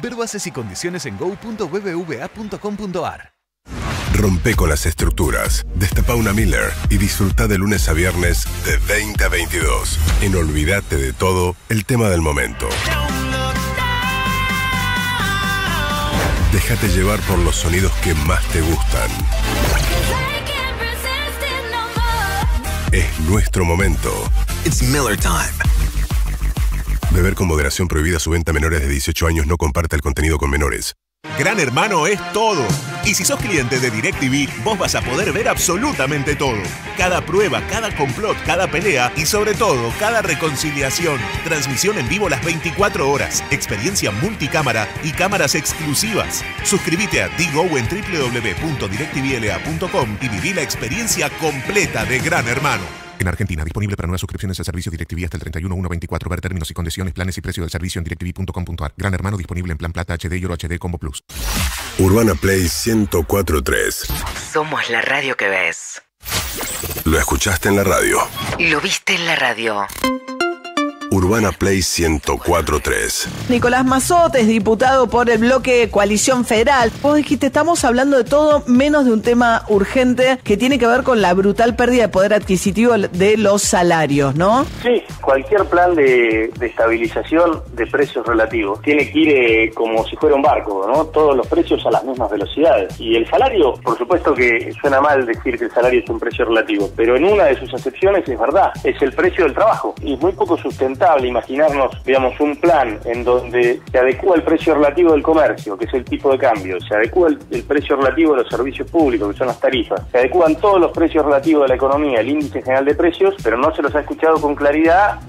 Ver bases y condiciones en go.bbva.com.ar. Rompe con las estructuras, destapa una Miller y disfruta de lunes a viernes de 20 a 22. En Olvídate de Todo, el tema del momento. Déjate llevar por los sonidos que más te gustan. Es nuestro momento. It's Miller time. Beber con moderación. Prohibida su venta a menores de 18 años. No comparta el contenido con menores. Gran Hermano es todo. Y si sos cliente de DirecTV, vos vas a poder ver absolutamente todo. Cada prueba, cada complot, cada pelea y sobre todo, cada reconciliación. Transmisión en vivo las 24 horas. Experiencia multicámara y cámaras exclusivas. Suscríbete a DGO en www.directvla.com y viví la experiencia completa de Gran Hermano. En Argentina, disponible para nuevas suscripciones al servicio DirecTV hasta el 31/1/24. Ver términos y condiciones, planes y precio del servicio en directv.com.ar. Gran Hermano disponible en Plan Plata, HD y Oro HD Combo Plus. Urbana Play 104.3. Somos la radio que ves. Lo escuchaste en la radio. Lo viste en la radio. Urbana Play 104.3. Nicolás Masotes, diputado por el bloque Coalición Federal. Vos dijiste, estamos hablando de todo menos de un tema urgente que tiene que ver con la brutal pérdida de poder adquisitivo de los salarios, ¿no? Sí, cualquier plan de estabilización de precios relativos tiene que ir como si fuera un barco, ¿no? Todos los precios a las mismas velocidades. Y el salario, por supuesto que suena mal decir que el salario es un precio relativo, pero en una de sus acepciones es verdad, es el precio del trabajo. Y es muy poco sustentable imaginarnos, digamos, un plan en donde se adecua el precio relativo del comercio, que es el tipo de cambio, se adecua el precio relativo de los servicios públicos, que son las tarifas, se adecúan todos los precios relativos de la economía, el índice general de precios, pero no se los ha escuchado con claridad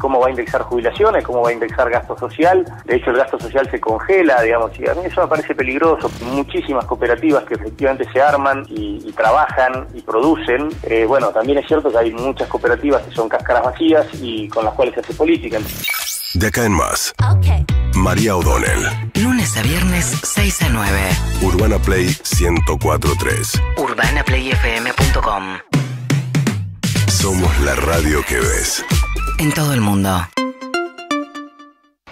cómo va a indexar jubilaciones, cómo va a indexar gasto social. De hecho, el gasto social se congela, digamos, y a mí eso me parece peligroso. Muchísimas cooperativas que efectivamente se arman y trabajan y producen. Bueno, también es cierto que hay muchas cooperativas que son cascaras vacías y con las cuales se hace política. De acá en más. Okay. María O'Donnell. Lunes a viernes, 6 a 9. Urbana Play 104.3. UrbanaPlayFM.com. Somos la radio que ves. En todo el mundo.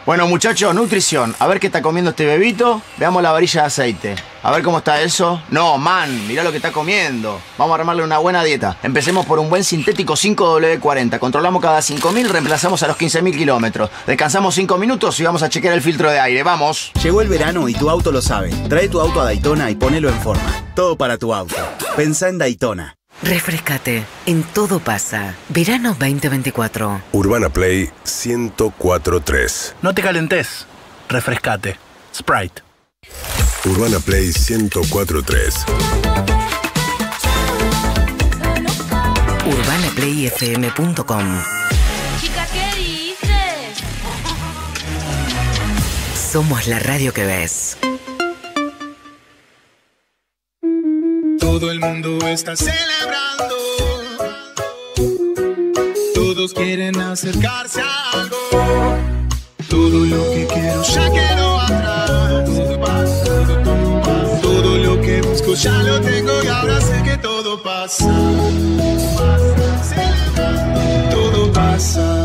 Bueno, muchachos, nutrición. A ver qué está comiendo este bebito. Veamos la varilla de aceite. A ver cómo está eso. No, man, mirá lo que está comiendo. Vamos a armarle una buena dieta. Empecemos por un buen sintético 5W40. Controlamos cada 5.000, reemplazamos a los 15.000 kilómetros. Descansamos 5 minutos y vamos a chequear el filtro de aire. ¡Vamos! Llegó el verano y tu auto lo sabe. Trae tu auto a Daytona y ponelo en forma. Todo para tu auto. Pensá en Daytona. Refrescate. En todo pasa. Verano 2024. Urbana Play 104.3. No te calentes. Refrescate. Sprite. Urbana Play 104.3. UrbanaPlayFM.com. Chica, ¿qué dices? Somos la radio que ves. Todo el mundo está celebrando. Todos quieren acercarse a algo. Todo lo que quiero ya quedó atrás. Todo lo que busco ya lo tengo y ahora sé que todo pasa. Celebrando, todo pasa.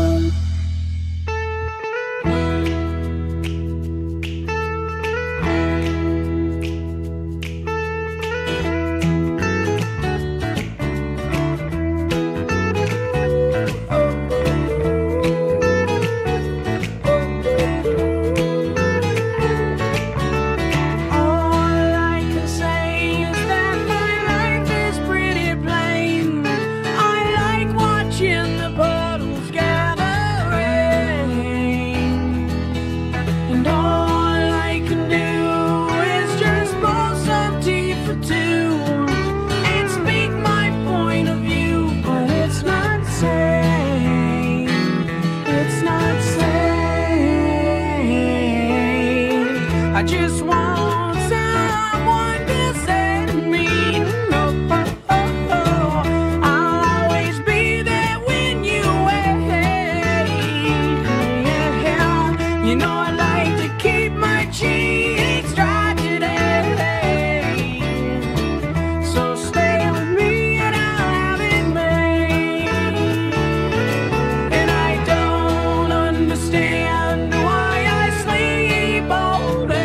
Understand why I sleep all day.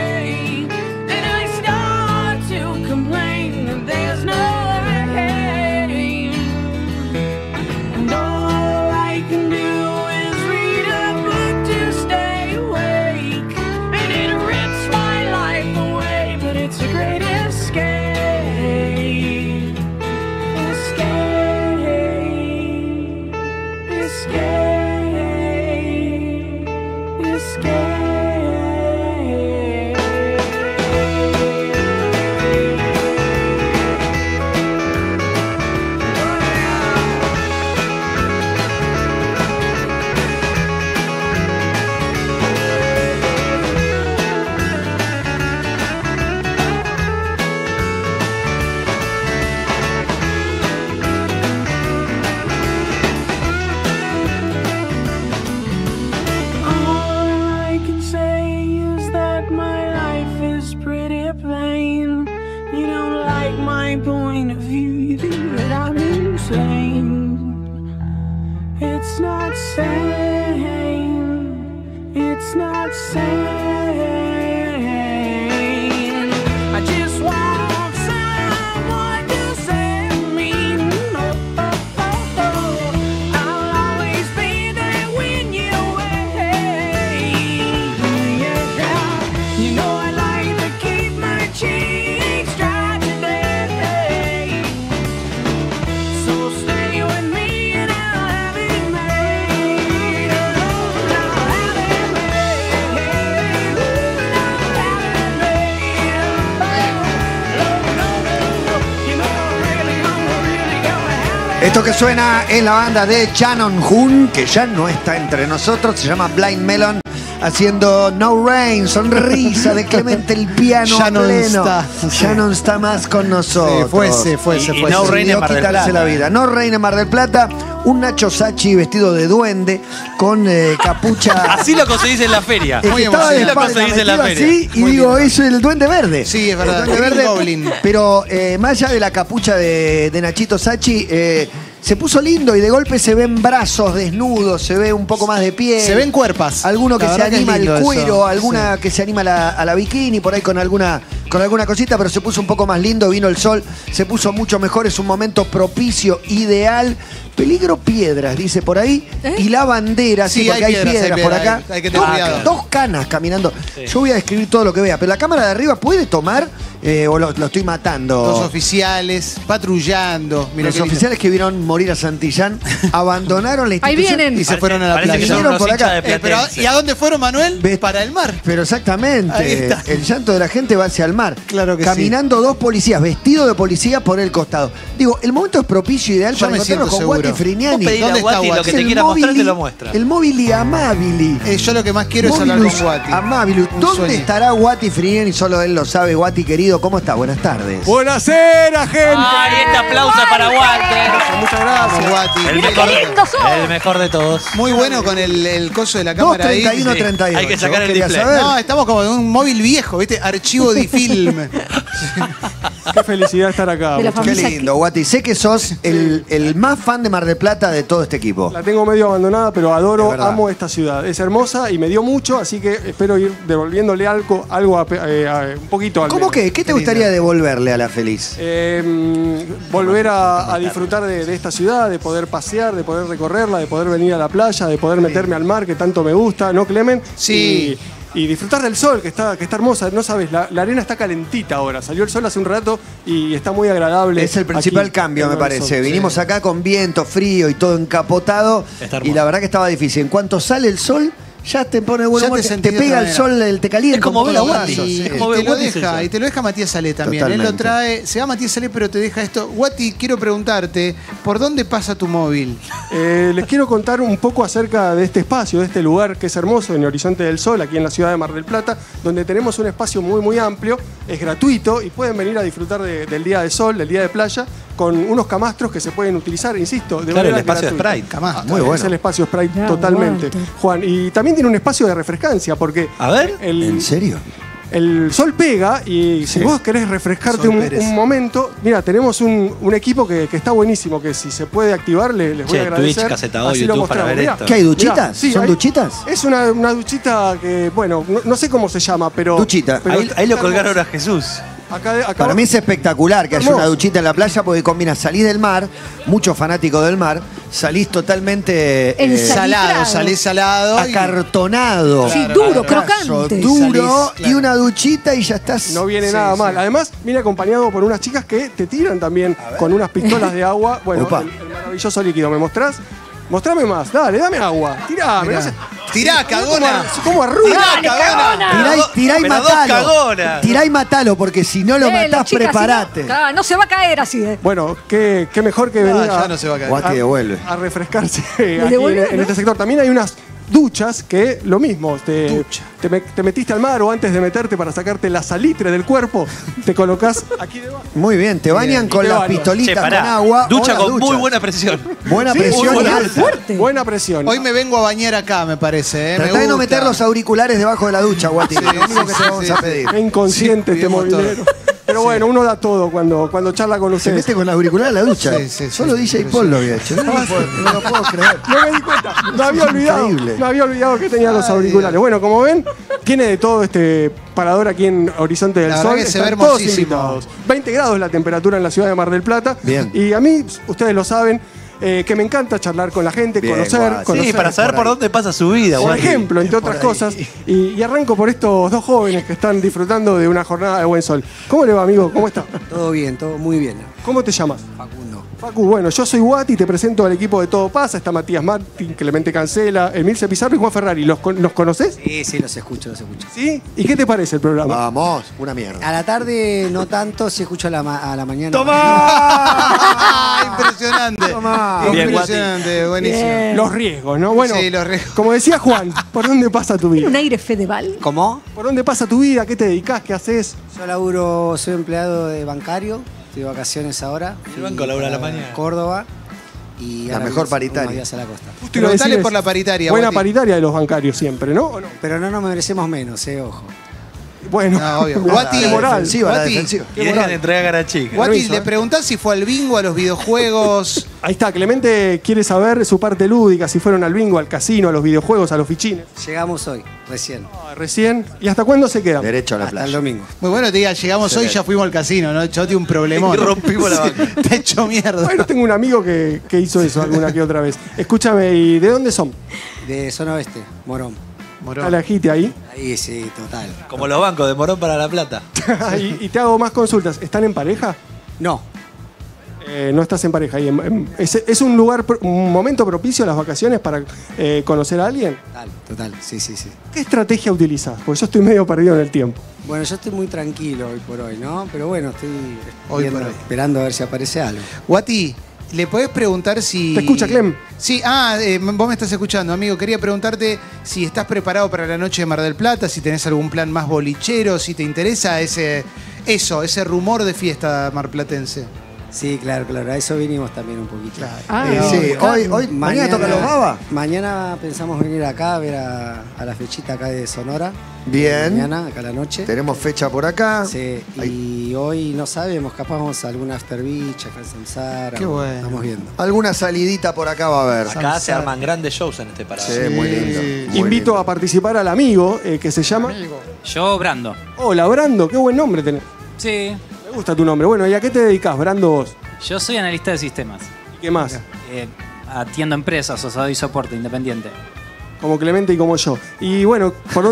plain. You don't like my point of view, you think that I'm insane. It's not sane, it's not sane. I just want someone to save me. No, oh, oh, oh. I'll always be there when you wait. Yeah, yeah. You know I like to keep my cheek. Esto que suena es la banda de Shannon Hoon, que ya no está entre nosotros, se llama Blind Melon, haciendo No Rain, Sonrisa de Clemente el piano pleno. Shannon está más con nosotros. Se fue. No Rain en Mar del Plata. No Rain en Mar del Plata. Un Nacho Sachi vestido de duende con capucha. Así lo conseguís en la feria. Muy así lo conseguís en la feria. Así, y muy digo, lindo. Eso es el duende verde. Sí, es verdad. El duende verde. Goblin. Pero más allá de la capucha de Nachito Sachi, se puso lindo y de golpe se ven brazos desnudos, se ve un poco más de piel. Se ven cuerpas. Alguno que se anima al cuero, eso. Alguna sí. Que se anima a la bikini, por ahí con alguna cosita, pero se puso un poco más lindo, vino el sol, se puso mucho mejor, es un momento propicio, ideal. Peligro piedras, dice por ahí, y la bandera, sí, porque hay piedras por acá. Hay que tener cuidado. Dos canas caminando. Sí. Yo voy a describir todo lo que vea, pero la cámara de arriba puede tomar, o lo estoy matando. Los oficiales patrullando. Mirá los oficiales que vieron morir a Santillán, abandonaron la institución. Ahí vienen. Y se fueron a la playa. Vinieron por acá. Pero, ¿y a dónde fueron, Manuel? ¿Ves? Para el mar. Pero exactamente. El llanto de la gente va hacia el mar. Claro que caminando sí. Dos policías, vestidos de policía por el costado. Digo, el momento es propicio, ideal para encontrarnos con Guati. Friniani. ¿Dónde está Guati? Lo que te quiera mostrar te lo muestra. El móvil amabili. Yo lo que más quiero Mobilus es hablar con Guati. Amabili. ¿Dónde estará Guati Friniani? Solo él lo sabe. Guati, querido, ¿cómo estás? Buenas tardes. Buenasera, gente. Ay, este aplauso para Guati. Muchas gracias, Guati. El mejor de todos. Muy bueno con el coso de la cámara ahí. 31-38. Hay que sacar el display. No, estamos como en un móvil viejo, ¿viste? Archivo de film. Qué felicidad estar acá. Qué lindo, Guati. Sé que sos el más fan de Mar del Plata de todo este equipo. La tengo medio abandonada, pero adoro, amo esta ciudad. Es hermosa y me dio mucho, así que espero ir devolviéndole algo un poquito al menos. ¿Cómo qué? ¿Qué te gustaría devolverle a la feliz? Volver a disfrutar de esta ciudad, de poder pasear, de poder recorrerla, de poder venir a la playa, de poder meterme al mar, que tanto me gusta, ¿no, Clemen? Sí. Y disfrutar del sol, que está hermosa. No sabes, la arena está calentita ahora. Salió el sol hace un rato y está muy agradable. Es el principal cambio, me parece. Vinimos acá con viento, frío y todo encapotado. Y la verdad que estaba difícil. En cuanto sale el sol, ya te pone buen humor. Te pega el sol, te calienta. Es como ver a Guati. Y te lo deja Matías Alé también. Totalmente. Él lo trae. Se va Matías Alé, pero te deja esto. Guati, quiero preguntarte, ¿por dónde pasa tu móvil? Les quiero contar un poco acerca de este espacio, de este lugar que es hermoso, en el Horizonte del Sol, aquí en la ciudad de Mar del Plata, donde tenemos un espacio muy, muy amplio. Es gratuito y pueden venir a disfrutar del día de sol, del día de playa, con unos camastros que se pueden utilizar, insisto, de manera gratuita. El espacio Sprite, camastro. Muy bueno. Es el espacio Sprite, totalmente. Juan, y también tiene un espacio de refrescancia porque... A ver, ¿en serio? El sol pega y si vos querés refrescarte un momento... Mira, tenemos un equipo que está buenísimo, que si se puede activar les voy a agradecer. Twitch, Casetado, así YouTube, lo mostramos. Para ver esto. ¿Qué hay, duchitas? Sí, ¿son duchitas? Es una duchita que, bueno, no sé cómo se llama, pero... Duchita. Pero ahí lo colgaron a Jesús. Acá para mí es espectacular que haya una duchita en la playa porque combina salís del mar, muchos fanáticos del mar, salís totalmente salado, acartonado, sí, duro, crocante, duro y una duchita y ya estás. No viene nada mal. Además, viene acompañado por unas chicas que te tiran también con unas pistolas de agua. Bueno, el maravilloso líquido, ¿me mostrás? Mostrame más, dale, dame agua. Tirame. Tirá, cagona. ¿Cómo arruga? Tirá y matalo. Tirá y matalo, porque si no lo matás, preparate. No se va a caer así. Bueno, qué mejor que venir a refrescarse aquí en este sector. También hay unas duchas, que lo mismo, te metiste al mar o antes de meterte para sacarte la salitre del cuerpo, te colocas aquí debajo. Muy bien, te bañan con las pistolitas, con agua. Ducha con muy buena presión. Buena presión y alta. Buena presión. Hoy me vengo a bañar acá, me parece. Tratá de no meter los auriculares debajo de la ducha, Guati. Lo único que te vamos a pedir. Qué inconsciente este movilero. Pero bueno, uno da todo cuando charla con ustedes. Se mete con la auricular en la ducha. Solo DJ Paul lo había hecho. No lo puedo creer. No me di cuenta. Me había olvidado que tenía los auriculares. Bueno, como ven, tiene de todo este parador aquí en Horizonte del Sol. Que se ve hermosísimo. 20 grados la temperatura en la ciudad de Mar del Plata. Bien. Y a mí, ustedes lo saben, que me encanta charlar con la gente, bien, conocer. Sí, para saber por dónde pasa su vida. Por ejemplo, entre otras cosas. Y arranco por estos dos jóvenes que están disfrutando de una jornada de buen sol. ¿Cómo le va, amigo? ¿Cómo está? Todo bien, todo muy bien. ¿Cómo te llamas? Facundo. Facu, bueno, yo soy Guati, te presento al equipo de Todo Pasa. Está Matías Martín, Clemente Cancela, Emilce Pizarro y Juan Ferrari. ¿Los conoces? Sí, los escucho. ¿Sí? ¿Y qué te parece el programa? Vamos, una mierda. A la tarde no tanto, se escucha a la mañana. ¡Tomá! Impresionante. Tomá. Impresionante, buenísimo. Bien. Los riesgos, ¿no? Bueno, sí, los riesgos. Como decía Juan, ¿por dónde pasa tu vida? Un aire fedeval. ¿Cómo? ¿Por dónde pasa tu vida? ¿Qué te dedicás? ¿Qué haces? Yo laburo, soy empleado de bancario. Estoy de vacaciones ahora. El banco labura a la mañana. Córdoba. Y la mejor paritaria. A la costa. Preguntale por la paritaria. Buena paritaria de los bancarios siempre, ¿no? ¿O no? Pero no nos merecemos menos, ojo. Bueno, no, obvio. Guati, y dejan de entregar a la chica. Guati, le preguntás si fue al bingo, a los videojuegos. Ahí está, Clemente quiere saber su parte lúdica, si fueron al bingo, al casino, a los videojuegos, a los fichines. Llegamos hoy, recién. Ah, recién. ¿Y hasta cuándo se quedan? Derecho a la playa. Hasta el domingo. Muy bueno, te diga, llegamos hoy, ya fuimos al casino, ¿no? Yo tengo un problemón. Rompimos la banca. Te he hecho mierda. Bueno, tengo un amigo que hizo eso alguna que otra vez. Escúchame, ¿y de dónde son? De zona oeste, Morón. ¿Está la jite ahí? Ahí sí, total. Como los bancos, de Morón para La Plata. Y te hago más consultas. ¿Están en pareja? No. No estás en pareja. ¿Es un lugar, un momento propicio las vacaciones para conocer a alguien? Total, sí. ¿Qué estrategia utilizás? Porque yo estoy medio perdido en el tiempo. Bueno, yo estoy muy tranquilo hoy por hoy, ¿no? Pero bueno, estoy esperando a ver si aparece algo. Guati, ¿le podés preguntar si...? Te escucha, Clem. Sí, vos me estás escuchando, amigo. Quería preguntarte si estás preparado para la noche de Mar del Plata, si tenés algún plan más bolichero, si te interesa ese rumor de fiesta marplatense. Sí, claro. A eso vinimos también un poquito. Claro. Mañana toca los Baba. Mañana pensamos venir acá a ver a la fechita acá de Sonora. Bien. Mañana, acá a la noche. Tenemos fecha por acá. Sí. Ahí. Y hoy no sabemos, capaz vamos a alguna after beach, acá en Samsara. Qué bueno. Estamos viendo. Alguna salidita por acá va a haber. Acá Samsara. Se arman grandes shows en este parado. Sí, muy lindo. Muy Invito lindo. A participar al amigo que se llama... Amigo. Yo, Brando. Hola, Brando. Qué buen nombre tenés. Sí. Me gusta tu nombre. Bueno, ¿y a qué te dedicas, Brando, vos? Yo soy analista de sistemas. ¿Y qué más? Atiendo empresas, doy soporte independiente. Como Clemente y como yo. Y bueno, ¿por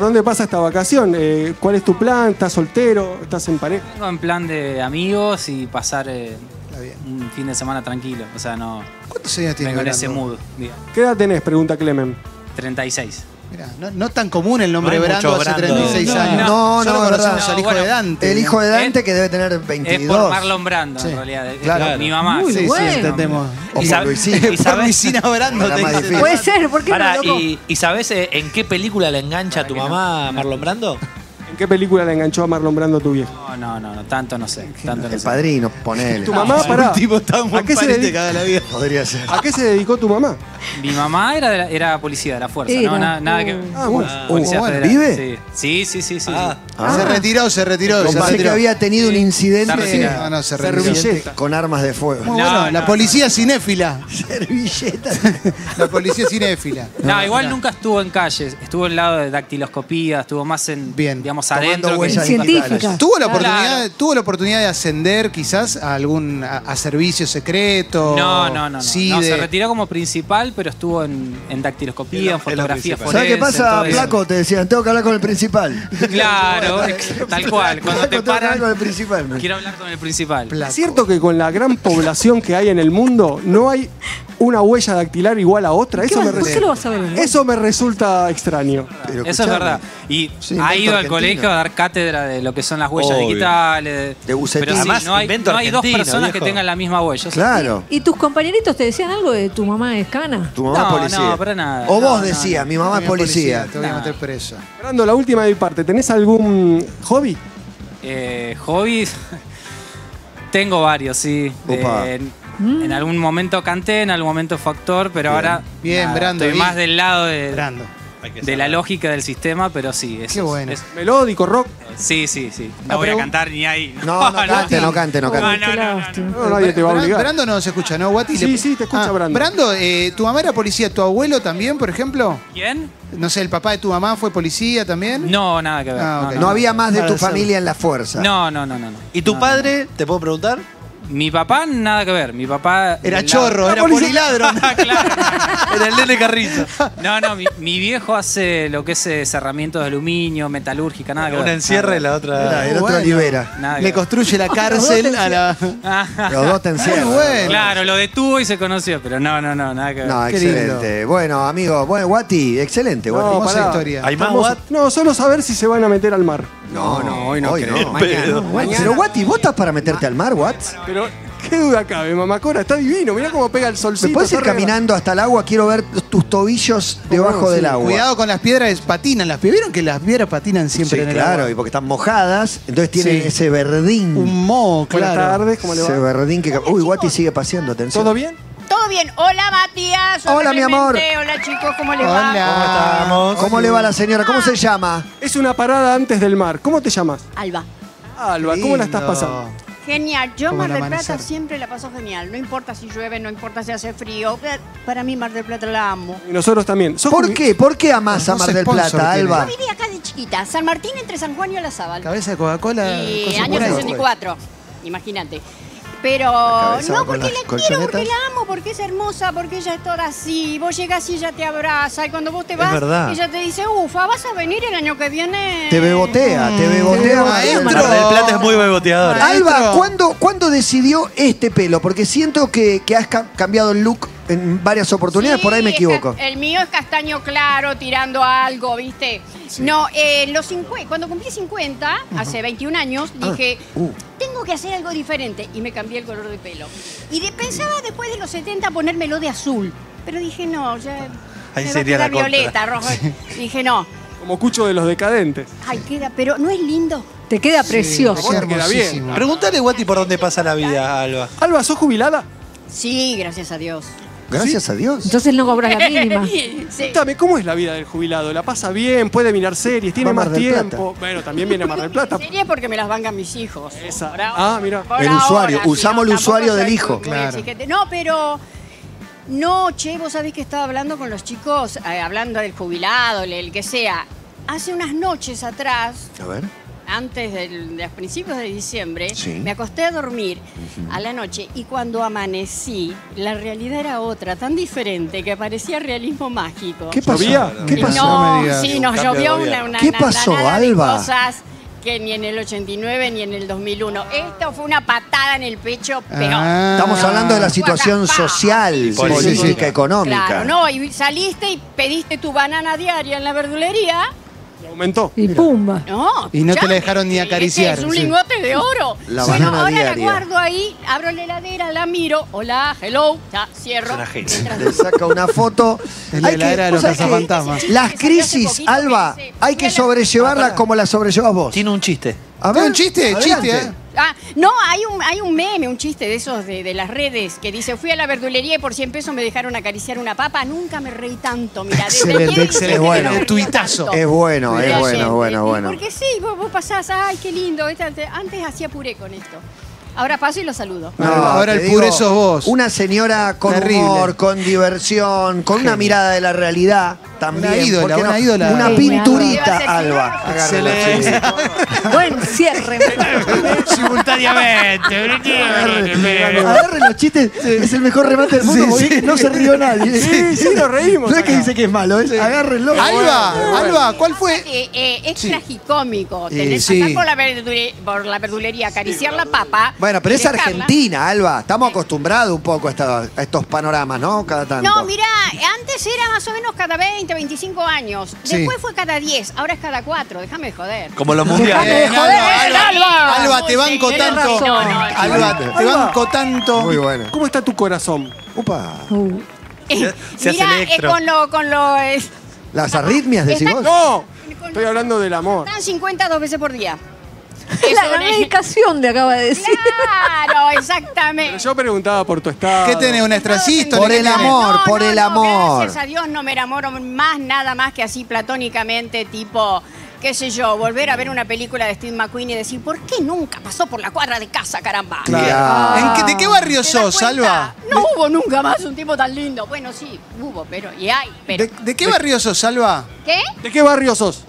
dónde pasa esta vacación? ¿Cuál es tu plan? ¿Estás soltero? ¿Estás en pareja? Tengo en plan de amigos y pasar un fin de semana tranquilo. O sea, no... ¿Cuántos años tienes? Vengo en ese mood. ¿Qué edad tenés? Pregunta Clemen. 36. Mirá, no es tan común el nombre Brando hace 36 años. No, es verdad. El hijo de Dante. El hijo de Dante que debe tener 22. Es por Marlon Brando, en realidad. Claro. Mi mamá. Muy bueno. Entendemos. O por Luisina Brando. Puede ser, ¿por qué no? ¿Y sabés en qué película le engancha a tu mamá a Marlon Brando? ¿En qué película le enganchó a Marlon Brando tu vieja? No, tanto no sé. El Padrino, ponele. ¿Tu mamá, pará? ¿A qué se dedicó? Podría ser. ¿A qué se dedicó tu mamá? Mi mamá era policía de la fuerza, ¿no? Nada que... Ah, policía federal. ¿Vive? Sí. Se retiró. Pensé que había tenido un incidente. No, se retiró. Con armas de fuego. Bueno, la policía cinéfila. Servilleta. La policía cinéfila. No, igual nunca estuvo en calles. Estuvo al lado de dactiloscopía, estuvo más en... Bien. Adentro, científica. ¿Tuvo la oportunidad de ascender quizás a servicio secreto? No. Sí, no, se retiró como principal, pero estuvo en dactiloscopía, en fotografía forense. ¿Sabes qué pasa, Flaco? Te decían, tengo que hablar con el principal. Claro, tal cual. Cuando te paran, tengo que hablar con el principal. Quiero hablar con el principal. ¿Es cierto que con la gran población que hay en el mundo no hay una huella dactilar igual a otra? ¿Por qué lo vas a ver? Eso me resulta extraño. Eso es verdad. Y ha ido al colegio. deja dar cátedra de lo que son las huellas digitales. De pero además, no hay dos personas que tengan la misma huella. Claro. ¿Y tus compañeritos te decían algo de tu mamá es cana? Tu mamá es policía. No, para nada. O vos decías, mi mamá es policía. Te voy a meter presa. Fernando, la última de mi parte. ¿Tenés algún hobby? Hobbies... Tengo varios, sí. En algún momento canté, en algún momento fue actor, pero ahora Brando, estoy más del lado de la lógica del sistema, pero sí. Qué bueno. Es melódico, rock. Sí, sí, sí. No voy a cantar ni ahí. No cante. No, nadie te va a obligar. Brando no se escucha, ¿no, Guati? Sí, sí, te escucha Brando. Brando, ¿tu mamá era policía? ¿Tu abuelo también, por ejemplo? ¿Quién? No sé, ¿el papá de tu mamá fue policía también? No, nada que ver. No había más de tu familia en la fuerza. No. ¿Y tu padre, te puedo preguntar? Mi papá, nada que ver. Mi papá... Era chorro, era poliladro. Claro. Era el nene Carrizo. No, mi viejo hace lo que es cerramientos de aluminio, metalúrgica, nada que ver. Una encierra y la otra... El otro libera. Le construye la cárcel a la... Los dos te encierran. Claro, lo detuvo y se conoció, pero no, nada que ver. No, excelente. Bueno, amigo, Guati, excelente, Guati. ¿Hay más Guati? No, solo saber si se van a meter al mar. No, hoy no creo. Pero Guati, ¿vos estás para meterte al mar, Guati? Pero qué duda cabe, mamacora, está divino, mirá cómo pega el solcito. ¿Me puedes ir caminando hasta el agua? Quiero ver tus tobillos debajo del agua. Cuidado con las piedras, patinan las piedras. ¿Vieron que las piedras patinan siempre en el agua? Claro, y porque están mojadas, entonces tienen ese verdín. Un moho, claro. Ese verdín que... Uy, Guati sigue paseando, atención. ¿Todo bien? Todo bien. Hola, Matías. Hola, mi amor. Hola, chicos. ¿Cómo les va? Hola. ¿Cómo estamos? ¿Cómo le va la señora? ¿Cómo se llama? Es una parada antes del mar. ¿Cómo te llamas? Alba. Alba, ¿cómo la estás pasando? Genial. Yo Mar del Plata siempre la paso genial. No importa si llueve, no importa si hace frío. Para mí Mar del Plata la amo. Y nosotros también. ¿Por qué? ¿Por qué amás a Mar del Plata, Alba? Yo vine acá de chiquita. San Martín entre San Juan y Olazábal. Cabeza de Coca-Cola. Y año 64. Imagínate. Pero no porque la quiero, porque la amo, porque es hermosa, porque ella es toda así. Vos llegás y ella te abraza. Y cuando vos te vas, ella te dice, ufa, vas a venir el año que viene. Te bebotea, te bebotea. Maestro. Mar del Plata es muy beboteador. Alba, ¿cuándo decidió este pelo? Porque siento que has cambiado el look en varias oportunidades, por ahí me equivoco. El mío es castaño claro, tirando a algo, ¿viste? Sí. No, cuando cumplí 50, hace 21 años, dije... Tengo que hacer algo diferente. Y me cambié el color de pelo. Y pensaba después de los 70 ponérmelo de azul. Pero dije, no, ya... Ahí sería la violeta, rojo. Dije, no. Como Cucho de los Decadentes. Ay, queda, pero no es lindo. Te queda precioso. Te queda bien. Pregúntale, Guati, por dónde pasa la vida, Alba. Alba, ¿sos jubilada? Sí, gracias a Dios. Gracias a Dios. Entonces no cobras la mínima. Cuéntame, ¿cómo es la vida del jubilado? ¿La pasa bien? ¿Puede mirar series? ¿Tiene más tiempo? Bueno, también viene a Mar del Plata. Series porque me las bancan mis hijos. Esa. Mira. El usuario. Usamos el usuario del hijo. Claro. No, pero... No, che, vos sabés que estaba hablando con los chicos, hablando del jubilado, el que sea. Hace unas noches atrás... A ver... Antes de los principios de diciembre, me acosté a dormir a la noche y cuando amanecí, la realidad era otra, tan diferente que parecía realismo mágico. ¿Qué pasó? ¿Qué pasó? No, sí, nos llovió una nada de cosas que ni en el 89 ni en el 2001. Esto fue una patada en el pecho peor. Estamos hablando de la situación social, política, económica. Claro, no, y saliste y pediste tu banana diaria en la verdulería. Aumentó. Y pumba. No, y no te la dejaron ni acariciar. Es un lingote de oro. La banana ahora diaria. La guardo ahí, abro la heladera, la miro. Hola, hello, ya cierro. Le saca una foto. Es la heladera de los cazafantasmas. Las crisis, Alba, hay que sobrellevarlas como las sobrellevas vos. Tiene un chiste. A ver, un chiste, no, hay un meme, un chiste de esos de las redes que dice, fui a la verdulería y por 100 pesos me dejaron acariciar una papa, nunca me reí tanto. Mirá, excelente, es bueno. El tuitazo. Es bueno. Porque sí, vos pasás, ay, qué lindo. Antes hacía puré con esto. Ahora paso y lo saludo. No, ahora el puré sos vos. Una señora con humor, con diversión, con una mirada de la realidad. También, una ídola. Una pinturita, Alba. Excelente. Buen cierre. Simultáneamente. Agarre los chistes. Es el mejor remate del mundo. No se rió nadie. Sí, nos reímos. No es que dice que es malo. Agárrenlo. Alba, ¿cuál fue? Es tragicómico. Tenés que pasar por la verdulería, acariciar la papa. Bueno, pero es Argentina, Alba. Estamos acostumbrados un poco a estos panoramas, ¿no? Cada tanto. No, mirá, antes Antes era más o menos cada 20, 25 años. Después fue cada 10, ahora es cada 4. Déjame de joder. Como los mundiales. ¡Alba! Alba, te banco tanto. Alba, te banco tanto. Muy bueno. ¿Cómo está tu corazón? Upa. Mirá, es con lo... ¿Las arritmias decís vos? No, estoy hablando del amor. Están 50 dos veces por día. La medicación te acaba de decir. Claro, exactamente. Pero yo preguntaba por tu estado. ¿Qué tenés, un extracisto? Por el amor, no, por el amor. Gracias a Dios no me enamoro más, nada más que así platónicamente, tipo, qué sé yo, volver a ver una película de Steve McQueen y decir, ¿por qué nunca pasó por la cuadra de casa, caramba? Claro. Ah. ¿De qué barrio sos, Alba? No hubo nunca más un tipo tan lindo. Bueno, sí, hubo, pero, y hay, pero. ¿De qué barrio sos, Alba? ¿Qué? ¿De qué barrio sos?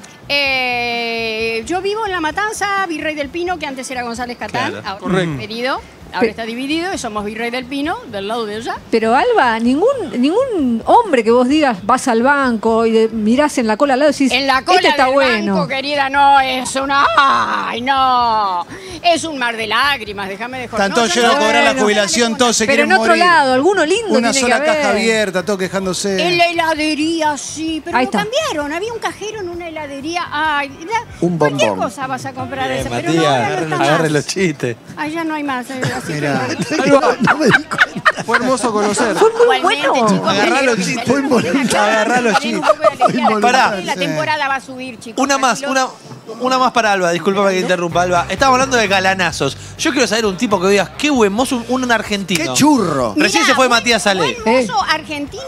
Yo vivo en La Matanza, Virrey del Pino, que antes era González Catán, claro, ahora herido, ahora está dividido y somos Virrey del Pino, del lado de ella. Pero Alba, ningún hombre que vos digas, vas al banco y mirás en la cola al lado y decís, en la cola este está del bueno. Banco, querida, no, es una... ¡Ay, no! Es un mar de lágrimas, déjame de joder. Tanto yo no cobrar la jubilación, todos se quieren morir. Pero en otro lado, alguno lindo una tiene sola que caja haber. Abierta, todo quejándose. En la heladería, sí, pero lo cambiaron. Había un cajero en una heladería. Ay, un bombón. ¿Qué cosa vas a comprar esa? Matías, pero no, agarre los chistes. Ay, ya no hay más. Mira, no me di cuenta. Fue hermoso conocer. Fue muy bueno. Agarrá los chistes. Agarrá los chistes. Pará. La temporada va a subir, chicos. Una más para Alba, discúlpame que interrumpa, Alba. Estamos hablando de galanazos. Yo quiero saber un tipo que digas, qué buen mozo, un argentino. ¡Qué churro! Recién se fue Matías Alé. Buen mozo argentino,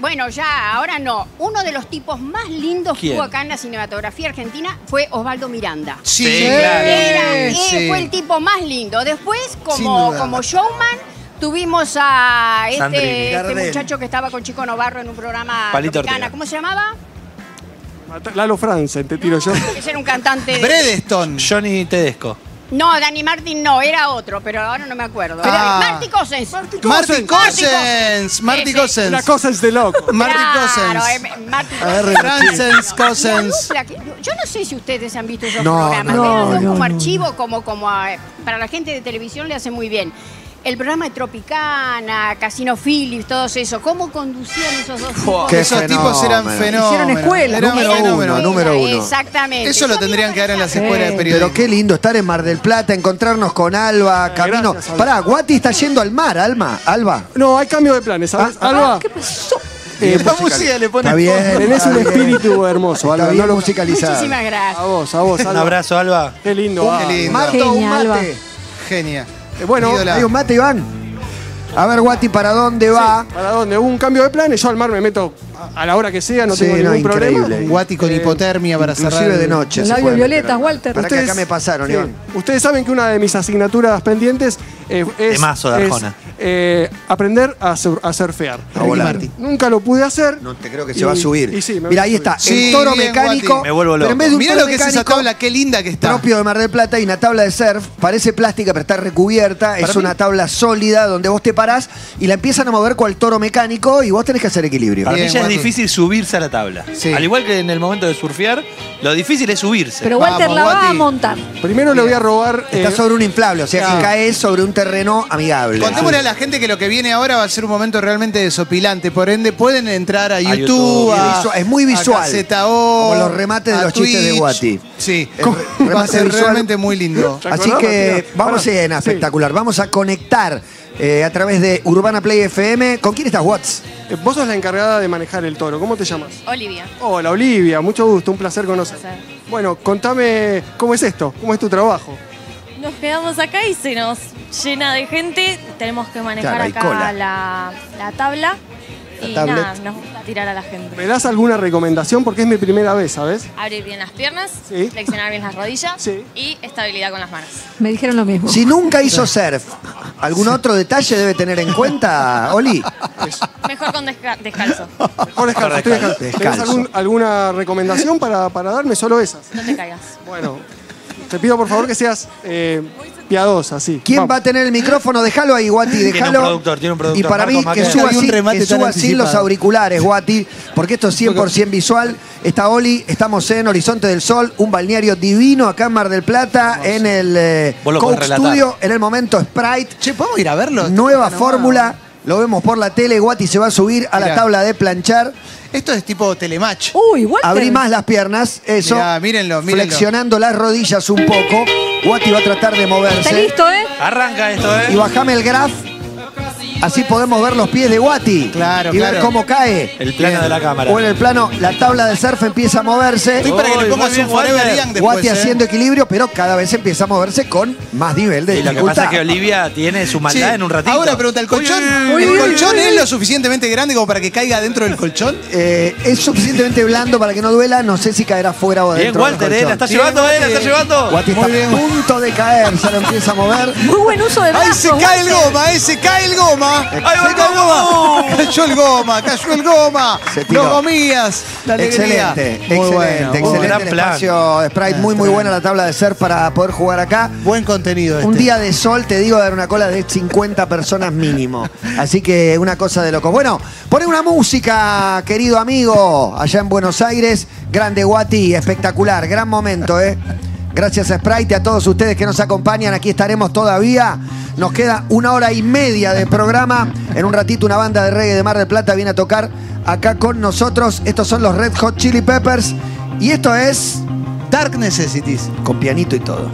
bueno, ya, ahora no. Uno de los tipos más lindos que hubo acá en la cinematografía argentina fue Osvaldo Miranda. Sí, claro. Fue el tipo más lindo. Después, como showman, tuvimos a este muchacho que estaba con Chico Navarro en un programa mexicano. ¿Cómo se llamaba? Lalo Fransen, te tiro yo. Ese era un cantante. Bredeston. Johnny Tedesco. No, Dani Martin no, era otro, pero ahora no me acuerdo. Marty Cosens. Marty Cosens. La Cosens de loco. Marty Cosens. Frances Cosens. Yo no sé si ustedes han visto esos programas. Como archivo, como para la gente de televisión le hace muy bien. El programa de Tropicana, Casino Phillips, todos esos. ¿Cómo conducían esos dos tipos? Que esos tipos eran fenómenos. Hicieron escuela. Número uno. Exactamente. Eso lo tendrían que dar en las escuelas de periodismo. Pero qué lindo estar en Mar del Plata, encontrarnos con Alba, camino. Gracias, Alba. Pará, Guati está yendo al mar, Alba. No, hay cambio de planes, ¿sabes? Alba. ¿Qué pasó? La música le pone. Tenés un espíritu hermoso, Alba. No lo musicalizás. Muchísimas gracias. A vos, Alba. Un abrazo, Alba. Qué lindo. Marto, un mate. Genia. Bueno, hay un mate, Iván. A ver, Guati, ¿para dónde va? Sí, ¿para dónde? Hubo un cambio de planes. Yo al mar me meto a la hora que sea, no tengo ningún problema. Guati con hipotermia para cerrar de noche. Labios violetas, Walter. Para que acá me pasaron, Iván. Ustedes saben que una de mis asignaturas pendientes es aprender a surfear. A volar. Nunca lo pude hacer. No te creo que se va a subir. Mira, ahí está. El toro mecánico. Me vuelvo loco. Mirá lo que es esa tabla, qué linda que está. Propio de Mar del Plata y una tabla de surf. Parece plástica, pero está recubierta. Es una tabla sólida donde vos te parás y la empiezan a mover con el toro mecánico y vos tenés que hacer equilibrio. Para mí ya es difícil subirse a la tabla. Al igual que en el momento de surfear, lo difícil es subirse. Pero Walter la va a montar. Primero le voy a robar. Está sobre un inflable, o sea que cae sobre un terreno amigable. Contémosle a la gente que lo que viene ahora va a ser un momento realmente desopilante. Por ende, pueden entrar a YouTube. Es muy visual. Como los remates de los chistes de Guati. Sí, va a ser realmente muy lindo. Así que vamos a ir a espectacular. Vamos a conectar a través de Urbana Play FM. ¿Con quién estás, Watts? Vos sos la encargada de manejar el toro. ¿Cómo te llamas? Olivia. Hola, Olivia. Mucho gusto. Un placer conocerte. Bueno, contame cómo es esto. ¿Cómo es tu trabajo? Nos quedamos acá y se nos llena de gente. Tenemos que manejar acá la tabla. Y nada, nos gusta tirar a la gente. ¿Me das alguna recomendación? Porque es mi primera vez, ¿sabes? Abrir bien las piernas, flexionar bien las rodillas y estabilidad con las manos. Me dijeron lo mismo. Si nunca hizo surf, ¿algún otro detalle debe tener en cuenta, Oli? Mejor con descalzo. Mejor descalzo. ¿Tienes alguna recomendación para darme? Solo esas. No te caigas. Bueno, te pido por favor que seas... piadosa, sí. ¿Quién va a tener el micrófono? Déjalo ahí, Guati, déjalo. Tiene un productor. Y para mí, que suba así los auriculares, Guati, porque esto es 100% visual. Está Oli, estamos en Horizonte del Sol, un balneario divino acá en Mar del Plata, en el Coke Studio, en el momento Sprite. Che, ¿podemos ir a verlo? Nueva fórmula. Lo vemos por la tele. Guati se va a subir a la tabla de planchar. Esto es tipo telematch. Uy, Walter. Abrí más las piernas, eso. Mirá, mírenlo, mírenlo. Flexionando las rodillas un poco. Guati va a tratar de moverse. Está listo, ¿eh? Arranca esto, ¿eh? Y bajame el graf. Así podemos ver los pies de Guati. Claro, y ver cómo cae. El plano de la cámara. O en el plano, la tabla de surf empieza a moverse. Estoy para que le pongas un forever young después. Guati haciendo equilibrio, pero cada vez empieza a moverse con más nivel de dificultad. Y lo que pasa es que Olivia tiene su maldad en un ratito. Ahora pregunta, ¿el colchón, es lo suficientemente grande como para que caiga dentro del colchón? Es suficientemente blando para que no duela. No sé si caerá fuera o adentro del colchón. Bien, Walter, la está llevando, la está llevando. Guati está a punto de caer, ya lo empieza a mover. Muy buen uso de brazos. Ahí se cae el goma, ahí se cae el goma. ¡Ahí va el goma! ¡Cayó el goma! ¡Cayó el goma! ¡Los gomías! Excelente, excelente, excelente el espacio de Sprite. Muy, muy buena la tabla de surf para poder jugar acá. Buen contenido este. Un día de sol, te digo, dar una cola de 50 personas mínimo. Así que una cosa de locos. Bueno, poné una música, querido amigo, allá en Buenos Aires. Grande Guati, espectacular. Gran momento, ¿eh? Gracias a Sprite y a todos ustedes que nos acompañan. Aquí estaremos todavía. Nos queda 1 hora y media de programa. En un ratito una banda de reggae de Mar del Plata viene a tocar acá con nosotros. Estos son los Red Hot Chili Peppers. Y esto es Dark Necessities. Con pianito y todo.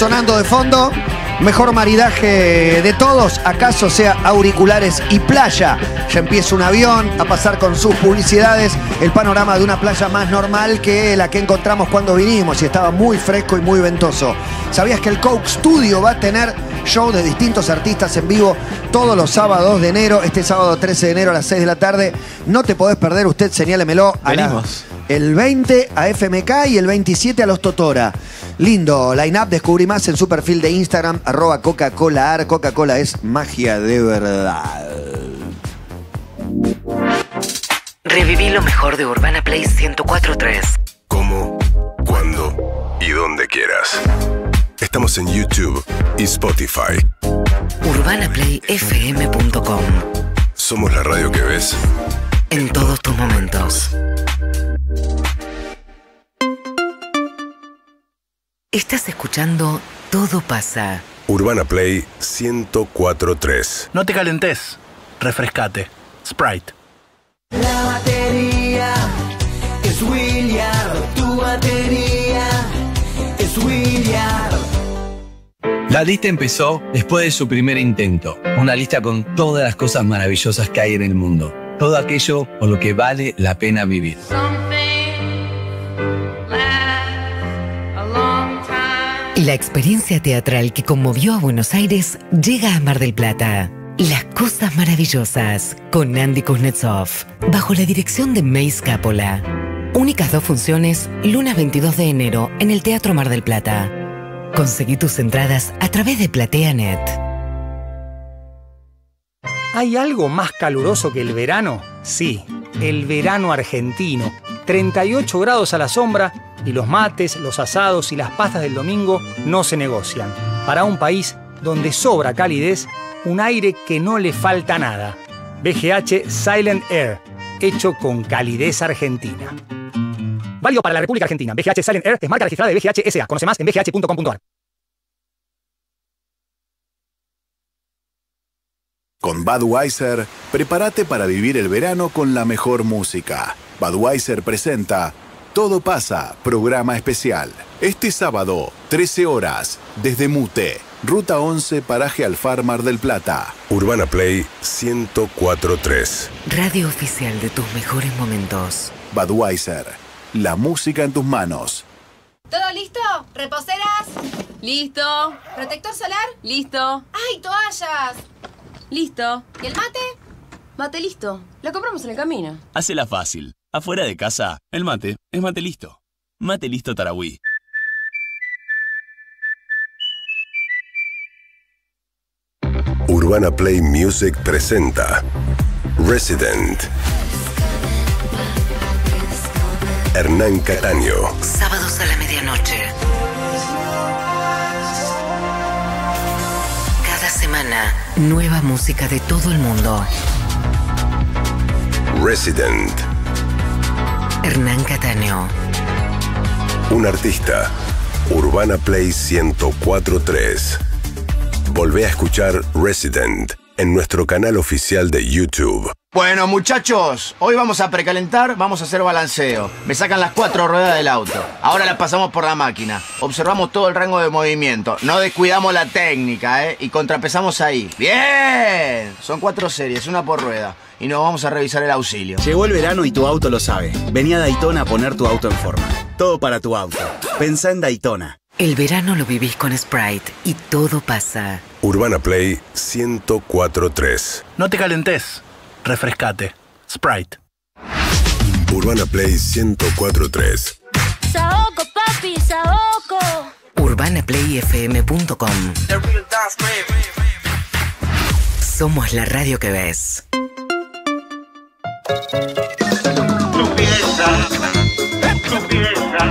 sonando de fondo. Mejor maridaje de todos, acaso sea auriculares y playa. Ya empieza un avión a pasar con sus publicidades el panorama de una playa más normal que la que encontramos cuando vinimos y estaba muy fresco y muy ventoso. ¿Sabías que el Coke Studio va a tener show de distintos artistas en vivo todos los sábados de enero? Este sábado 13 de enero a las 6 de la tarde. No te podés perder, usted señálemelo. Venimos. El 20 a FMK y el 27 a los Totora. Lindo line-up, descubrí más en su perfil de Instagram, @CocaColaAr. Coca-Cola es magia de verdad. Reviví lo mejor de Urbana Play 104.3. Como, cuando y donde quieras. Estamos en YouTube y Spotify. UrbanaPlayFM.com. Somos la radio que ves en todos tus momentos. Estás escuchando Todo Pasa. Urbana Play 104.3. No te calentes, refrescate. Sprite. La batería es William, tu batería es William. La lista empezó después de su primer intento. Una lista con todas las cosas maravillosas que hay en el mundo. Todo aquello por lo que vale la pena vivir. La experiencia teatral que conmovió a Buenos Aires llega a Mar del Plata. Las Costas Maravillosas, con Andy Kuznetsov, bajo la dirección de Mace Capola. Únicas 2 funciones, lunes 22 de enero, en el Teatro Mar del Plata. Conseguí tus entradas a través de PlateaNet. ¿Hay algo más caluroso que el verano? Sí, el verano argentino. 38 grados a la sombra y los mates, los asados y las pastas del domingo no se negocian. Para un país donde sobra calidez, un aire que no le falta nada. BGH Silent Air, hecho con calidez argentina. Válido para la República Argentina. BGH Silent Air es marca registrada de BGH S.A. Conoce más en bgh.com.ar. Con Budweiser, prepárate para vivir el verano con la mejor música. Budweiser presenta Todo Pasa, programa especial. Este sábado, 13 horas, desde Mute, Ruta 11, Paraje Alfar, Mar del Plata. Urbana Play 104.3. Radio oficial de tus mejores momentos. Budweiser, la música en tus manos. ¿Todo listo? ¿Reposeras? Listo. ¿Protector solar? Listo. ¡Ay, toallas! Listo. ¿Y el mate? Mate listo. Lo compramos en el camino. Hacela fácil. Afuera de casa, el mate es mate listo. Mate listo Tarahui. Urbana Play Music presenta Resident. Hernán Cataño. Sábados a la medianoche. Cada semana, nueva música de todo el mundo. Resident. Hernán Cataño. Un artista. Urbana Play 104.3. Volvé a escuchar Resident en nuestro canal oficial de YouTube. Bueno, muchachos, hoy vamos a precalentar, vamos a hacer balanceo. Me sacan las 4 ruedas del auto. Ahora las pasamos por la máquina. Observamos todo el rango de movimiento. No descuidamos la técnica, Y contrapesamos ahí. ¡Bien! Son 4 series, una por rueda. Y nos vamos a revisar el auxilio. Llegó el verano y tu auto lo sabe. Vení a Daytona a poner tu auto en forma. Todo para tu auto. Pensá en Daytona. El verano lo vivís con Sprite y todo pasa. Urbana Play 104.3. No te calentes, refrescate. Sprite. Urbana Play 104.3. Saoco, papi, saoco. UrbanaPlayFM.com. Somos la radio que ves. Estupideza, estupideza,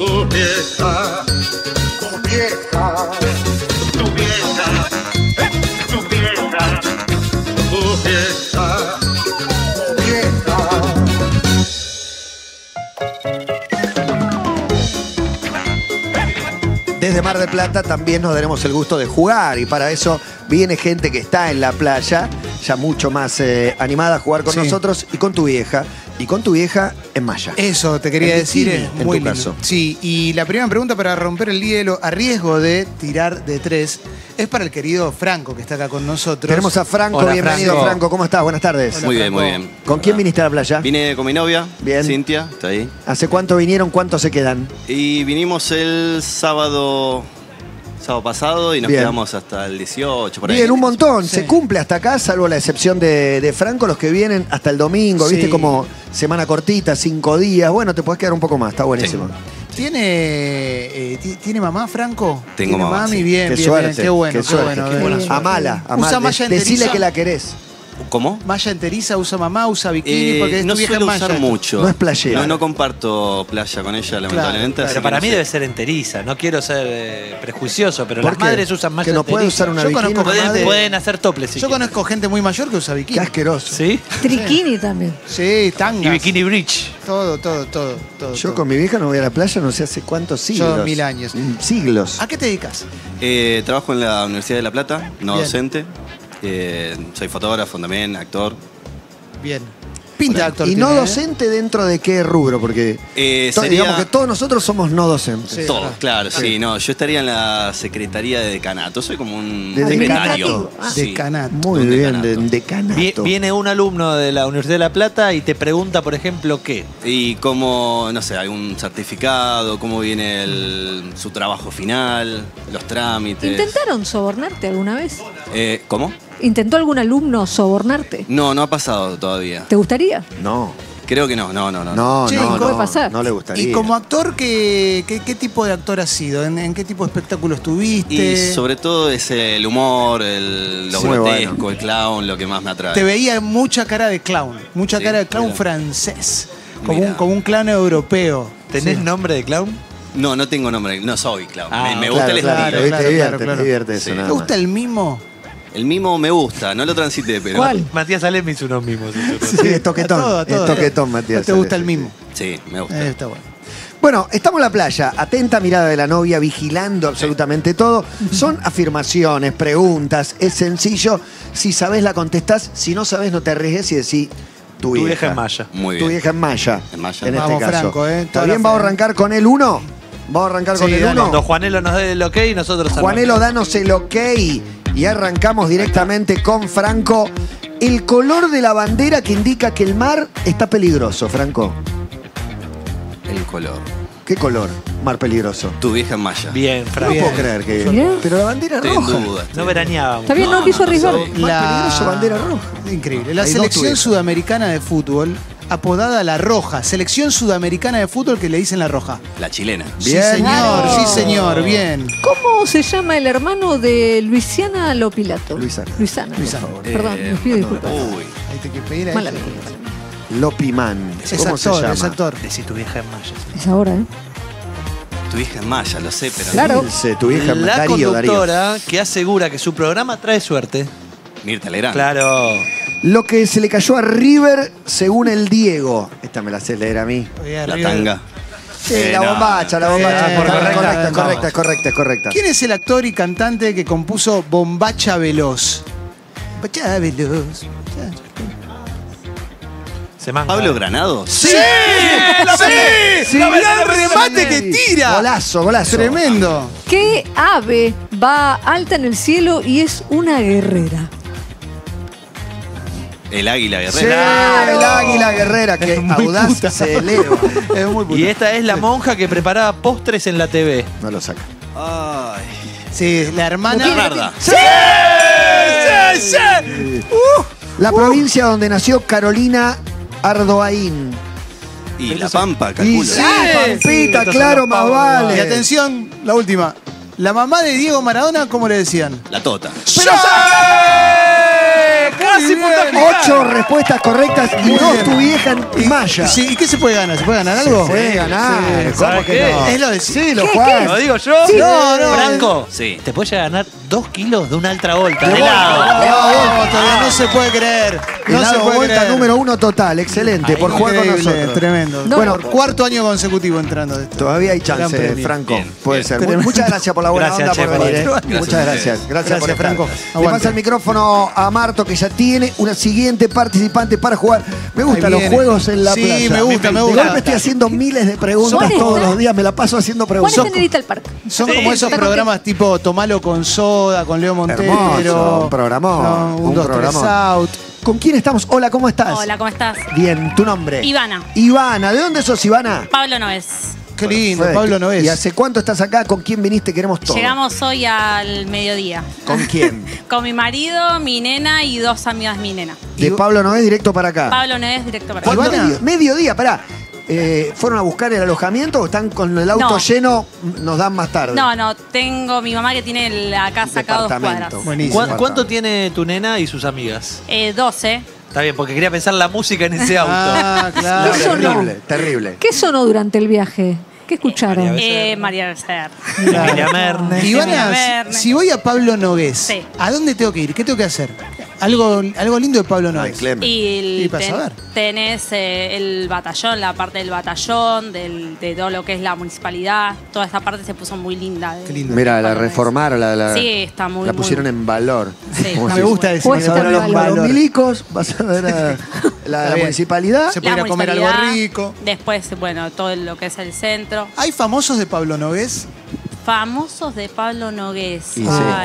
estupideza, estupideza, estupideza, estupideza, estupideza, estupideza. Desde Mar del Plata también nos daremos el gusto de jugar y para eso viene gente que está en la playa, ya mucho más animada a jugar con nosotros y con tu vieja, Y con tu vieja en Maya. Eso te quería decir, es muy lindo. Sí, y la primera pregunta para romper el hielo, a riesgo de tirar de tres, es para el querido Franco, que está acá con nosotros. Tenemos a Franco. Hola, bienvenido Franco. Franco, ¿cómo estás? Buenas tardes. Hola, muy bien, Franco. Muy bien. ¿Con quién viniste a la playa? Vine con mi novia, bien. Cintia, está ahí. ¿Hace cuánto vinieron? ¿Cuántos se quedan? Y vinimos el sábado pasado y nos bien. Quedamos hasta el 18 por ahí. Bien, un montón, sí. Se cumple hasta acá, salvo la excepción de Franco, los que vienen hasta el domingo, sí. Viste, como semana cortita, 5 días, bueno, te podés quedar un poco más, está buenísimo. Sí. ¿Tiene mamá, Franco? Tengo mamá, mami, sí. Bien, qué bien, suerte, bien, qué bueno, qué suerte, qué bueno. Qué buena suerte. Amala, decile que la querés. ¿Cómo? Malla enteriza, usa mamá, usa bikini, porque no suelo usar mucho. No es playera. No comparto playa con ella, lamentablemente. Claro, pero para mí debe ser enteriza. No quiero ser prejuicioso, pero las madres usan malla enteriza. Que no pueden usar una bikini. Pueden hacer toples. Yo conozco gente muy mayor que usa bikini. Qué asqueroso. ¿Sí? Triquini también. Sí, tangas. Y bikini bridge. Todo. Yo con mi vieja no voy a la playa, no sé hace cuántos siglos. Yo 1000 años. Siglos. ¿A qué te dedicas? Trabajo en la Universidad de La Plata, no docente. Soy fotógrafo también, actor. Bien. Pinta de actor. ¿Y no docente dentro de qué rubro? Porque digamos que todos nosotros somos no docentes. Sí, todos, claro, sí. No, yo estaría en la secretaría de decanato. Soy como un secretario. Decanato. Muy bien, decanato. Viene un alumno de la Universidad de La Plata y te pregunta, por ejemplo, ¿qué? Y cómo, no sé, algún certificado, cómo viene su trabajo final, los trámites. ¿Intentaron sobornarte alguna vez? ¿Cómo? ¿Intentó algún alumno sobornarte? No, no ha pasado todavía. ¿Te gustaría? No. Creo que no. Che, no, puede pasar. No le gustaría. ¿Y como actor qué tipo de actor has sido? ¿En qué tipo de espectáculos estuviste? Y sobre todo es el humor, lo grotesco, bueno. El clown, lo que más me atrae. Te veía mucha cara de clown. Mucha cara de clown francés. Como un clown europeo. ¿Tenés nombre de clown? No, no tengo nombre. No soy clown. Me gusta el estilo. Te divierte eso. ¿Te gusta el mimo? El mimo me gusta, no lo transité, pero... ¿Cuál? Matías Alé me hizo unos mimos. Sí, es toquetón, es toquetón, Matías. ¿Te gusta el mimo? Sí, me gusta. Está bueno. Bueno, estamos en la playa, atenta mirada de la novia, vigilando absolutamente todo. Son afirmaciones, preguntas, es sencillo. Si sabés la contestás, si no sabés no te arriesgues y decís... Tu vieja en Maya. Muy bien. Tu vieja en Malla, en este caso. Franco, también vamos a arrancar con el 1. Vamos a arrancar con el 1. Cuando Juanelo nos dé el ok, nosotros... Juanelo, danos el ok. Y arrancamos directamente con Franco. El color de la bandera que indica que el mar está peligroso, Franco. El color. ¿Qué color? Mar peligroso. Tu vieja en Maya. Bien, Franco. No puedo creer que... ¿Bien? Pero la bandera roja. No veraneábamos. Está bien, no quiso arriesgar. Mar peligroso, bandera roja. Increíble. La selección sudamericana de fútbol... apodada La Roja, selección sudamericana de fútbol que le dicen La Roja. La chilena. Bien. Sí, señor, sí, señor, bien. ¿Cómo se llama el hermano de Luisiana Lopilato? Luisana. Perdón, me pido disculpas. Uy, hay que pedir a ella. Lopimán. ¿Cómo se llama? Es actor. Decí Tu vieja en Maya. Es ahora, ¿eh? Tu vieja en Maya, lo sé, pero... Claro. Tu vieja en Maya. La conductora que asegura que su programa trae suerte. Mirta Legrand. Claro. Lo que se le cayó a River, según el Diego. Esta me la sé leer a mí. La tanga. Sí, la bombacha. Correcta. ¿Quién es el actor y cantante que compuso Bombacha Veloz? Bombacha Veloz. ¿Pablo Granado? ¡Sí! ¡Sí! ¡Mirá el remate que tira! Golazo. Tremendo. ¿Qué ave va alta en el cielo y es una guerrera? El águila guerrera. Sí, ¡claro! El águila guerrera, que audaz puta. Se eleva. Es muy puta. Y esta es la monja que preparaba postres en la TV. No lo saca. Ay. Sí, la hermana. ¡Sí! ¡Sí! ¡Sí! La provincia donde nació Carolina Ardoaín. Y La Pampa, calculo. Y sí, Pampita, claro, más vale. Y atención, la última. La mamá de Diego Maradona, ¿cómo le decían? La Tota. ¡Pero casi! 8 respuestas correctas y 2 tu vieja en Malla. Sí, ¿y qué se puede ganar? ¿Se puede ganar algo? Se puede ganar. Sí, ¿cómo que no? Es lo de Cilo, Juan. ¿Lo digo yo? Sí. No. Franco, sí. Te puedes ganar 2 kilos de una altra volta. De lado. Todavía no se puede creer. No se puede volta creer. Número 1 total. Excelente. Ahí, por jugar con nosotros. Tremendo. No, bueno, cuarto año consecutivo entrando. De esto. Todavía hay chance, Franco. Bien, puede ser. Tremendo. Muchas gracias por la buena onda por venir. Muchas gracias. Gracias por Franco. Le pasa el micrófono a Marto, que ya tiene una siguiente participante para jugar Me gustan los juegos en la playa. Sí, me gusta. De golpe estoy haciendo miles de preguntas todos los días. Me la paso haciendo preguntas. ¿Cuál es Tenerife al Parque? Son como esos programas tipo Tomalo con Soda, con Leo Montero. Hermoso, un programón. Un 2, 3 out. ¿Con quién estamos? Hola, ¿cómo estás? Hola, ¿cómo estás? Bien, ¿tu nombre? Ivana. Ivana, ¿de dónde sos, Ivana? Pablo Noes. Qué lindo, Pablo Noes. ¿Y hace cuánto estás acá? ¿Con quién viniste? Queremos todo. Llegamos hoy al mediodía. ¿Con quién? Con mi marido, mi nena y dos amigas de mi nena. ¿De Pablo Noes directo para acá? Pablo Noes directo para acá. Ivana, mediodía, pará. ¿Fueron a buscar el alojamiento o están con el auto lleno? Nos dan más tarde. No, no, tengo mi mamá que tiene la casa acá a 2 cuadras. Buenísimo. ¿Cuánto tiene tu nena y sus amigas? 12. Está bien, porque quería pensar la música en ese auto. Ah, claro. Terrible, terrible. ¿Qué sonó durante el viaje? ¿Qué escucharon? María Becerra. María Mernes. Ivana, si voy a Pablo Nogués, ¿a dónde tengo que ir? ¿Qué tengo que hacer? Algo lindo de Pablo Nogués. Y tenés el batallón, la parte del batallón, de todo lo que es la municipalidad. Toda esta parte se puso muy linda. Qué lindo. Mira, la reformaron. Sí, está muy... La pusieron en valor. Sí, me gusta decir. Vas a ver a los milicos, vas a ver a la municipalidad. Se puede ir a comer algo rico. Después, bueno, todo lo que es el centro. ¿Hay famosos de Pablo Nogués? Famosos de Pablo Nogués.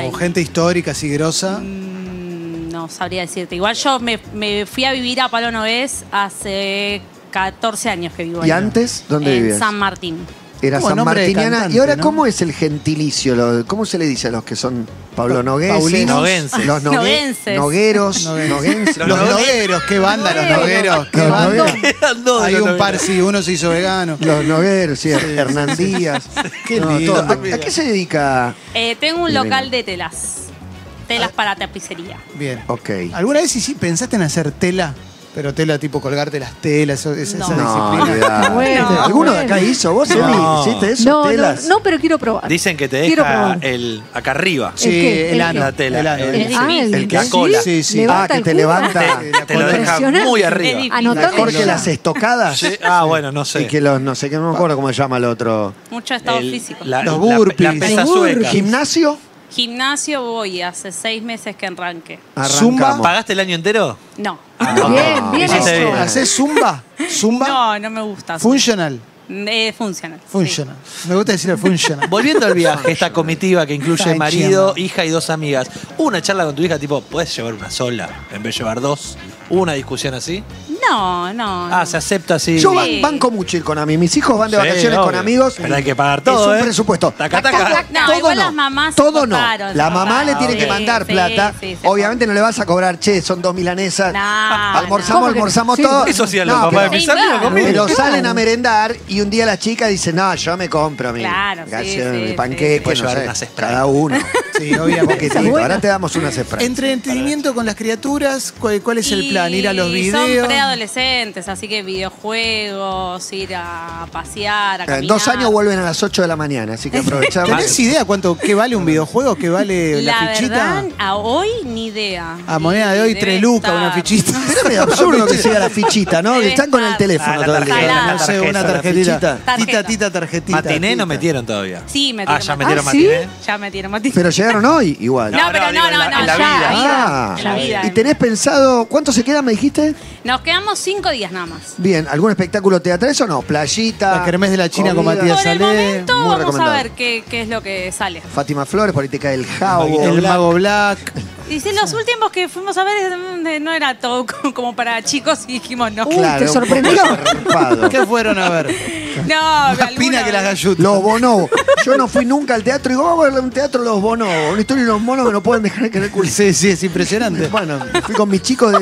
O gente histórica, así grosa. No sabría decirte. Igual yo me fui a vivir a Pablo Nogués hace 14 años que vivo ahí. ¿Y antes dónde vivías? En San Martín. Era San Martiniana. Cantante, ¿y ahora cómo es el gentilicio? ¿Cómo se le dice a los que son Pablo Nogueses? Noguenses. Los nogueros. Los nogueros. Qué banda los nogueros. Qué banda. Hay un par, sí, uno se hizo vegano. Los nogueros, sí. Hernán Díaz. Qué lindo. ¿A qué se dedica? Tengo un local de telas. Telas para tapicería. Bien. Ok. ¿Alguna vez pensaste en hacer tela? Pero tela tipo colgarte las telas, esa disciplina. Bueno, ¿alguno de acá hizo? ¿Vos, Emi, hiciste eso? No, telas. No, pero quiero probar. Dicen que te deja acá arriba. Sí, el ano. La tela. La cola. Sí. Ah, que te levanta. Te lo deja muy arriba. Mejor que las estocadas. Ah, bueno, no sé. Y que los, no sé, que no me acuerdo cómo se llama el otro. Mucho estado físico. Los burpees. La pesa sueca. ¿Gimnasio? Gimnasio voy, hace 6 meses que arranqué. ¿Zumba? ¿Pagaste el año entero? No. Bien eso. ¿Hacés zumba? ¿Zumba? No, no me gusta. ¿Funcional? Funcional. Funcional. Sí. Me gusta decir el funcional. Volviendo al viaje, esta comitiva que incluye marido, hija y 2 amigas. ¿Hubo una charla con tu hija tipo, ¿puedes llevar una sola en vez de llevar 2? ¿Hubo una discusión así? No. Ah, se acepta así. Yo banco mucho ir con amigos. Mis hijos van de vacaciones con amigos. Pero hay que pagar todo, Es un presupuesto. Taca. No, igual las mamás todo no. La mamá le tiene que mandar plata. Obviamente no le vas a cobrar, che, son 2 milanesas. Almorzamos todo. Eso hacían los papás de mis amigos conmigo. Pero salen a merendar y un día la chica dice, no, yo me compro a mí. Claro, sí. Panqueque, cada uno. Sí, obviamente. Ahora te damos unas sprays. Entretenimiento con las criaturas, ¿cuál es el plan? Ir a los videos. Adolescentes, así que videojuegos, ir a pasear, a caminar. En 2 años vuelven a las 8 de la mañana, así que aprovechamos. ¿Tenés idea qué vale un videojuego? ¿Qué vale la fichita? Verdad, a hoy ni idea. A moneda de hoy 3 lucas una fichita. Era medio absurdo que sea la fichita, ¿no? Están con el teléfono todo el día. No sé, una tarjetita. Tarjetita. ¿Matiné no metieron todavía? Sí, metieron. Ah, ya metieron matiné. Ya metieron matiné. Pero llegaron hoy igual. No, pero no. La vida. ¿Y tenés pensado cuánto se queda, me dijiste? Nos quedamos 5 días nada más. Bien, ¿algún espectáculo teatral o no? Playita. La kermés de la China con Matías Alé. Por el momento vamos a ver qué es lo que sale. Fátima Flores, política del Jao, el Mago Black. Y si los últimos que fuimos a ver no era todo como para chicos y dijimos no. Claro, te sorprendió. ¿Qué fueron a ver? No, la espina que las gallutas. Los bonobos. Yo no fui nunca al teatro y digo, vamos a ver un teatro los bonobos. Una historia de los monos que no pueden dejar que le culo. Sí, es impresionante. Bueno, fui con mis chicos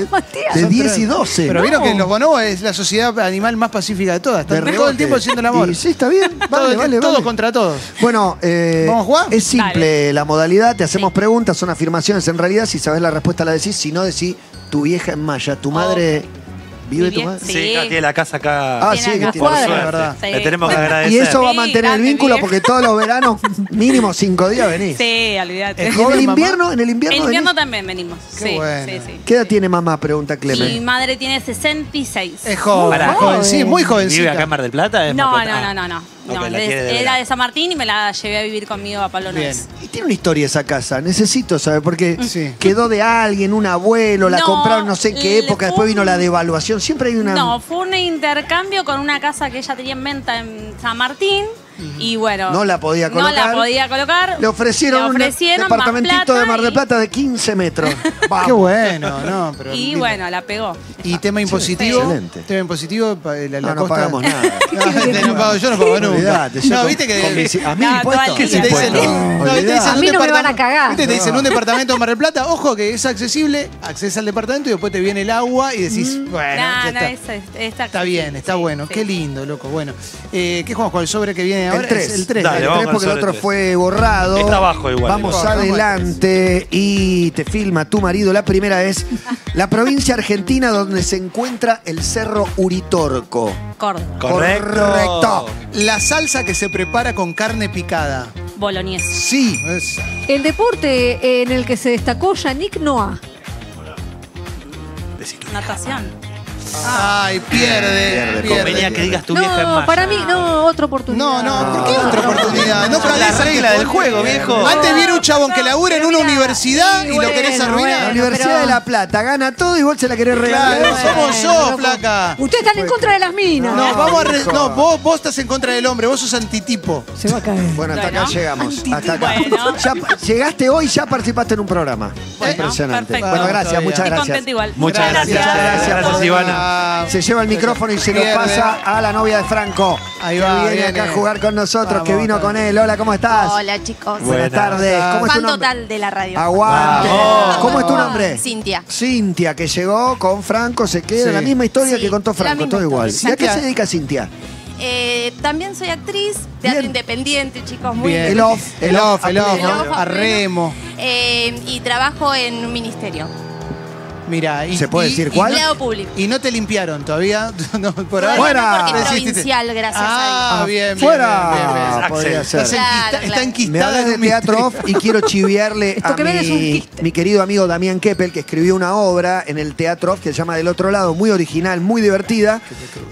de 10 y 12. Pero vieron que los bonobos es la sociedad animal más pacífica de todas. Están todo el tiempo haciendo el amor. Sí, está bien. Vale. Todos contra todos. Bueno, ¿vamos a jugar? Es simple la modalidad. Te hacemos preguntas, son afirmaciones en realidad. Si sabes la respuesta la decís, si no decís tu vieja en Maya, tu madre... ¿Vive tu madre? Sí, tiene la casa acá. Ah, sí, que tiene la verdad. Sí. Le tenemos que agradecer. Y eso va a mantener el vínculo porque todos los veranos, mínimo 5 días venís. Sí, olvídate. ¿En el invierno? En el invierno también venimos. Qué bueno. Sí. ¿Qué edad tiene mamá? Pregunta Clemen. Mi madre tiene 66. Es joven. Sí, muy jovencita. ¿Vive acá en Mar del Plata? No. Era de San Martín y me la llevé a vivir conmigo a Pablo Nogués. Y tiene una historia esa casa, necesito saber, porque quedó de alguien, un abuelo, la compraron no sé en qué época, después vino la devaluación. relación? Siempre hay una... No, fue un intercambio con una casa que ella tenía en venta en San Martín. Y bueno, no la podía colocar. No la podía colocar. Le ofrecieron un departamentito de Mar del Plata de 15 metros. Qué bueno, no, pero y lindo. Bueno, la pegó. Y tema impositivo. Excelente. Tema impositivo, la costa. No pagamos nada. Yo no pago nunca. No, viste que a mí no me van a cagar. Viste, te dicen un departamento de Mar del Plata, ojo que es accesible, accedes al departamento y después te viene el agua y decís, bueno, está bien, está bueno. Qué lindo, loco. Bueno, ¿qué jugamos con el sobre que viene? El 3. El 3, porque el otro fue borrado. Está abajo igual. Vamos adelante y te filma tu marido. La primera es la provincia argentina donde se encuentra el Cerro Uritorco. Córdoba. Correcto. La salsa que se prepara con carne picada. Boloñesa. Sí. El deporte en el que se destacó Yannick Noah. Natación. Ay, pierde. Convenía que digas tu vieja en marzo. No, para mí, no, otra oportunidad. No, ¿por qué otra oportunidad? No, para la regla del juego, viejo. Antes viene un chabón que labura en una universidad y lo querés arruinar. La Universidad de La Plata gana todo y vos se la querés regalar. Claro, somos yo, flaca. Ustedes están en contra de las minas. No, vos estás en contra del hombre, vos sos antitipo. Se va a caer. Bueno, hasta acá llegamos. Hasta acá. Llegaste hoy y ya participaste en un programa. Impresionante. Bueno, gracias, muchas gracias. Muchas gracias. Gracias, Ivana. Se lleva el micrófono y se lo pasa a la novia de Franco. Ahí va, que viene acá a jugar con nosotros, que vino con él. Hola, ¿cómo estás? Hola, chicos. Buenas tardes. ¿Cómo es tu nombre? Fan total de la radio. Aguante. ¿Cómo es tu nombre? Cintia. Cintia, que llegó con Franco, se queda. La misma historia que contó Franco, todo igual. ¿Y a qué se dedica Cintia? También soy actriz, teatro independiente, chicos, muy bien. El off, a remo. Y trabajo en un ministerio. Mira, ¿se puede decir cuál? Empleado público. ¿Y no te limpiaron todavía? No, por ahora. ¡Fuera! Porque es provincial, gracias a Dios. Ah, bien. ¡Fuera! Podría ser. Está enquistada en el teatro off y quiero chiviarle a mi querido amigo Damián Keppel, que escribió una obra en el teatro off que se llama Del Otro Lado, muy original, muy divertida.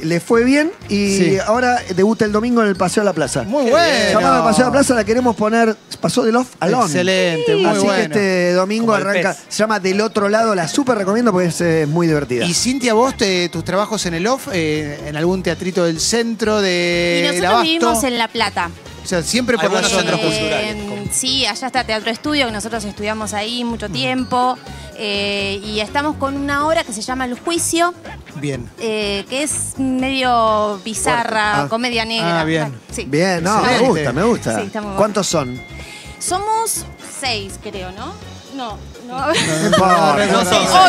Le fue bien y ahora debuta el domingo en el Paseo de la Plaza. ¡Muy bueno! Llamada Paseo de la Plaza, la queremos poner, pasó del off al on. Excelente, muy bueno. Así que este domingo arranca, se llama Del Otro Lado, la super recomiendo porque es muy divertida. Y Cintia, vos, tus trabajos en el off, en algún teatrito del centro de... Y nosotros vivimos en La Plata. O sea, siempre por los centros culturales. Sí, allá está Teatro Estudio, que nosotros estudiamos ahí mucho tiempo. Y estamos con una obra que se llama El Juicio. Bien. Que es medio bizarra, comedia negra. Ah, bien. Sí. Bien, no, me gusta. Sí, estamos... ¿Cuántos son? Somos 6, creo, ¿no?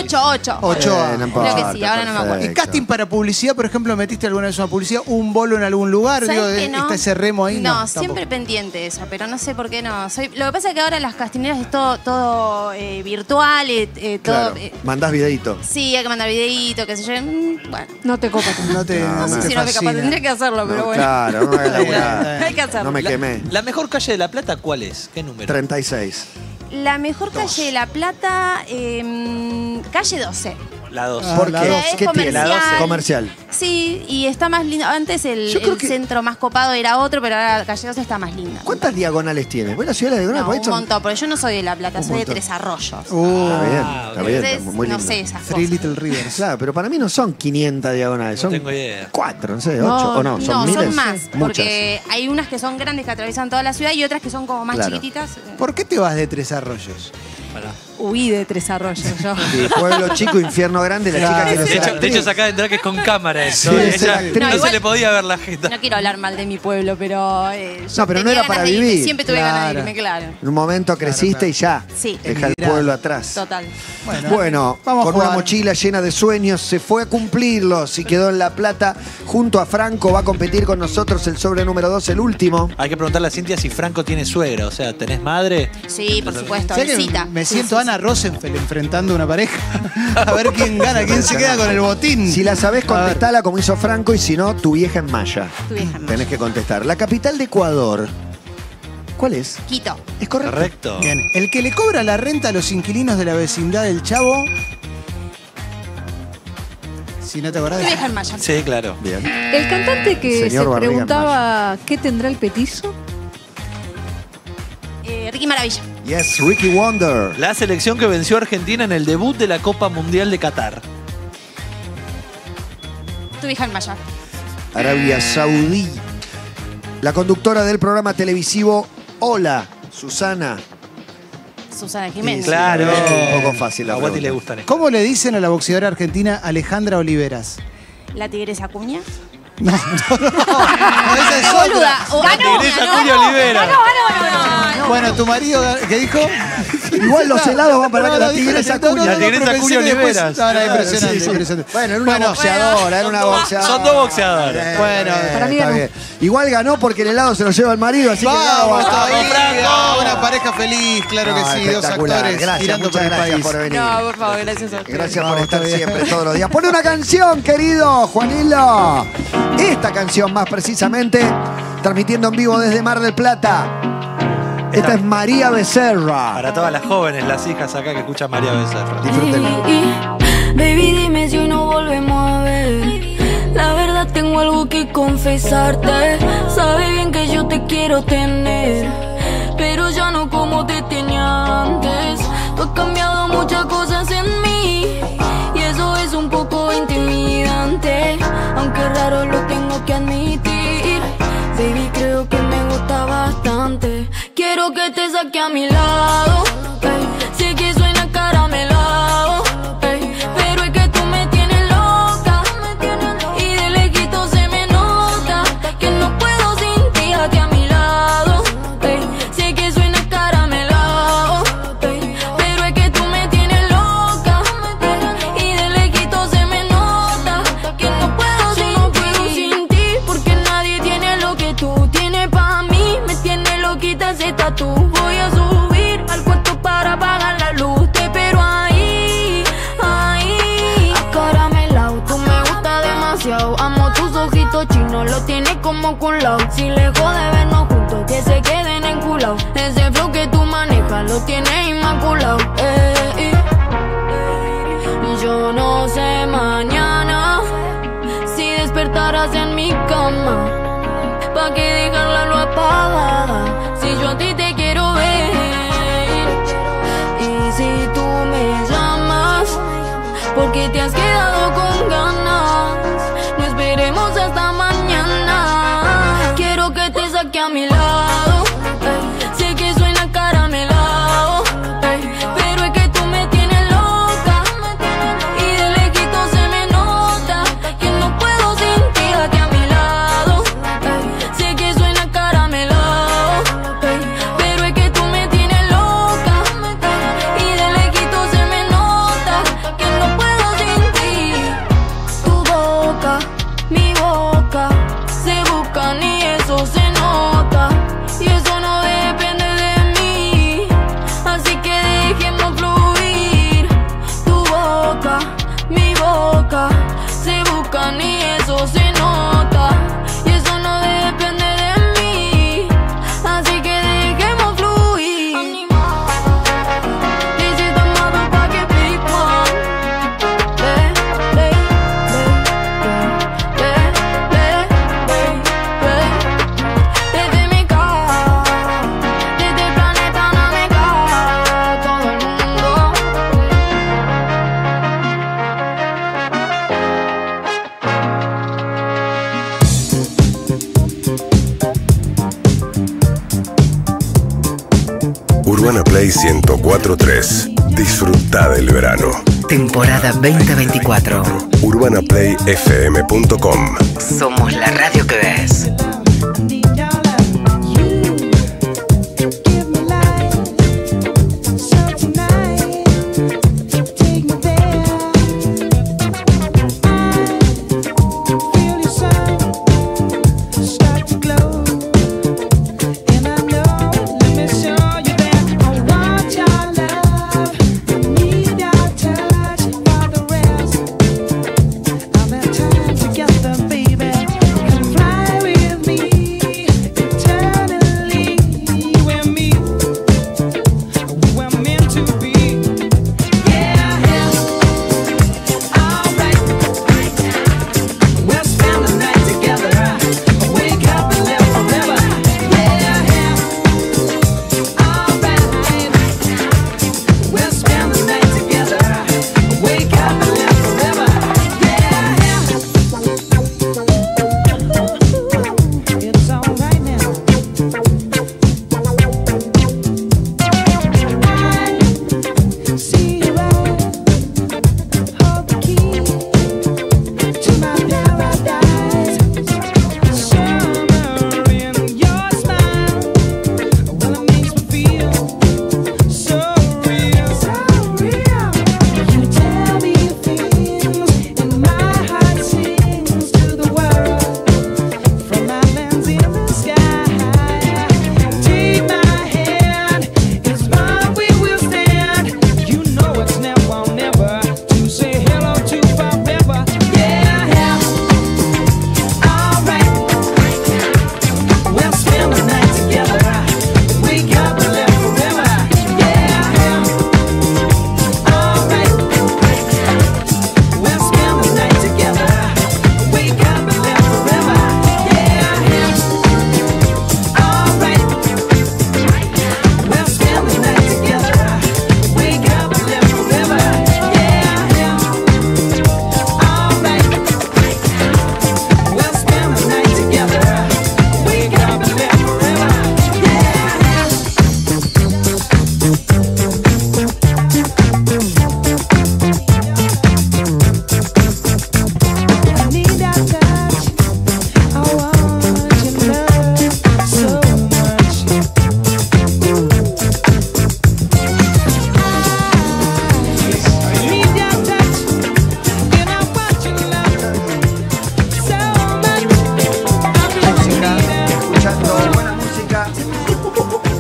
Ocho. Creo que sí, ahora no me acuerdo. ¿Y casting para publicidad, por ejemplo, metiste alguna vez una publicidad, un bolo en algún lugar? Digo, ¿está ese remo ahí? No, siempre pendiente eso, pero no sé por qué no. Lo que pasa es que ahora las castineras es todo virtual, todo... Mandás videíto. Sí, hay que mandar videíto, qué sé yo. Bueno. No te copas. No sé si no me capaz. Tendría que hacerlo, pero bueno. Claro, no hay que hacerlo. No me quemé. ¿La mejor calle de La Plata cuál es? ¿Qué número? 36. La mejor calle de La Plata, calle 12. La 12. ¿Por qué? ¿Qué tiene? La 12. Comercial. Sí, y está más lindo. Antes el centro más copado era otro, pero ahora la calle 12 está más linda. ¿Cuántas diagonales tiene? Bueno, la ciudad de diagonales. No, un montón, porque yo no soy de La Plata, soy de Tres Arroyos. Está bien. Entonces, muy lindo. No sé esas cosas. Three Little Rivers. Claro, pero para mí no son 500 diagonales, son 4, no sé, 8 o no. No, son más, porque hay unas que son grandes que atraviesan toda la ciudad y otras que son como más chiquititas. ¿Por qué te vas de Tres Arroyos? Huí de Tres Arroyos yo. Sí, pueblo chico, infierno grande, la chica que no se la... De hecho, sacá de entrar que es con cámara eso. Sí, ella, no se le podía ver la jeta. No quiero hablar mal de mi pueblo, pero... no, pero no era para vivir. Siempre tuve ganas de irme, claro. En un momento creciste y ya. Sí. Deja el pueblo atrás. Total. Bueno, vamos con una mochila llena de sueños, se fue a cumplirlos y quedó en La Plata junto a Franco. Va a competir con nosotros el sobre número 2, el último. Hay que preguntarle a Cintia si Franco tiene suegra, o sea, ¿tenés madre? Sí, por supuesto, visita. Me siento Ana Rosenfeld enfrentando una pareja. A ver quién gana, quién se queda con el botín. Si la sabés, contestala como hizo Franco y si no, tu vieja en malla. Tenés que contestar. La capital de Ecuador, ¿cuál es? Quito. ¿Es correcto? Correcto. Bien. El que le cobra la renta a los inquilinos de la vecindad del Chavo... Si no te acordás. Tu vieja en malla. Sí, claro. Bien. El cantante que se preguntaba qué tendrá el petizo... Ricky Maravilla. Yes, Ricky Wonder. La selección que venció a Argentina en el debut de la Copa Mundial de Qatar. Tu hija en Maya. Arabia Saudí. La conductora del programa televisivo Hola, Susana. Susana Jiménez. Claro. Un poco fácil la pregunta. A Guati le gustan. ¿Cómo le dicen a la boxeadora argentina Alejandra Oliveras? La Tigresa Acuña. No, esa es otra. Ganó. Bueno, tu marido, ¿qué dijo? Igual los helados van para la Tigresa Acuña. La Tigresa Acuña Oliveras. No, era impresionante. Bueno, era una boxeadora, era una boxeadora. Son dos boxeadores. Bueno, para mí ganó. Igual ganó porque el helado se lo lleva el marido, así que vamos todavía. Una pareja feliz, claro que sí. Dos actores tirando por el país. Por venir. No, por favor, gracias a ustedes. Gracias por estar siempre, todos los días. Pone una canción, querido Juanilo. Esta canción, más precisamente, transmitiendo en vivo desde Mar del Plata. Esta es María Becerra. Para todas las jóvenes, las hijas acá que escuchan María Becerra. Disfrútenlo. Baby, dime si hoy no volvemos a ver. La verdad tengo algo que confesarte. Sabes bien que yo te quiero tener, pero ya no como te tenía antes. Tú has cambiado muchas cosas en mí y eso es un poco intimidante, aunque raro lo tengo que admitir. Baby, creo que me gusta bastante. Quiero que te saque a mi lado, hey. Sé que suena caramelado, hey, pero es que tú me tienes loca y de lejito se me nota que no puedo sin ti aquí a mi lado, hey. Sé que suena caramelado, hey, pero es que tú me tienes loca, hey, y de lejito se me nota que no puedo sin, no puedo sin ti, porque nadie tiene lo que tú tienes para mí. Me tienes loquita ese tatu. Chino lo tiene como culao. Si lejos de vernos juntos, que se queden en culao. Ese flow que tú manejas lo tienes inmaculado. Yo no sé mañana si despertarás en mi cama, pa' que dejar la luz apagada si yo a ti te quiero ver. Y si tú me llamas porque te has quedado con ganas, no esperemos hasta mañana. Quiero que te saque a mi lado, hey. Sé que suena caramelado, hey, pero es que tú me tienes loca y de lejito se me nota que no puedo sin ti aquí a mi lado, hey. Sé que suena caramelado, hey, pero es que tú me tienes loca y de lejito se me nota que no puedo sin ti. Tu boca, mi boca, se buscan y eso se nota, y eso no depende de mí, así que dejemos fluir. Tu boca, mi boca, se buscan y eso se nota, y eso no depende de mí, así que dejemos fluir. Dice tomado pa' que pico. Desde mi casa, desde el planeta no me cae todo el mundo. Urbana Play 104.3. Disfruta del verano. Temporada 2024. UrbanaPlayFM.com. Somos la radio que ves. Together, baby, can fly with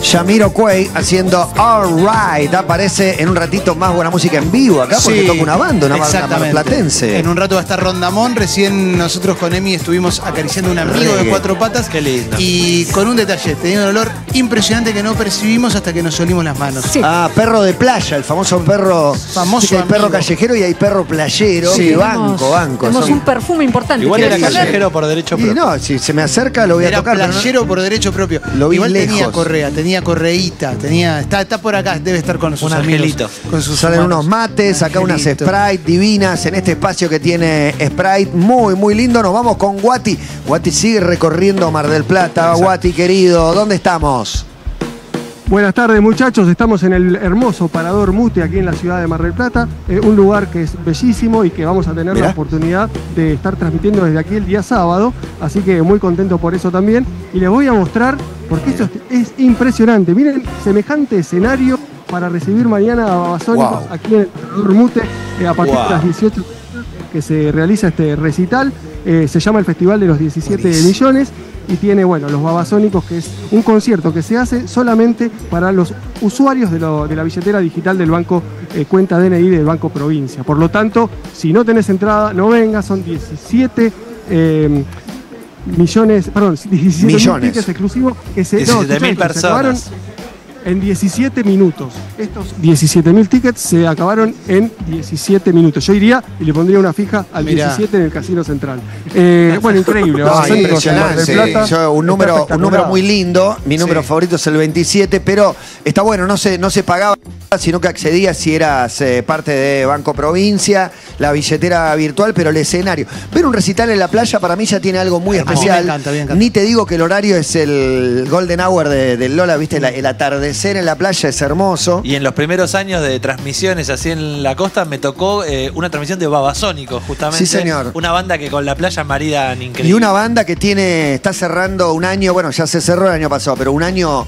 Jamiroquai haciendo All Right. Aparece en un ratito más buena música en vivo acá porque sí, toca una banda, una banda platense. En un rato va a estar Rondamón. Recién nosotros con Emi estuvimos acariciando un amigo de cuatro patas. Qué lindo. Y con un detalle, tenía un olor impresionante que no percibimos hasta que nos olimos las manos. Sí. Ah, perro de playa, el famoso perro. Famoso. Sí, hay perro callejero y hay perro playero. Sí, banco. Tenemos un perfume importante. Igual era callejero por derecho propio. Y no, si se me acerca lo voy a tocar. Era playero por derecho propio. Lo vi igual lejos. Tenía correa, tenía correíta, tenía. Está por acá, debe estar con sus angelitos. Salen unos mates, acá unas Sprite divinas en este espacio que tiene Sprite. Muy, muy lindo. Nos vamos con Guati. Guati sigue recorriendo Mar del Plata. Exacto. Guati, querido, ¿dónde estamos? Buenas tardes, muchachos. Estamos en el hermoso Parador Mute, aquí en la ciudad de Mar del Plata. Un lugar que es bellísimo y que vamos a tener la oportunidad de estar transmitiendo desde aquí el día sábado. Así que muy contento por eso también. Y les voy a mostrar, porque esto es impresionante. Miren, semejante escenario para recibir mañana a Babasónicos aquí en el Parador Mute a partir de las 18 que se realiza este recital. Se llama el Festival de los 17 Millones. Y tiene, bueno, los Babasónicos, que es un concierto que se hace solamente para los usuarios de la billetera digital del banco Cuenta DNI del Banco Provincia. Por lo tanto, si no tenés entrada, no vengas. Son 17 millones tickets exclusivos que se, 17.000 personas. Se acabaron en 17 minutos. Estos 17.000 tickets se acabaron en 17 minutos. Yo iría y le pondría una fija al 17 en el Casino Central. Bueno, increíble. No, impresionante. Un número muy lindo. Mi número favorito es el 27, pero está bueno, no se pagaba, sino que accedía si eras parte de Banco Provincia, la billetera virtual, pero el escenario. Ver un recital en la playa para mí ya tiene algo muy especial. Me encanta. Ni te digo que el horario es el Golden Hour del Lola, viste, el atardecer en la playa es hermoso. Y en los primeros años de transmisiones así en la costa me tocó una transmisión de Babasónicos, justamente. Sí, señor. Una banda que con la playa maridan increíble. Y una banda que está cerrando un año, bueno, ya se cerró el año pasado, pero un año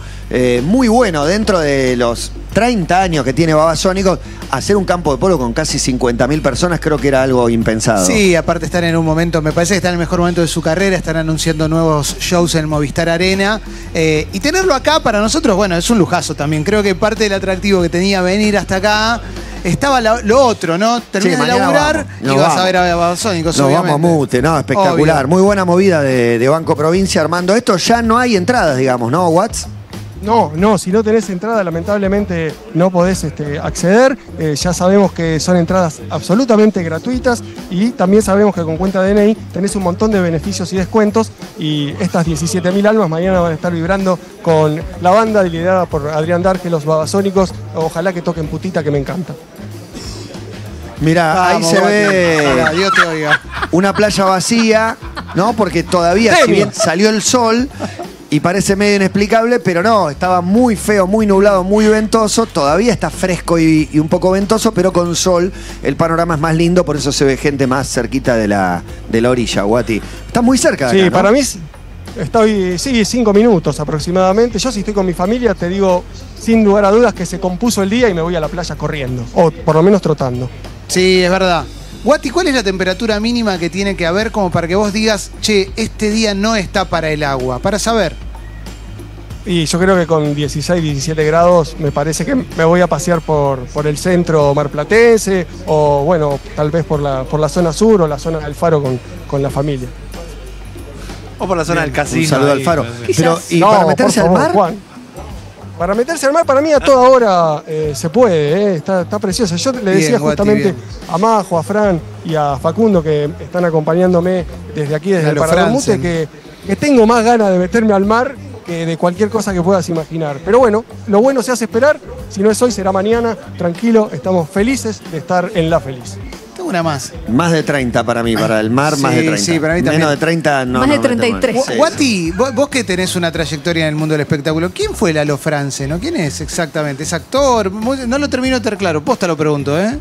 muy bueno dentro de los 30 años que tiene Babasónicos. Hacer un campo de polo con casi 50.000 personas creo que era algo impensado. Sí, aparte están en un momento, me parece que están en el mejor momento de su carrera, están anunciando nuevos shows en Movistar Arena y tenerlo acá para nosotros, bueno, es un lujazo también. Creo que parte del atractivo que tenía venir hasta acá estaba lo otro, ¿no? Terminas de laburar y vas a ver a Babasónicos, obviamente. Nos vamos a Mute, ¿no? Espectacular. Obvio. Muy buena movida de Banco Provincia, Armando. Esto ya no hay entradas, digamos, ¿no, Watts? No, si no tenés entrada lamentablemente no podés acceder. Ya sabemos que son entradas absolutamente gratuitas y también sabemos que con Cuenta DNI tenés un montón de beneficios y descuentos, y estas 17.000 almas mañana van a estar vibrando con la banda liderada por Adrián Darque, los Babasónicos. Ojalá que toquen Putita, que me encanta. Mirá, vamos, ahí se ve Dios te oiga. Una playa vacía, ¿no? Porque todavía, si bien salió el sol... Y parece medio inexplicable, pero no, estaba muy feo, muy nublado, muy ventoso. Todavía está fresco y un poco ventoso, pero con sol el panorama es más lindo, por eso se ve gente más cerquita de la orilla, Guati. Está muy cerca de acá, ¿no? Para mí estoy, 5 minutos aproximadamente. Yo, si estoy con mi familia, te digo, sin lugar a dudas, que se compuso el día y me voy a la playa corriendo, o por lo menos trotando. Sí, es verdad. Guati, ¿cuál es la temperatura mínima que tiene que haber como para que vos digas, che, este día no está para el agua? Para saber. Y yo creo que con 16, 17 grados me parece que me voy a pasear por el centro marplatense, o bueno, tal vez por la zona sur o la zona del Faro con la familia. O por la zona del casino. Un saludo al Faro. Pero, ¿y para meterse al mar? Juan. Para meterse al mar, para mí a toda hora se puede, está preciosa. Yo le decía justamente a Majo, a Fran y a Facundo, que están acompañándome desde aquí, desde Lalo el Parador Mute, que tengo más ganas de meterme al mar que de cualquier cosa que puedas imaginar. Pero bueno, lo bueno se hace esperar. Si no es hoy, será mañana. Tranquilo, estamos felices de estar en La Feliz. Una más. Más de 30 para mí, para el mar, más de 30. Sí, para mí también. Menos de 30, no. Más de 33. Guati, vos que tenés una trayectoria en el mundo del espectáculo, ¿quién fue Lalo Fransen? ¿No? ¿Quién es exactamente? ¿Es actor? No lo termino de tener claro, posta lo pregunto, ¿eh?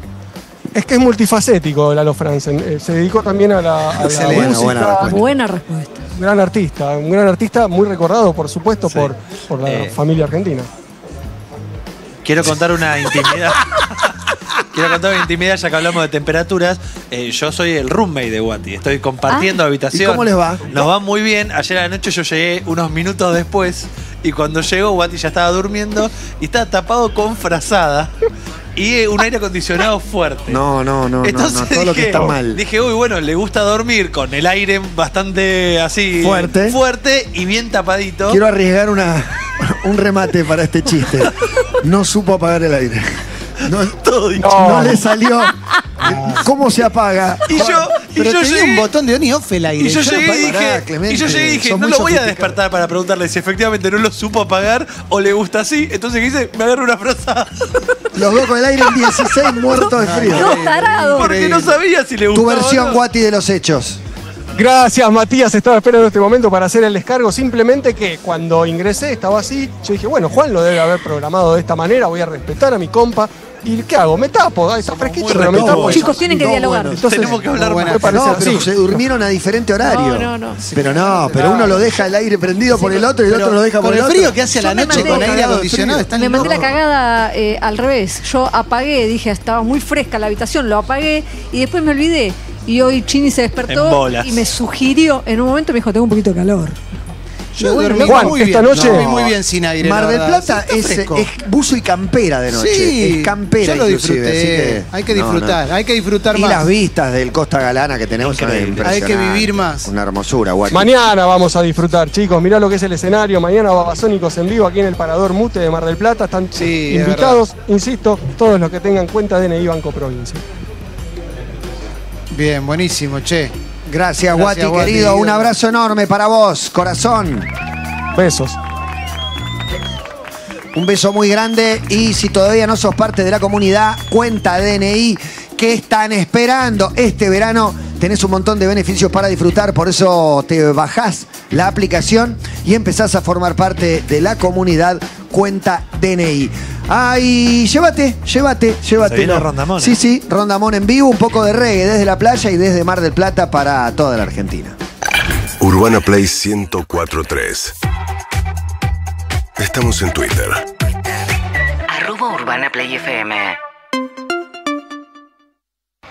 Es que es multifacético Lalo Fransen. Se dedicó también a la música. Buena respuesta. Un gran artista muy recordado, por supuesto, por la familia argentina. Quiero contar una intimidad. Quiero contar mi intimidad, ya que hablamos de temperaturas. Yo soy el roommate de Guati. Estoy compartiendo habitación. ¿Y cómo les va? Nos va muy bien. Ayer a la noche yo llegué unos minutos después Y cuando llegó, Guati ya estaba durmiendo y estaba tapado con frazada y un aire acondicionado fuerte. Entonces, todo dije, lo que está mal. Dije, uy, bueno, le gusta dormir con el aire bastante así... Fuerte. Fuerte y bien tapadito. Quiero arriesgar un remate para este chiste. No supo apagar el aire. No le salió. ¿Cómo se apaga? Y yo... Pero yo tenía un botón de on y off el aire. Y yo llegué y dije, no lo voy a despertar para preguntarle si efectivamente no lo supo apagar o le gusta así. Entonces, ¿qué hice? Me agarro una frazada. Los dos con el aire en 16 muertos de frío. Porque no sabía si le gustaba. Tu versión, Guati, de los hechos. Gracias, Matías. Estaba esperando este momento para hacer el descargo. Simplemente que cuando ingresé estaba así. Yo dije, bueno, Juan lo debe haber programado de esta manera. Voy a respetar a mi compa. ¿Y qué hago? Me tapo, está fresquito, pero me tapo. Chicos, tienen que dialogar. Entonces, tenemos que hablar más. No, pero se durmieron a diferente horario. Pero uno lo deja el aire prendido por el otro y el otro lo deja por el otro. Con el frío que hace a la noche con aire acondicionado. Me mandé la cagada al revés. Yo apagué, dije, estaba muy fresca la habitación, lo apagué y después me olvidé. Y hoy Chini se despertó y me sugirió, en un momento me dijo, tengo un poquito de calor. Yo dormí muy bien. Esta noche dormí muy bien sin aire. Mar del Plata es buzo y campera de noche. Sí, es campera. Yo lo disfruté. Que, hay que disfrutar, hay que disfrutar más. Y las vistas del Costa Galana que tenemos son impresionantes. Hay que vivir más. Una hermosura, guay. Mañana vamos a disfrutar, chicos. Mirá lo que es el escenario. Mañana Babasónicos en vivo aquí en el Parador Mute de Mar del Plata. Están invitados, insisto, todos los que tengan cuenta DNI Banco Provincia. Bien, buenísimo, che. Gracias, Guati, querido. Un abrazo enorme para vos, corazón. Besos. Un beso muy grande. Y si todavía no sos parte de la comunidad, cuenta DNI. ¿Qué están esperando? Este verano tenés un montón de beneficios para disfrutar. Por eso te bajás la aplicación y empezás a formar parte de la comunidad Cuenta DNI. Ay, llévate. Se viene Rondamón. Sí, Rondamón en vivo, un poco de reggae desde la playa y desde Mar del Plata para toda la Argentina. Urbana Play 104.3. Estamos en Twitter. @UrbanaPlayFM.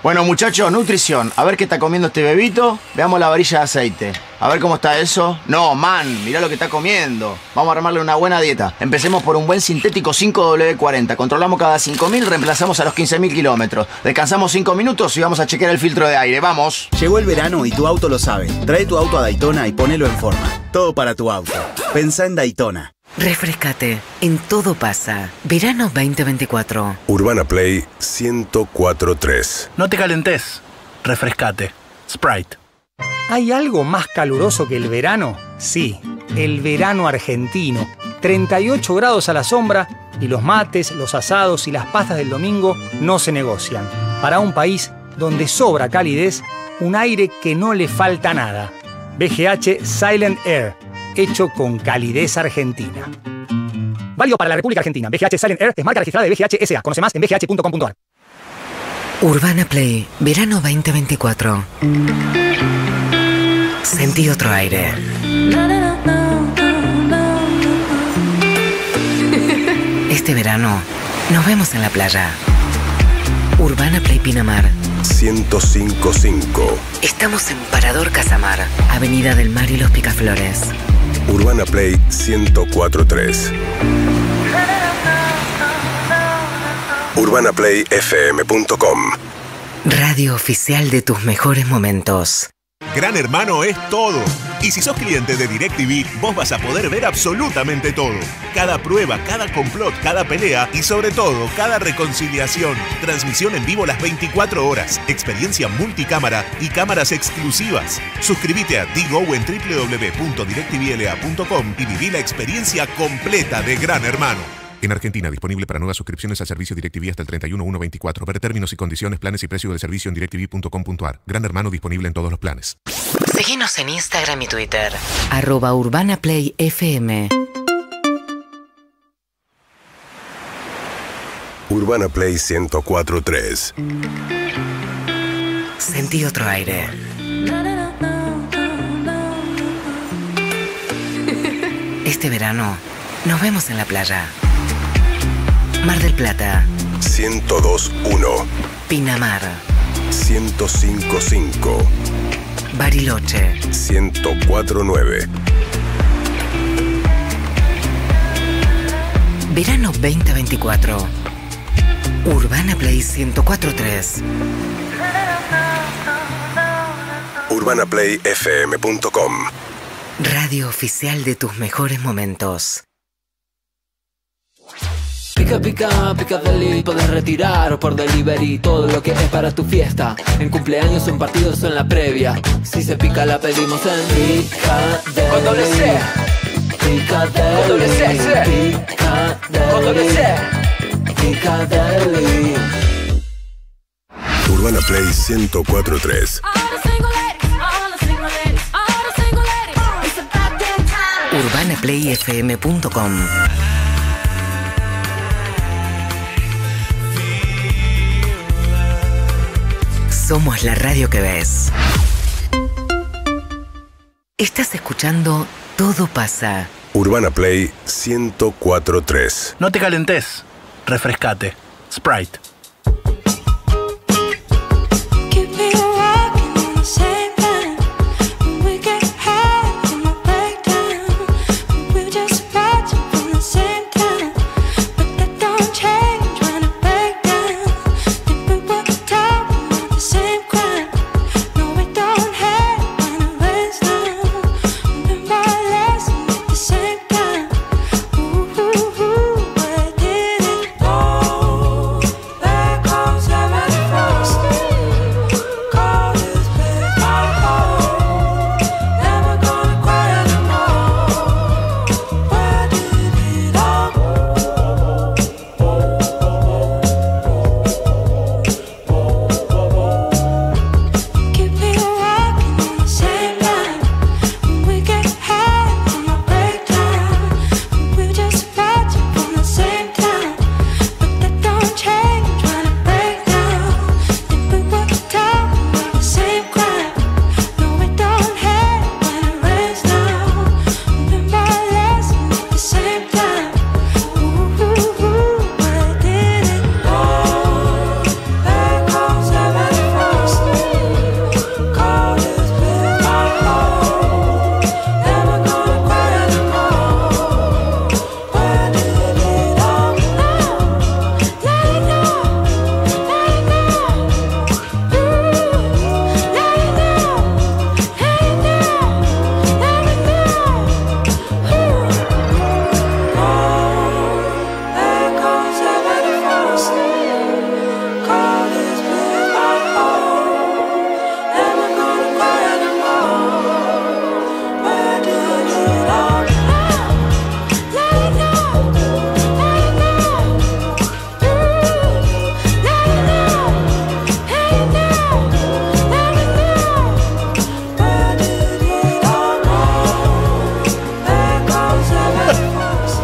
Bueno, muchachos, nutrición. A ver qué está comiendo este bebito. Veamos la varilla de aceite. A ver cómo está eso. No, man, mirá lo que está comiendo. Vamos a armarle una buena dieta. Empecemos por un buen sintético 5W40. Controlamos cada 5.000, reemplazamos a los 15.000 kilómetros. Descansamos 5 minutos y vamos a chequear el filtro de aire. ¡Vamos! Llegó el verano y tu auto lo sabe. Trae tu auto a Daytona y ponelo en forma. Todo para tu auto. Pensá en Daytona. Refrescate. En Todo Pasa. Verano 2024. Urbana Play 104.3. No te calentes. Refrescate. Sprite. ¿Hay algo más caluroso que el verano? Sí, el verano argentino. 38 grados a la sombra y los mates, los asados y las pastas del domingo no se negocian. Para un país donde sobra calidez, un aire que no le falta nada. BGH Silent Air. Hecho con calidez argentina. Válido para la República Argentina. BGH Silent Air es marca registrada de BGH S.A. Conoce más en bgh.com.ar. Urbana Play, verano 2024. Sentí otro aire. Este verano nos vemos en la playa. Urbana Play Pinamar 105.5. Estamos en Parador Casamar, Avenida del Mar y Los Picaflores. Urbana Play 104.3. UrbanaPlayFM.com. Radio oficial de tus mejores momentos. Gran Hermano es todo. Y si sos cliente de DirecTV, vos vas a poder ver absolutamente todo. Cada prueba, cada complot, cada pelea y sobre todo, cada reconciliación. Transmisión en vivo las 24 horas. Experiencia multicámara y cámaras exclusivas. Suscríbete a Digo en www.directvla.com y viví la experiencia completa de Gran Hermano. En Argentina, disponible para nuevas suscripciones al servicio DirecTV hasta el 31/1/24. Ver términos y condiciones, planes y precio del servicio en directv.com.ar. Gran Hermano disponible en todos los planes. Síguenos en Instagram y Twitter. @UrbanaPlayFM. Urbana Play 104.3. Sentí otro aire. Este verano nos vemos en la playa. Mar del Plata 102.1. Pinamar 105.5. Bariloche 104.9. Verano 2024. Urbana Play 104.3. UrbanaPlayFM.com. Radio oficial de tus mejores momentos. Pica, pica, Picadeli. Podés retirar o por delivery todo lo que es para tu fiesta. En cumpleaños, en partidos o en la previa. Si se pica, la pedimos en Picadeli. Con doble C. Picadeli. Con doble C, sí. Picadeli. Con doble C. Picadeli. Urbana Play 104.3. UrbanaPlayFM.com. Somos la radio que ves. Estás escuchando Todo Pasa. Urbana Play 104.3. No te calentes, refrescate. Sprite.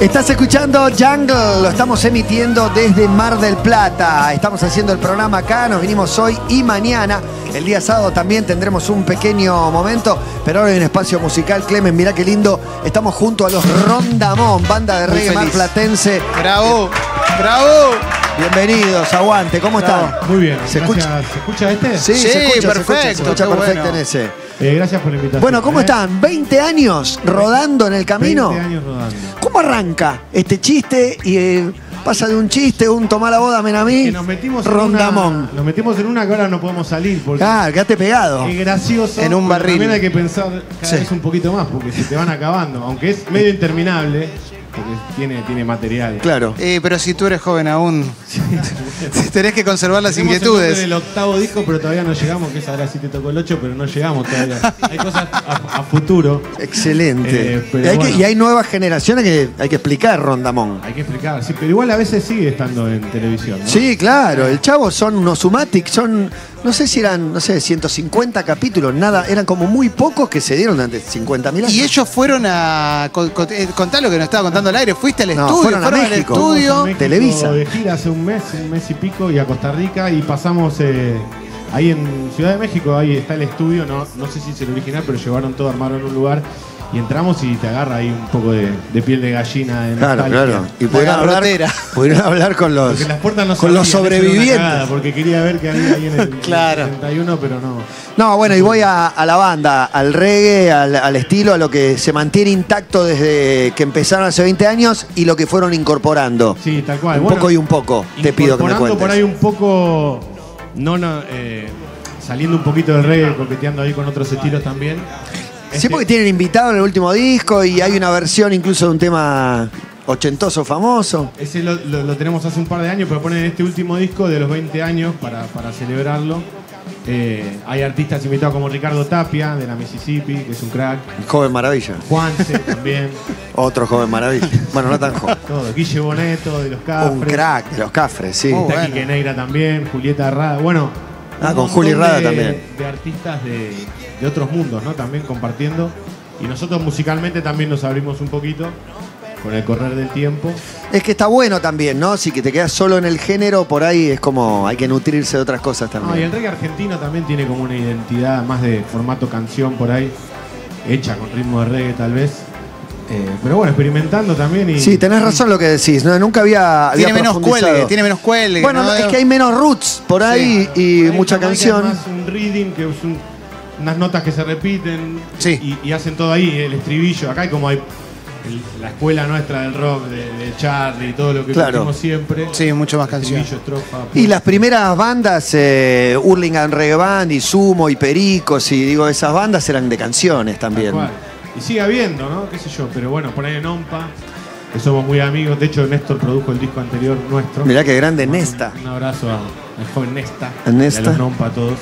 Estás escuchando Jungle, lo estamos emitiendo desde Mar del Plata. Estamos haciendo el programa acá, nos vinimos hoy y mañana. El día sábado también tendremos un pequeño momento, pero ahora hay un espacio musical. Clemen, mirá qué lindo, estamos junto a los Rondamón, banda de reggae marplatense. ¡Bravo! ¡Bravo! Bienvenidos, aguante, ¿cómo están? Muy bien, ¿Se escucha este? Sí, sí, se escucha perfecto en ese. Gracias por la invitación. Bueno, ¿cómo están? ¿20 años rodando en el camino? 20 años rodando. ¿Cómo arranca este chiste y pasa de un chiste, un tomá la boda, men a mí, Rondamón? Nos metimos en una que ahora no podemos salir. Ah, quedate pegado. Es gracioso. En un barril. También hay que pensar cada vez un poquito más porque se te van acabando, aunque es medio interminable. Porque tiene material. Claro. Pero si tú eres joven aún, tenés que conservar las inquietudes. En el octavo disco, pero todavía no llegamos, que es ahora sí te tocó el 8, pero no llegamos todavía. Hay cosas a futuro. Excelente. Y hay nuevas generaciones que hay que explicar, Rondamón. Hay que explicar, sí, pero igual a veces sigue estando en televisión, ¿no? Sí, claro. El Chavo son unos Sumatic, son, no sé si eran, no sé, 150 capítulos, nada, eran como muy pocos que se dieron durante 50.000 años. Y ellos fueron a... Contá lo que nos estaba contando al aire, fuiste al estudio, fueron a México, Televisa. De gira hace un mes y pico, y a Costa Rica, y pasamos Ahí en Ciudad de México, ahí está el estudio, no sé si es el original, pero llevaron todo, armaron un lugar y entramos y te agarra ahí un poco de piel de gallina. De claro, claro. Y pudieron hablar con los, porque las puertas no con los sobrevivientes. Cagada, porque quería ver qué había ahí en el, claro, en el 71, pero no. No, bueno, y voy a la banda, al reggae, al estilo, a lo que se mantiene intacto desde que empezaron hace 20 años y lo que fueron incorporando. Sí, tal cual. Un poco y un poco, te pido que me cuentes. Por ahí un poco... saliendo un poquito del reggae, coqueteando ahí con otros estilos también. Sí, porque tienen invitado en el último disco y hay una versión incluso de un tema ochentoso famoso. Ese lo tenemos hace un par de años, pero ponen este último disco de los 20 años para celebrarlo. Hay artistas invitados como Ricardo Tapia, de la Mississippi, que es un crack. Joven maravilla. Juanse también. Otro joven maravilla. Bueno, no tan joven. Todo. Guille Boneto, de Los Cafres. Un crack, de Los Cafres, sí. Está Quique Neira también, Julieta Rada. Bueno, con Juli Rada también. De artistas de otros mundos, ¿no? También compartiendo. Y nosotros musicalmente también nos abrimos un poquito con el correr del tiempo. Es que está bueno también, ¿no? Si que te quedas solo en el género, por ahí es como hay que nutrirse de otras cosas también. No, y el reggae argentino también tiene como una identidad más de formato canción por ahí, hecha con ritmo de reggae tal vez. Pero bueno, experimentando también y... Sí, tenés razón lo que decís, ¿no? Nunca había tiene menos cuelgue. Bueno, ¿no? Es que hay menos roots por ahí, sí, y por ahí mucha canción. Más un reading que es unas notas que se repiten, sí, y hacen todo ahí, el estribillo. Acá hay como la escuela nuestra del rock, de Charlie y todo lo que escuchamos siempre. Sí, mucho más canciones. Y las primeras bandas, Hurlingham Reggae Band y Sumo y Pericos, y digo, esas bandas eran de canciones también. Y sigue habiendo, ¿no? Qué sé yo, pero bueno, por ahí en Ompa, que somos muy amigos. De hecho, Néstor produjo el disco anterior nuestro. Mirá qué grande Nesta. Un abrazo al joven Nesta. A Nesta. Y a los Ompa a todos.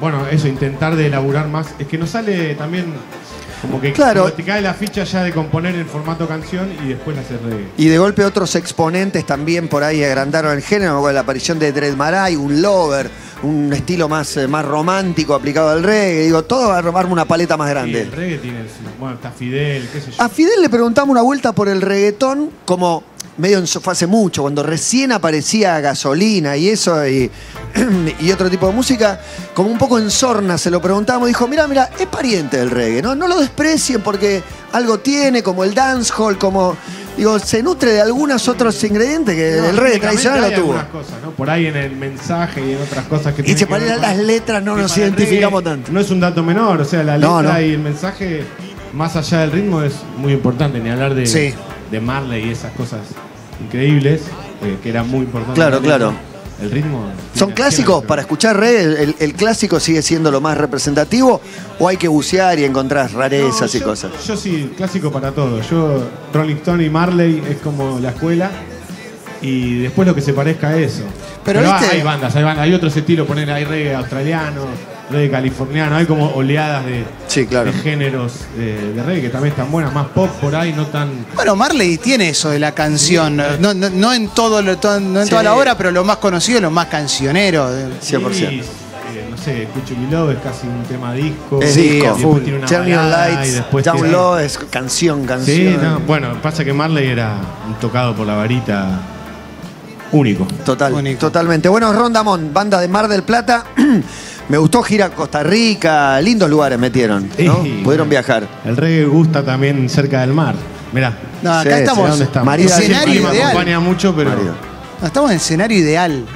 Bueno, eso, intentar de elaborar más. Es que nos sale también... Como que te cae la ficha ya de componer en formato canción y después hacer reggae. Y de golpe otros exponentes también por ahí agrandaron el género, con la aparición de Dred Maray, un Lover, un estilo más romántico aplicado al reggae. Digo, todo va a armarme una paleta más grande. Sí, el reggae tiene... Bueno, está Fidel, qué sé yo. A Fidel le preguntamos una vuelta por el reggaetón, como medio fue hace mucho, cuando recién aparecía Gasolina y eso, y otro tipo de música, como un poco en sorna se lo preguntamos, dijo, mirá, es pariente del reggae, ¿no? No lo desprecien porque algo tiene, como el dancehall, como, digo, se nutre de algunos otros ingredientes que el reggae tradicional lo tuvo. Cosas, ¿no? Por ahí en el mensaje y en otras cosas que... Y se parecen las letras, no nos identificamos tanto. No es un dato menor, o sea, la letra y el mensaje, más allá del ritmo, es muy importante, ni hablar de... Sí. De Marley y esas cosas increíbles, que era muy importante. Claro. El ritmo. ¿Son clásicos? Pero... Para escuchar reggae, el clásico sigue siendo lo más representativo, o hay que bucear y encontrar rarezas y cosas. Yo sí, clásico para todo. Yo, Rolling Stone y Marley es como la escuela, y después lo que se parezca a eso. Pero ¿viste? Hay bandas, hay otros estilos, hay reggae australiano, reggae californiano, hay como oleadas de géneros de reggae que también están buenas, más pop por ahí, no tan... Bueno, Marley tiene eso de la canción, sí, no en toda la obra, pero lo más conocido, lo más cancionero. 100%. Sí, no sé, Cucho Miló es casi un tema disco. Es disco, tiene una balada, Lights, Down Low es canción. Sí, pasa que Marley era un tocado por la varita... Único. Totalmente. Bueno, Rondamón, banda de Mar del Plata. Me gustó gira Costa Rica, lindos lugares metieron, ¿no? Pudieron viajar. El reggae gusta también cerca del mar. Mirá. Acá estamos. María escenario me acompaña mucho, pero... Estamos en el escenario ideal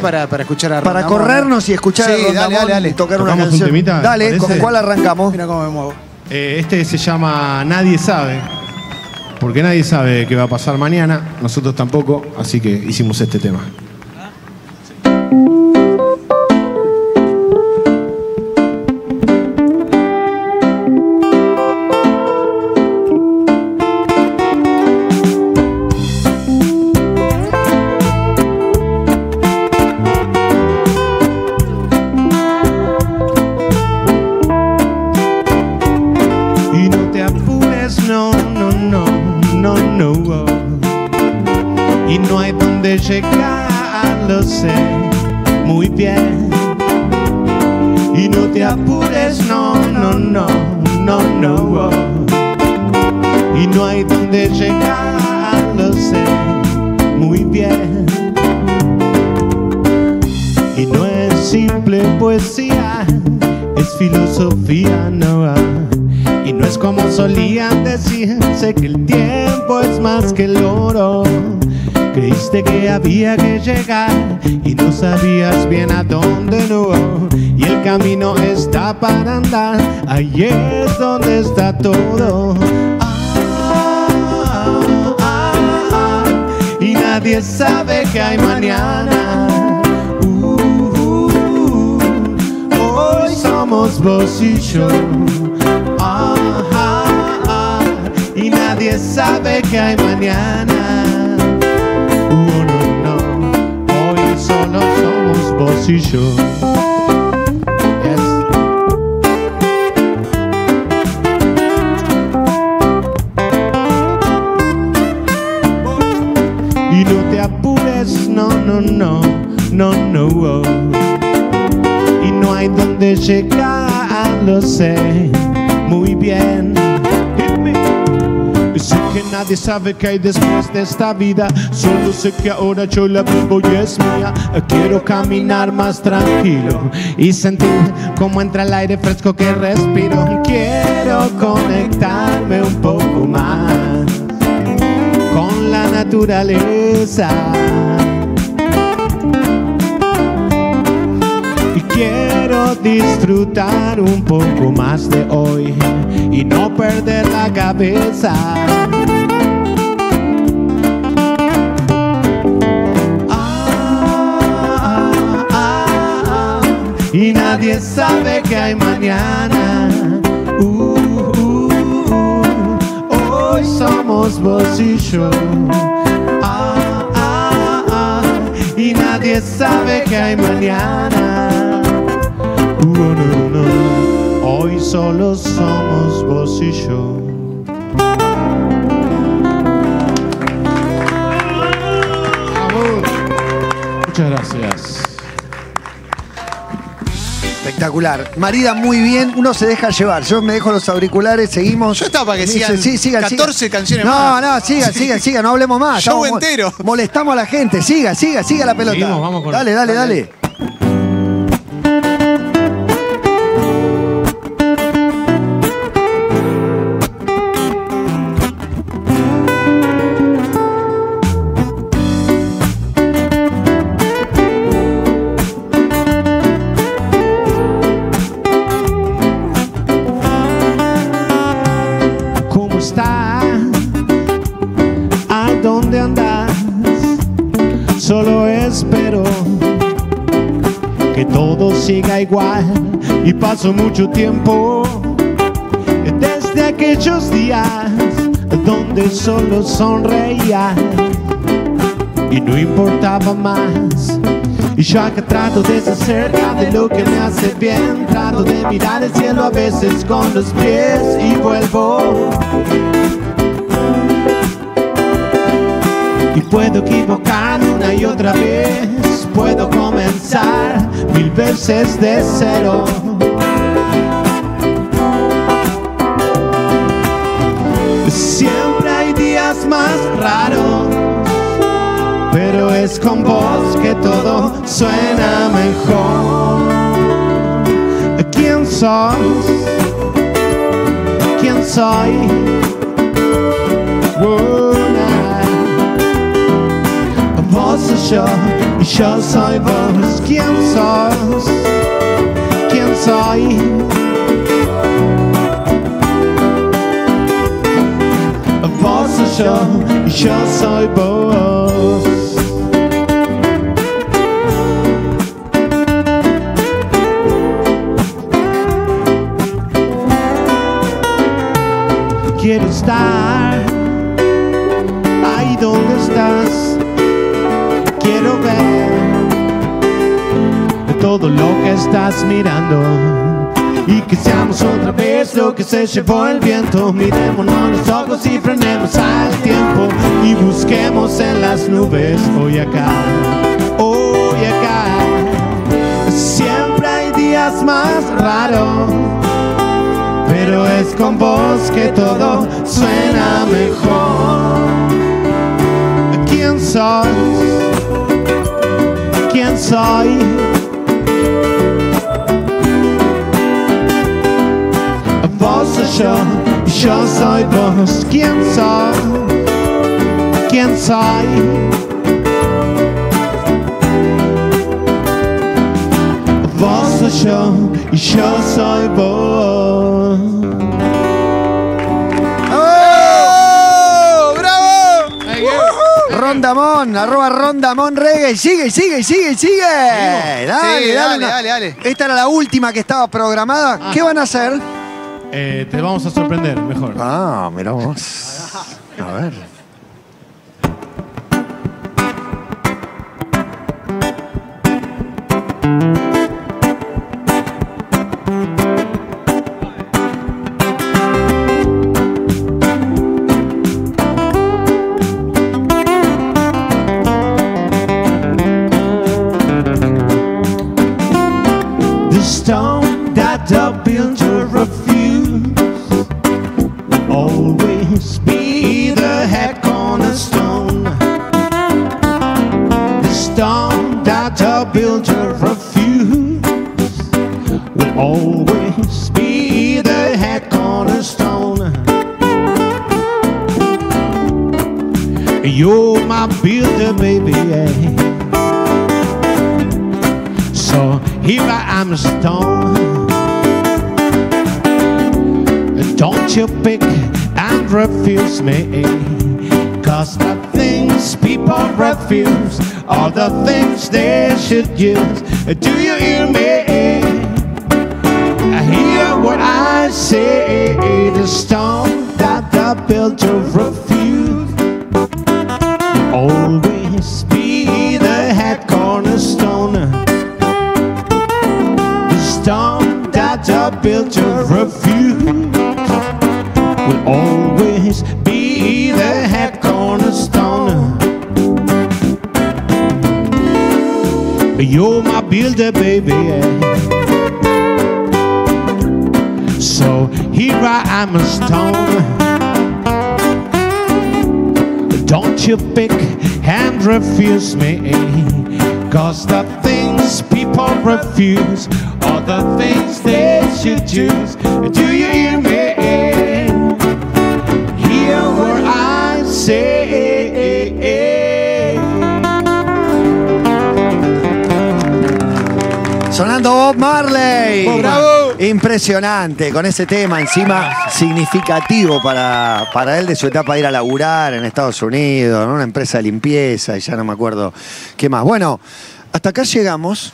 para escuchar a Rondamón. Para corrernos y escuchar a Rondamón. Dale. Tocar una canción. Un temita, dale, ¿con cuál arrancamos? Mira cómo me muevo. Este se llama Nadie Sabe. Porque nadie sabe qué va a pasar mañana, nosotros tampoco, así que hicimos este tema. Y no es simple poesía, es filosofía nueva. Y no es como solían decir, sé que el tiempo es más que el oro. Creíste que había que llegar y no sabías bien a dónde no. Y el camino está para andar, ahí es donde está todo. Y nadie sabe que hay mañana. Hoy somos vos y yo. Y nadie sabe que hay mañana. No, no, hoy solo somos vos y yo. Yes. Y no te apures, no, no, no, no, no. Oh. Y no hay donde llegar, lo sé muy bien. Sé que nadie sabe qué hay después de esta vida, solo sé que ahora yo la vivo y es mía. Quiero caminar más tranquilo y sentir cómo entra el aire fresco que respiro. Quiero conectarme un poco más con la naturaleza. Quiero disfrutar un poco más de hoy y no perder la cabeza. Y nadie sabe que hay mañana. Hoy somos vos y yo. Y nadie sabe que hay mañana. No, no, no. Hoy solo somos vos y yo. Muchas gracias. Espectacular. Marida, muy bien. Uno se deja llevar. Yo me dejo los auriculares, seguimos. Yo estaba para que sigan, sí, sigan 14 sigan. Canciones no, más. No, no, sigan, sigan, sigan. No hablemos más. Show entero. Molestamos a la gente. Siga, siga, siga la pelota. Seguimos, vamos con dale, dale, dale, dale. Siga igual y paso mucho tiempo desde aquellos días donde solo sonreía y no importaba más. Y yo acá trato de ser cerca de lo que me hace bien, trato de mirar el cielo a veces con los pies y vuelvo. Y puedo equivocarme una y otra vez, puedo comenzar 1000 veces de cero. Siempre hay días más raros, pero es con vos que todo suena mejor. ¿Quién sos? ¿Quién soy? Vos sos yo y yo soy vos. ¿Quién sos? ¿Quién soy? Vos sos yo y yo soy vos. Quiero estar ahí donde estás. Quiero ver todo lo que estás mirando y que seamos otra vez lo que se llevó el viento. Mirémonos los ojos y frenemos al tiempo y busquemos en las nubes hoy acá, hoy acá. Siempre hay días más raros, pero es con vos que todo suena mejor. ¿Quién sos? ¿Quién soy? yo soy vos. ¿Quién soy? ¿Quién soy? Vos soy yo y yo soy vos. ¡Oh! ¡Bravo! Rondamón, arroba Rondamón Reggae. Sigue. Dale. Esta era la última que estaba programada. Ah. ¿Qué van a hacer? Te vamos a sorprender, mejor. Ah, mirá vos. A ver. The stone that the builder refused always be the head cornerstone. The stone that the builder refused will always be the head cornerstone. You're my builder, baby, yeah. So here I am, stone. Don't you pick and refuse me, cause the things people refuse are the things they should use. Do you hear me? I hear what I say. The stone that the builder refused always be the head cornerstone. The stone that the builder refused will always be the head cornerstone. You're my builder, baby, yeah. So here I am, a stone. Don't you pick and refuse me, cause the things people refuse are the things they should choose. Do you hear me? Hear what I say. Sonando Bob Marley. ¡Bravo! Impresionante, con ese tema encima significativo para él de su etapa de ir a laburar en Estados Unidos, en una empresa de limpieza y ya no me acuerdo qué más. Bueno, hasta acá llegamos.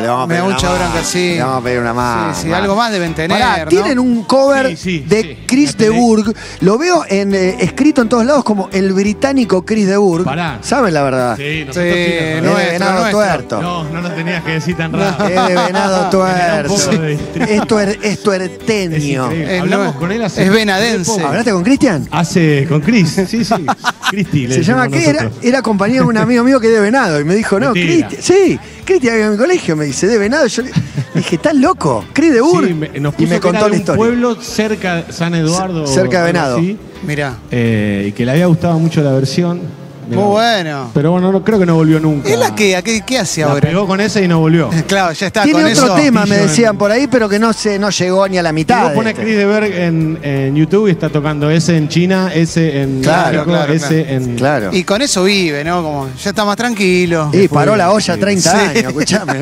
Le vamos a pedir una más. Sí, algo más deben tener. Pará, tienen, ¿no?, un cover de Chris de Burgh. Lo veo escrito en todos lados como el británico Chris de Burgh. ¿Saben la verdad? Sí, no sé. No es venado tuerto. No lo tenías que decir tan raro. Es de venado tuerto. Es tuerteño. Hablamos con él hace. Es venadense. ¿Hablaste con Cristian? Con Chris. Sí. Cristi. Se llama Chris. Era compañero de un amigo mío que es de venado. Y me dijo, no, Cristi. Sí, Cristi en mi colegio. Me dice, de venado. Yo le dije, ¿estás loco? Chris de Burgh. Y me contó la historia. De un pueblo cerca de San Eduardo. Cerca de Venado. Sí. Mirá. Y que le había gustado mucho la versión. Muy bueno. Pero bueno, creo que no volvió nunca. ¿Es la que? ¿Qué hace ahora? Pegó con esa y no volvió. Claro, ya está. Tiene otro tema, me decían por ahí, pero que no llegó ni a la mitad. Vos pones Chris de Burgh en YouTube y está tocando ese en China, ese en México, ese en... Claro. Y con eso vive, ¿no? Como ya está más tranquilo. Y paró la olla 30 años, escuchame.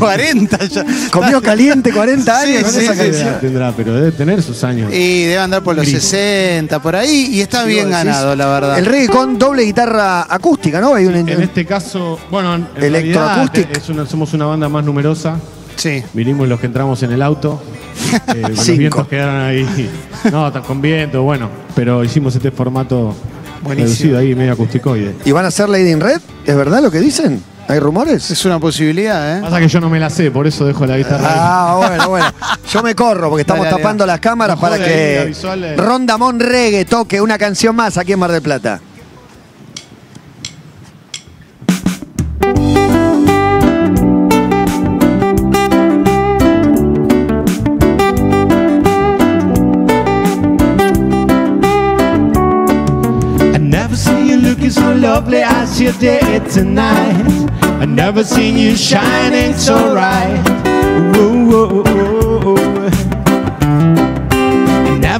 40 ya. Comió caliente 40 años. Sí, sí. Tendrá, pero debe tener sus años. Y debe andar por los 60, por ahí. Y está bien ganado, la verdad. El reggae con doble guitarra acústica, ¿no? Hay en este caso, bueno, en electroacústica. Somos una banda más numerosa. Sí. Vinimos los que entramos en el auto. Los vientos quedaron ahí. No, con viento, bueno. Pero hicimos este formato reducido ahí, medio acústicoide. ¿Y van a hacer Lady in Red? ¿Es verdad lo que dicen? ¿Hay rumores? Es una posibilidad, ¿eh? Pasa que yo no me la sé, por eso dejo la guitarra ahí. Bueno. Yo me corro, porque estamos tapando las cámaras para que Rondamón Reggae toque una canción más aquí en Mar del Plata. So lovely as you did tonight. I never seen you shining so bright. Whoa, whoa, whoa, whoa.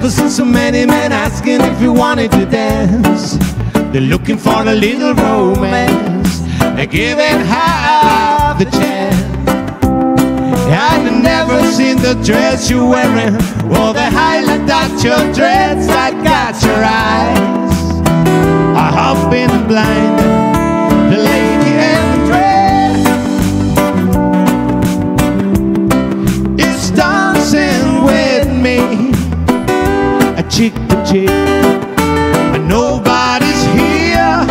Ever since so many men asking if you wanted to dance, they're looking for a little romance, they're giving half the chance. I've never seen the dress you're wearing, or the highlight that your dress that got your eyes. I have been blind, the lady and the dress. Chick to chick, and nobody's here,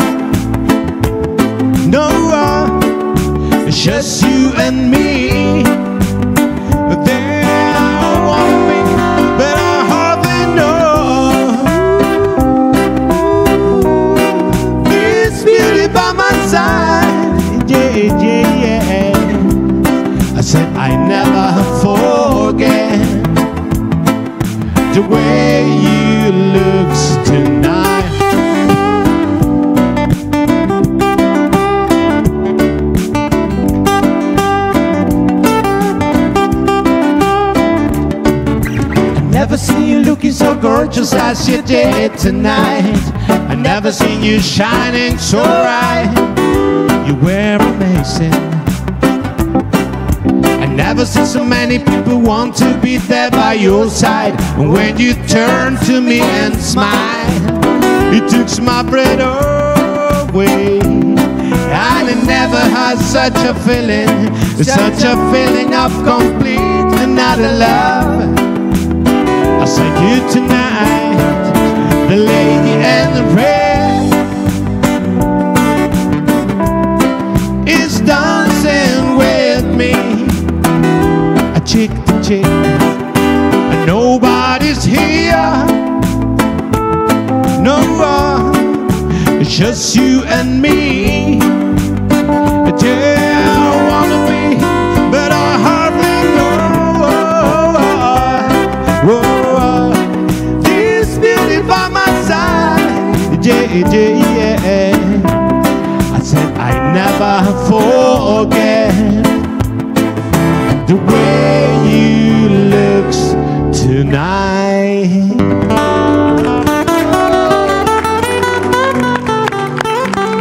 no one, it's just you and me. There I want me, but I hardly know this beauty by my side, yeah, yeah, yeah. I said I never forget the way you looks tonight. I never seen you looking so gorgeous as you did tonight. I never seen you shining so bright. You were amazing. Never seen so many people want to be there by your side. And when you turn to me and smile, it takes my breath away. And I never had such a feeling of complete and utter love. I saw you tonight, the lady and the red is dancing with me. Chick to chick, and nobody's here, no one, it's just you and me. Yeah, I wanna be, but I hardly know, oh, this beauty by my side, yeah, yeah, yeah. I said I never forget the way you look tonight.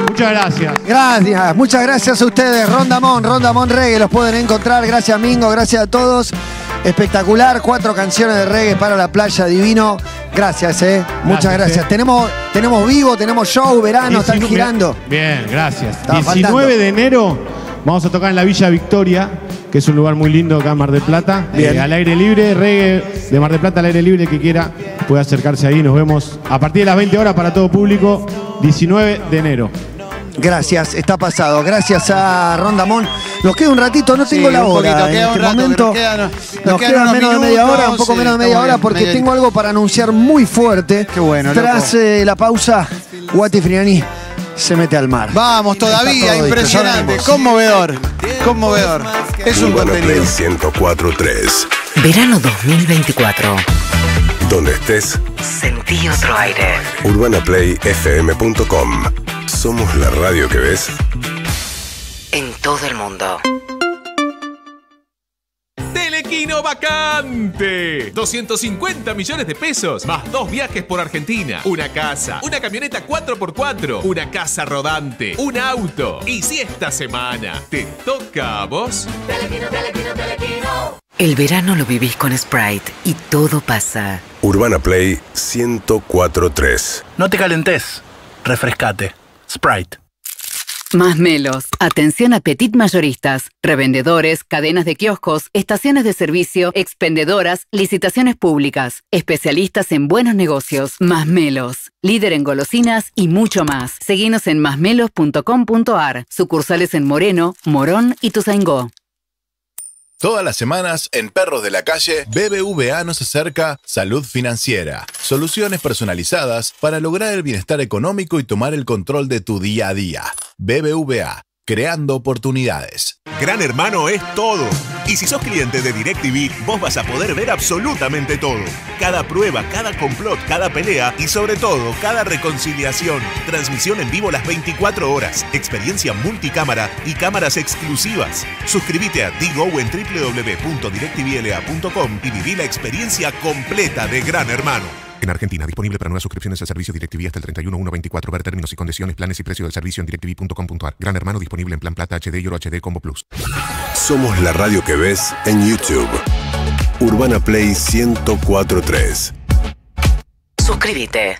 Muchas gracias. Gracias, muchas gracias a ustedes. Rondamón, Rondamón Reggae, los pueden encontrar. Gracias Mingo, gracias a todos. Espectacular, 4 canciones de reggae para la playa, divino. Gracias, muchas gracias. Tenemos vivo, tenemos show, verano, están girando. Bien, gracias. Estaba 19 faltando. De enero vamos a tocar en la Villa Victoria, que es un lugar muy lindo acá en Mar del Plata. Bien. Al aire libre, reggae de Mar del Plata al aire libre, que quiera puede acercarse ahí. Nos vemos a partir de las 20 horas para todo público, 19 de enero. Gracias, está pasado. Gracias a Rondamón. Nos queda un ratito, no tengo la hora. Nos queda menos de media hora, un poco menos de media hora, porque tengo algo para anunciar muy fuerte. Qué bueno. Tras la pausa, Guati Friani se mete al mar. Vamos, todavía, impresionante, conmovedor, conmovedor. Es un contenido. 104.3. Verano 2024. Donde estés, sentí otro aire. UrbanaPlayFM.com. Somos la radio que ves en todo el mundo. Telequino vacante. 250 millones de pesos, más 2 viajes por Argentina, una casa, una camioneta 4x4, una casa rodante, un auto. Y si esta semana te toca a vos... Telequino, Telequino, Telequino. El verano lo vivís con Sprite y todo pasa. Urbana Play 104.3. No te calentes, refrescate. Sprite. Más Melos. Atención a petit mayoristas, revendedores, cadenas de kioscos, estaciones de servicio, expendedoras, licitaciones públicas. Especialistas en buenos negocios. Más Melos. Líder en golosinas y mucho más. Seguinos en másmelos.com.ar. Sucursales en Moreno, Morón y Tuzaingó. Todas las semanas, en Perros de la Calle, BBVA nos acerca Salud Financiera. Soluciones personalizadas para lograr el bienestar económico y tomar el control de tu día a día. BBVA, creando oportunidades. Gran Hermano es todo. Y si sos cliente de DirecTV, vos vas a poder ver absolutamente todo. Cada prueba, cada complot, cada pelea y sobre todo, cada reconciliación. Transmisión en vivo las 24 horas, experiencia multicámara y cámaras exclusivas. Suscríbete a DGO en www.directvla.com y viví la experiencia completa de Gran Hermano. En Argentina, disponible para nuevas suscripciones al servicio DirecTV hasta el 31/1/24. Ver términos y condiciones, planes y precio del servicio en directv.com.ar. Gran Hermano disponible en Plan Plata HD y Oro HD Combo Plus. Somos la radio que ves en YouTube. Urbana Play 104.3. Suscríbete.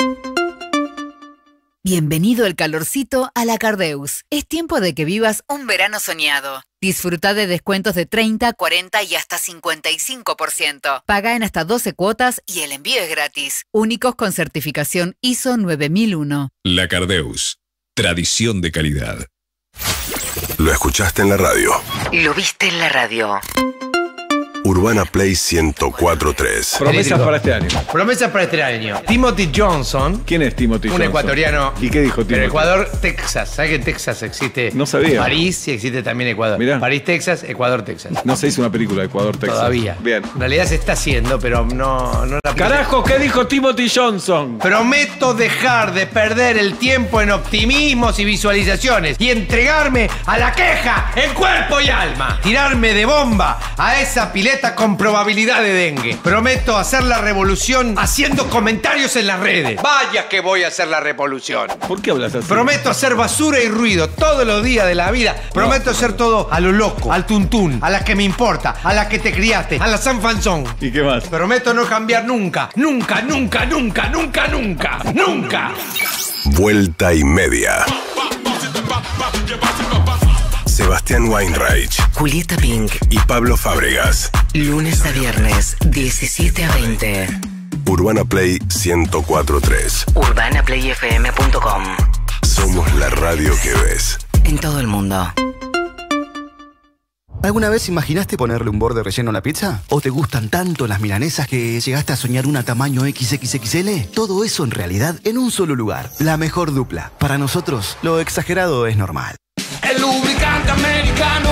Bienvenido el calorcito a la Cardeus. Es tiempo de que vivas un verano soñado. Disfruta de descuentos de 30, 40 y hasta 55%. Paga en hasta 12 cuotas y el envío es gratis. Únicos con certificación ISO 9001. La Cardeus. Tradición de calidad. Lo escuchaste en la radio. Lo viste en la radio. Urbana Play 104.3. Promesas para este año. Promesas para este año. Timothy Johnson. ¿Quién es Timothy Johnson? Un ecuatoriano. ¿Y qué dijo Timothy? Pero Ecuador, Texas. ¿Sabes que en Texas existe? No sabía. París y existe también Ecuador. Mirá. París, Texas, Ecuador, Texas. No se hizo una película de Ecuador, Texas. Todavía. Bien. En realidad se está haciendo, pero no la... ¡Carajo! ¿Qué dijo Timothy Johnson? Prometo dejar de perder el tiempo en optimismos y visualizaciones y entregarme a la queja en cuerpo y alma. Tirarme de bomba a esa pileta con probabilidad de dengue. Prometo hacer la revolución haciendo comentarios en las redes. Vaya que voy a hacer la revolución. ¿Por qué hablas así? Prometo hacer basura y ruido todos los días de la vida. Prometo hacer todo a lo loco, al tuntún, a las que me importa, a las que te criaste, a la sanfanzón. ¿Y qué más? Prometo no cambiar nunca. Nunca, nunca, nunca, nunca, nunca, nunca. Vuelta y media. Sebastián Weinreich, Julieta Pink y Pablo Fábregas. Lunes a viernes, 17 a 20. Urbana Play 104.3. UrbanaPlayFM.com. Somos la radio que ves. En todo el mundo. ¿Alguna vez imaginaste ponerle un borde relleno a la pizza? ¿O te gustan tanto las milanesas que llegaste a soñar una tamaño XXXL? Todo eso en realidad en un solo lugar. La mejor dupla. Para nosotros, lo exagerado es normal. El lubricante americano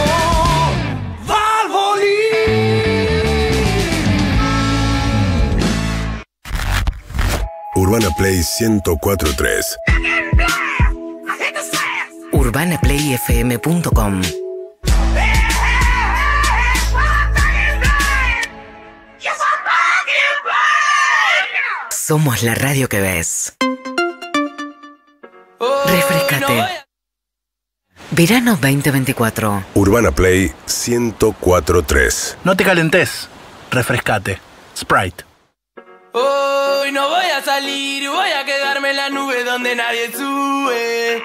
Valvoline. Urbana Play 104.3. UrbanaPlayFM.com. Somos la radio que ves. Refrescate. Verano 2024. Urbana Play 104.3. No te calentes, refrescate. Sprite. Hoy no voy a salir, voy a quedarme en la nube donde nadie sube.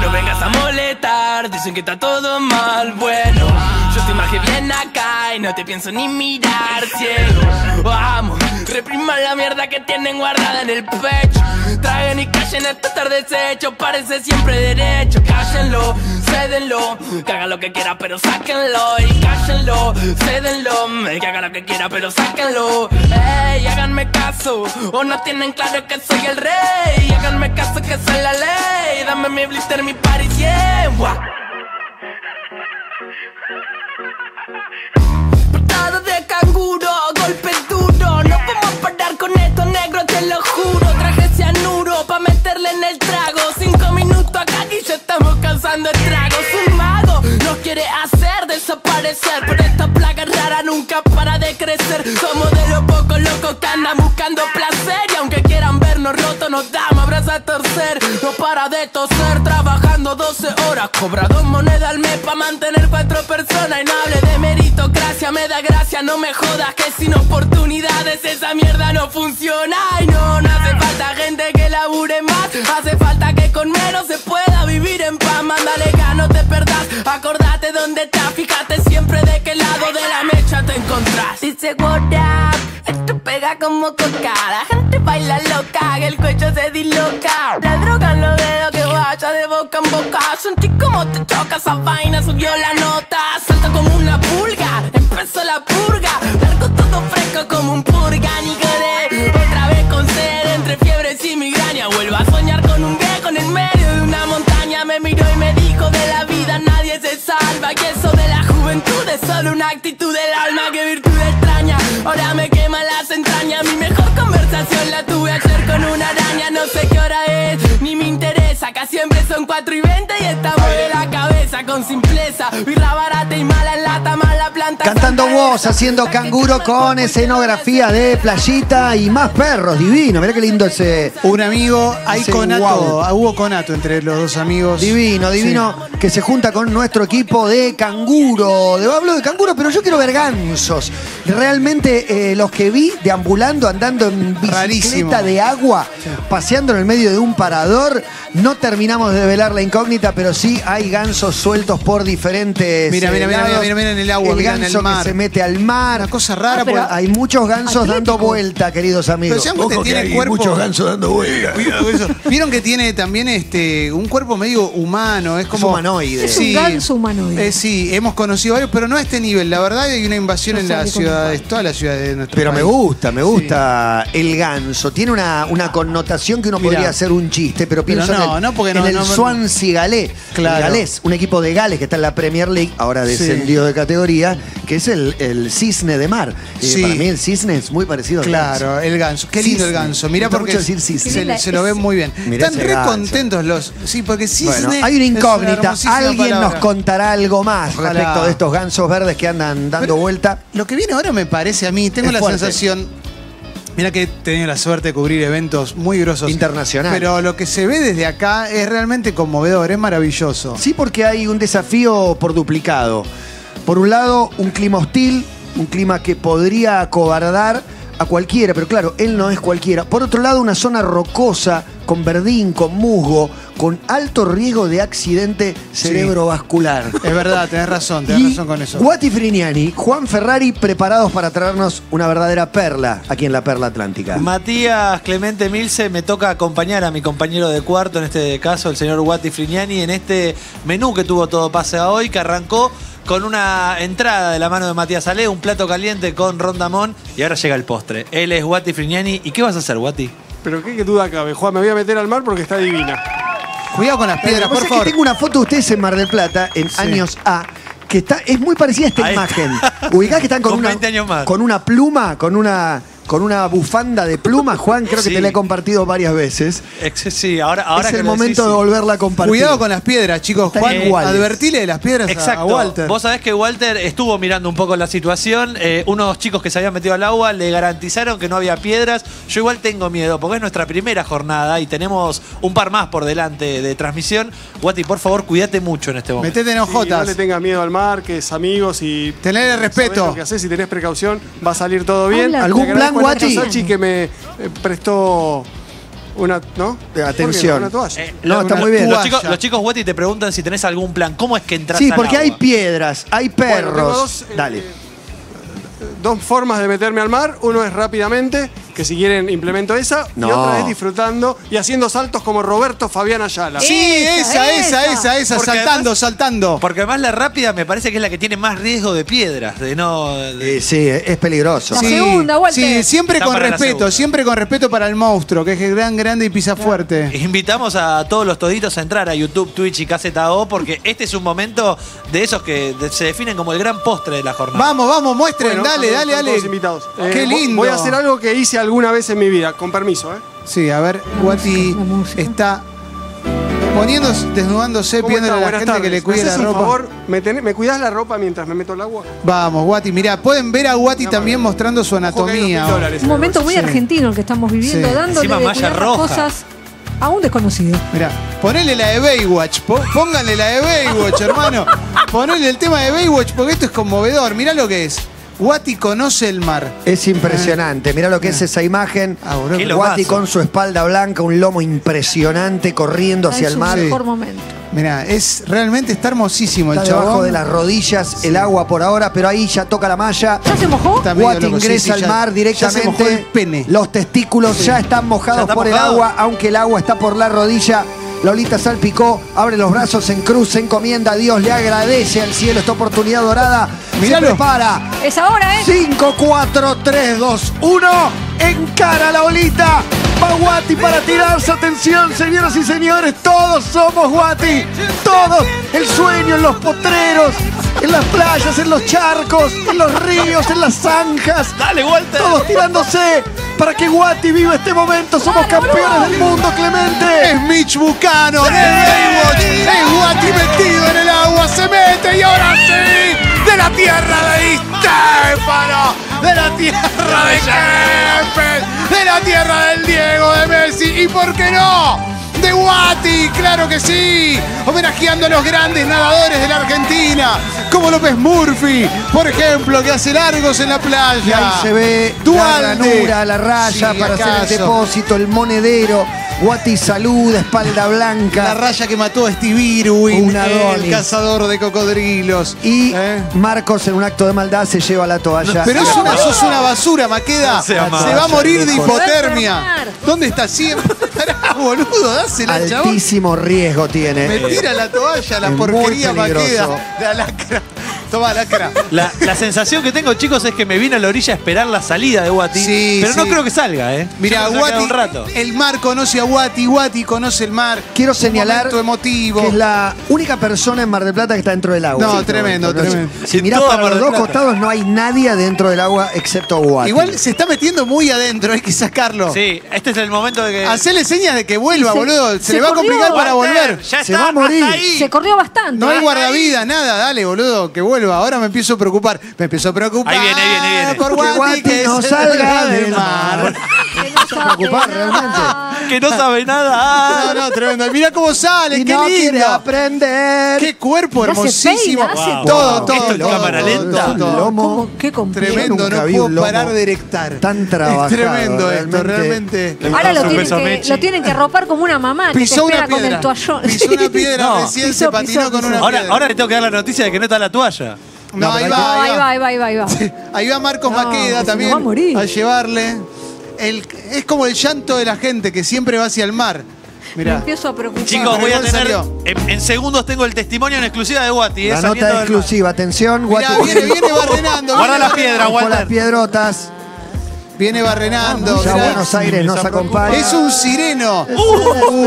No vengas a molestar, dicen que está todo mal. Bueno, yo estoy más que bien acá y no te pienso ni mirar, ciego. Vamos, repriman la mierda que tienen guardada en el pecho. Traguen y callen hasta estar deshecho, parece siempre derecho. Cállenlo, cédenlo, que haga lo que quiera pero sáquenlo. Y cállenlo, cédenlo, que haga lo que quiera pero sáquenlo. Ey, háganme caso, o no tienen claro que soy el rey. Háganme caso que soy la ley, dame mi blister, mi party, yeah. Patada de canguro, golpe duro, no vamos a parar con esto, negro, te lo juro. Traje cianuro pa' meterle en el trago. 5 minutos acá y ya estamos cansando el trago. Es un mago, nos quiere hacer desaparecer, pero esta plaga rara nunca para de crecer. Somos de los pocos locos que andan buscando placer, y aunque quieran vernos rotos nos damos abrazos a torcer. No para de toser, trabajando 12 horas, cobra 2 monedas al mes pa' mantener 4 personas. Y no hable de meritocracia, me da gracia, no me jodas que sin oportunidades esa mierda no funciona. Y no hace falta gente que labure más, hace falta que con menos se pueda vivir en paz. Mándale ganas, no te perdás, acordate dónde estás, fíjate siempre de qué lado de la mecha te encontrás. Dice what up, esto pega como coca, la gente baila loca, que el cuello se disloca. La droga en los dedos que vaya de boca en boca, sentí como te choca, esa vaina subió la nota. Salta como una pulga, empezó la purga, largo todo fresco como un purgánico de... Otra vez con sed, entre fiebres y migraña, vuelvo a soñar con un viejo en el medio de una montaña. Me miró y me dijo de la vida nadie se salva, que eso de la juventud es solo una actitud del alma, que virtud extraña. Ahora me queman las entrañas. Mi mejor conversación la tuve ayer con una araña. No sé qué hora es, ni me interesa. Acá siempre son 4:20 y estamos de la cabeza con simpleza. Birra barata y mala en lata, mala planta. Cantando voz, haciendo canguro con escenografía de playita y más perros, divino. Mirá qué lindo ese. Un amigo, hay conato, hubo conato entre los dos amigos. Divino, divino, sí. Que se junta con nuestro equipo de canguro. Hablo de canguro, pero yo quiero ver gansos. Realmente los que vi deambulando, andando en bicicleta de agua, sí, paseando en el medio de un parador. No terminamos de develar la incógnita, pero sí hay gansos sueltos por diferentes. Mira, mira, mira, mira, mira en el agua, el mira ganso en el mar. Que se mete al mar. Una cosa rara, porque hay muchos gansos dando vuelta, queridos amigos. Pero que tiene cuerpo, muchos gansos dando vuelta. Vieron que tiene también un cuerpo medio humano, es como humanoide. Es un ganso humanoide. Sí, hemos conocido varios, pero no a este nivel. La verdad, hay una invasión en la ciudad, toda la ciudad de nuestro país. Pero me gusta el ganso. Tiene una connotación que uno podría hacer un chiste, pero pienso en el Swansea Galés. Galés, un equipo de Gales que está en la Premier League, ahora descendido de categoría, que es el cisne de mar. Para mí el cisne es muy parecido al ganso. Claro, el ganso. Qué lindo el ganso. Mirá, porque se lo ven muy bien. Mirá, están re contentos los... Sí, porque cisne... Bueno, hay una incógnita. Alguien nos contará algo más respecto de estos gansos verdes que andan dando vuelta. Lo que viene ahora me parece a mí, tengo la sensación... Mirá que he tenido la suerte de cubrir eventos muy grosos. Internacionales. Pero lo que se ve desde acá es realmente conmovedor, es maravilloso. Sí, porque hay un desafío por duplicado. Por un lado, un clima hostil, un clima que podría acobardar a cualquiera, pero claro, él no es cualquiera. Por otro lado, una zona rocosa, con verdín, con musgo, con alto riesgo de accidente cerebrovascular. Es verdad, tenés razón con eso. Guati Friniani, Juan Ferrari, preparados para traernos una verdadera perla aquí en la Perla Atlántica. Matías Clemente Milse, me toca acompañar a mi compañero de cuarto, en este caso el señor Guati Friniani, en este menú que tuvo Todo Pasa hoy, que arrancó con una entrada de la mano de Matías Alé, un plato caliente con Rondamón, y ahora llega el postre. Él es Guati Friniani. ¿Y qué vas a hacer, Guati? Pero qué duda cabe, Juan, me voy a meter al mar porque está divina. Cuidado con las piedras, por favor. Tengo una foto de ustedes en Mar del Plata, en años A, que es muy parecida a esta imagen. Ubicás que están con una pluma, con una bufanda de pluma, Juan, creo que te la he compartido varias veces. Sí, ahora es el momento de volverla a compartir. Cuidado con las piedras, chicos. Juan, advertile de las piedras a Walter. Vos sabés que Walter estuvo mirando un poco la situación. Unos chicos que se habían metido al agua le garantizaron que no había piedras. Yo igual tengo miedo, porque es nuestra primera jornada y tenemos un par más por delante de transmisión. Guati, por favor, cuídate mucho en este momento. Metete en ojotas. No le tengas miedo al mar, que es amigos y... Tenés respeto. Lo que hacés, si tenés precaución, va a salir todo bien. ¿Algún plan? Sachi, que me prestó una, ¿no? Atención. Una toalla. No, está muy bien. Los chicos Guati te preguntan si tenés algún plan. ¿Cómo es que entras al agua? Sí, porque hay piedras, hay perros. Bueno, tengo dos formas de meterme al mar. Uno es rápidamente, que si quieren implemento esa, y otra es disfrutando y haciendo saltos como Roberto Fabián Ayala. Sí, esa, saltando. Porque además la rápida me parece que es la que tiene más riesgo de piedras, Sí, es peligroso. La segunda, Walter. Sí, siempre con respeto, para el monstruo, que es grande y pisa fuerte. Invitamos a todos los toditos a entrar a YouTube, Twitch y KZO, porque este es un momento de esos que se definen como el gran postre de la jornada. Vamos, muestren, dale. Invitados. Qué lindo. Voy a hacer algo que hice alguna vez en mi vida, con permiso, Sí, a ver, Guati está poniéndose, desnudándose, pidiéndole a la gente que le cuide la ropa. Por favor, ¿me cuidás la ropa mientras me meto al agua? Vamos, Guati, mirá, pueden ver a Guati también mostrando su anatomía. Un momento muy argentino el que estamos viviendo, dándole de cuidar las cosas a un desconocido. Mirá, ponele la de Baywatch, pónganle la de Baywatch, hermano. Ponele el tema de Baywatch, porque esto es conmovedor, mirá lo que es. Guati conoce el mar. Es impresionante. Mirá lo que es esa imagen. Guati con su espalda blanca, un lomo impresionante corriendo hacia el mar. Es su mejor momento. Mirá, realmente está hermosísimo el chabón. Debajo de las rodillas, el agua por ahora, pero ahí ya toca la malla. ¿Ya se mojó? Guati ingresa al mar directamente. Ya se mojó el pene. Los testículos ya están mojados por el agua, aunque el agua está por la rodilla. Lolita salpicó, abre los brazos en cruz, se encomienda a Dios, le agradece al cielo esta oportunidad dorada. Mirá, se prepara. Es ahora, 5, 4, 3, 2, 1. Encara la olita. pa' Guati para tirarse. Atención, señoras y señores, todos somos Guati. Todos. El sueño en los potreros, en las playas, en los charcos, en los ríos, en las zanjas. Dale, vuelta. Todos tirándose para que Guati viva este momento. Somos campeones del mundo, Clemente. Es Mitch Buchanan, sí, es Baywatch. Es Guati metido en el agua. Se mete y ahora sí. De la tierra de Istéfano, de la tierra de Kempes, de la tierra del Diego, de Messi y, ¿por qué no?, de Guati, claro que sí, homenajeando a los grandes nadadores de la Argentina, como López Murphy, por ejemplo, que hace largos en la playa. Y ahí se ve Dualde, la ranura, la raya, sí, para acaso hacer el depósito, el monedero. Guati saluda, espalda blanca. La raya que mató a Steve Irwin, el cazador de cocodrilos. Y Marcos, en un acto de maldad, se lleva la toalla. No, pero es una, sos una basura, Maqueda. Se va a morir de hipotermia. ¿Dónde está siempre? Pará, boludo, dásela, chabón. Altísimo riesgo tiene. Me tira la toalla, la porquería, Maqueda. La lacra. Toma, lacra. La sensación que tengo, chicos, es que me vine a la orilla a esperar la salida de Guati. Sí, pero sí, no creo que salga, ¿eh? Mirá, Guati, un rato. El mar conoce a Guati, Guati conoce el mar. Quiero señalar emotivo, que es la única persona en Mar del Plata que está dentro del agua. No, sí, tremendo, tremendo. Si mirá para los dos costados, no hay nadie adentro del agua excepto Guati. Igual se está metiendo muy adentro, hay que sacarlo. Sí, este es el momento de que... Hacerle señas de que vuelva, boludo. Se le va a complicar para volver. Ya está, se va a morir. Se corrió bastante. No hay guardavidas, nada. Dale, boludo, que vuelva. Ahora me empiezo a preocupar. Me empiezo a preocupar. Ahí viene, ahí viene, ahí viene. Por Guati, que no salga del mar. Preocupar realmente. Que no sabe nada. No, no, tremendo. Mirá cómo sale, y qué no lindo. Quiere aprender. Qué cuerpo hermosísimo. Hace peina, hace todo, wow, todo. Todo, cámara lenta. Lomo. Qué complejo. Tremendo, no puedo parar de erectar. Tan trabajado. Es tremendo esto, realmente. Ahora lo tienen que arropar como una mamá que pisó te espera con el toallón. Pisó una piedra, no, recién pisó, se patinó pisó, con una ahora, piedra. Ahora le tengo que dar la noticia de que no está la toalla. No, ahí va, ahí va, ahí va, ahí va, ahí va. Ahí va Marcos Maqueda también a llevarle. Es como el llanto de la gente que siempre va hacia el mar. Mirá. Me empiezo a preocupar. Chicos, voy a tener... En segundos tengo el testimonio en exclusiva de Guati. La nota exclusiva. Atención, Guati. Mirá, viene barrenando. Guarda las piedras, Walter. Con las piedrotas. Viene barrenando. Ya Buenos Aires nos acompaña. Es un sireno.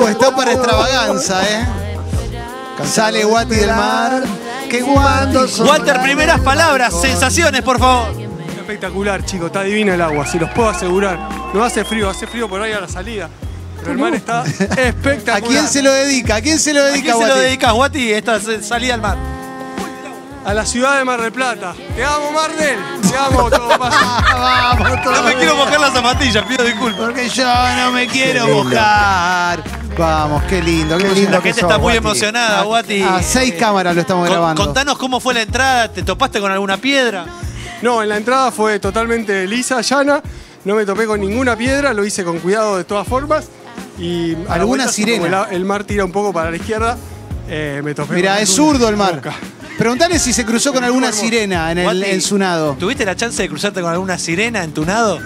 Está para extravaganza, ¿eh? Sale Guati del mar. Qué guando. Walter, primeras palabras, sensaciones, por favor. Espectacular, chicos, está divino el agua, se los puedo asegurar. No hace frío por ahí a la salida. Pero el mar está espectacular. ¿A quién se lo dedica? ¿A quién se lo dedica, Guati? ¿A quién se lo dedicas, Guati, esta salida al mar? A la ciudad de Mar del Plata. Te amo, Mar del. Te amo, todo pasa. Vamos, todo. No me quiero mojar las zapatillas, pido disculpas. Porque yo no me quiero mojar. Vamos, qué lindo, qué lindo. La gente está muy emocionada, Guati. A 6 cámaras lo estamos grabando. Contanos cómo fue la entrada, ¿te topaste con alguna piedra? No, en la entrada fue totalmente lisa, llana. No me topé con ninguna piedra, lo hice con cuidado de todas formas. Y alguna sirena. El mar tira un poco para la izquierda, me topé. Mirá, es zurdo el mar. Preguntale si se cruzó con alguna sirena en su nado. ¿Tuviste la chance de cruzarte con alguna sirena en tu nado?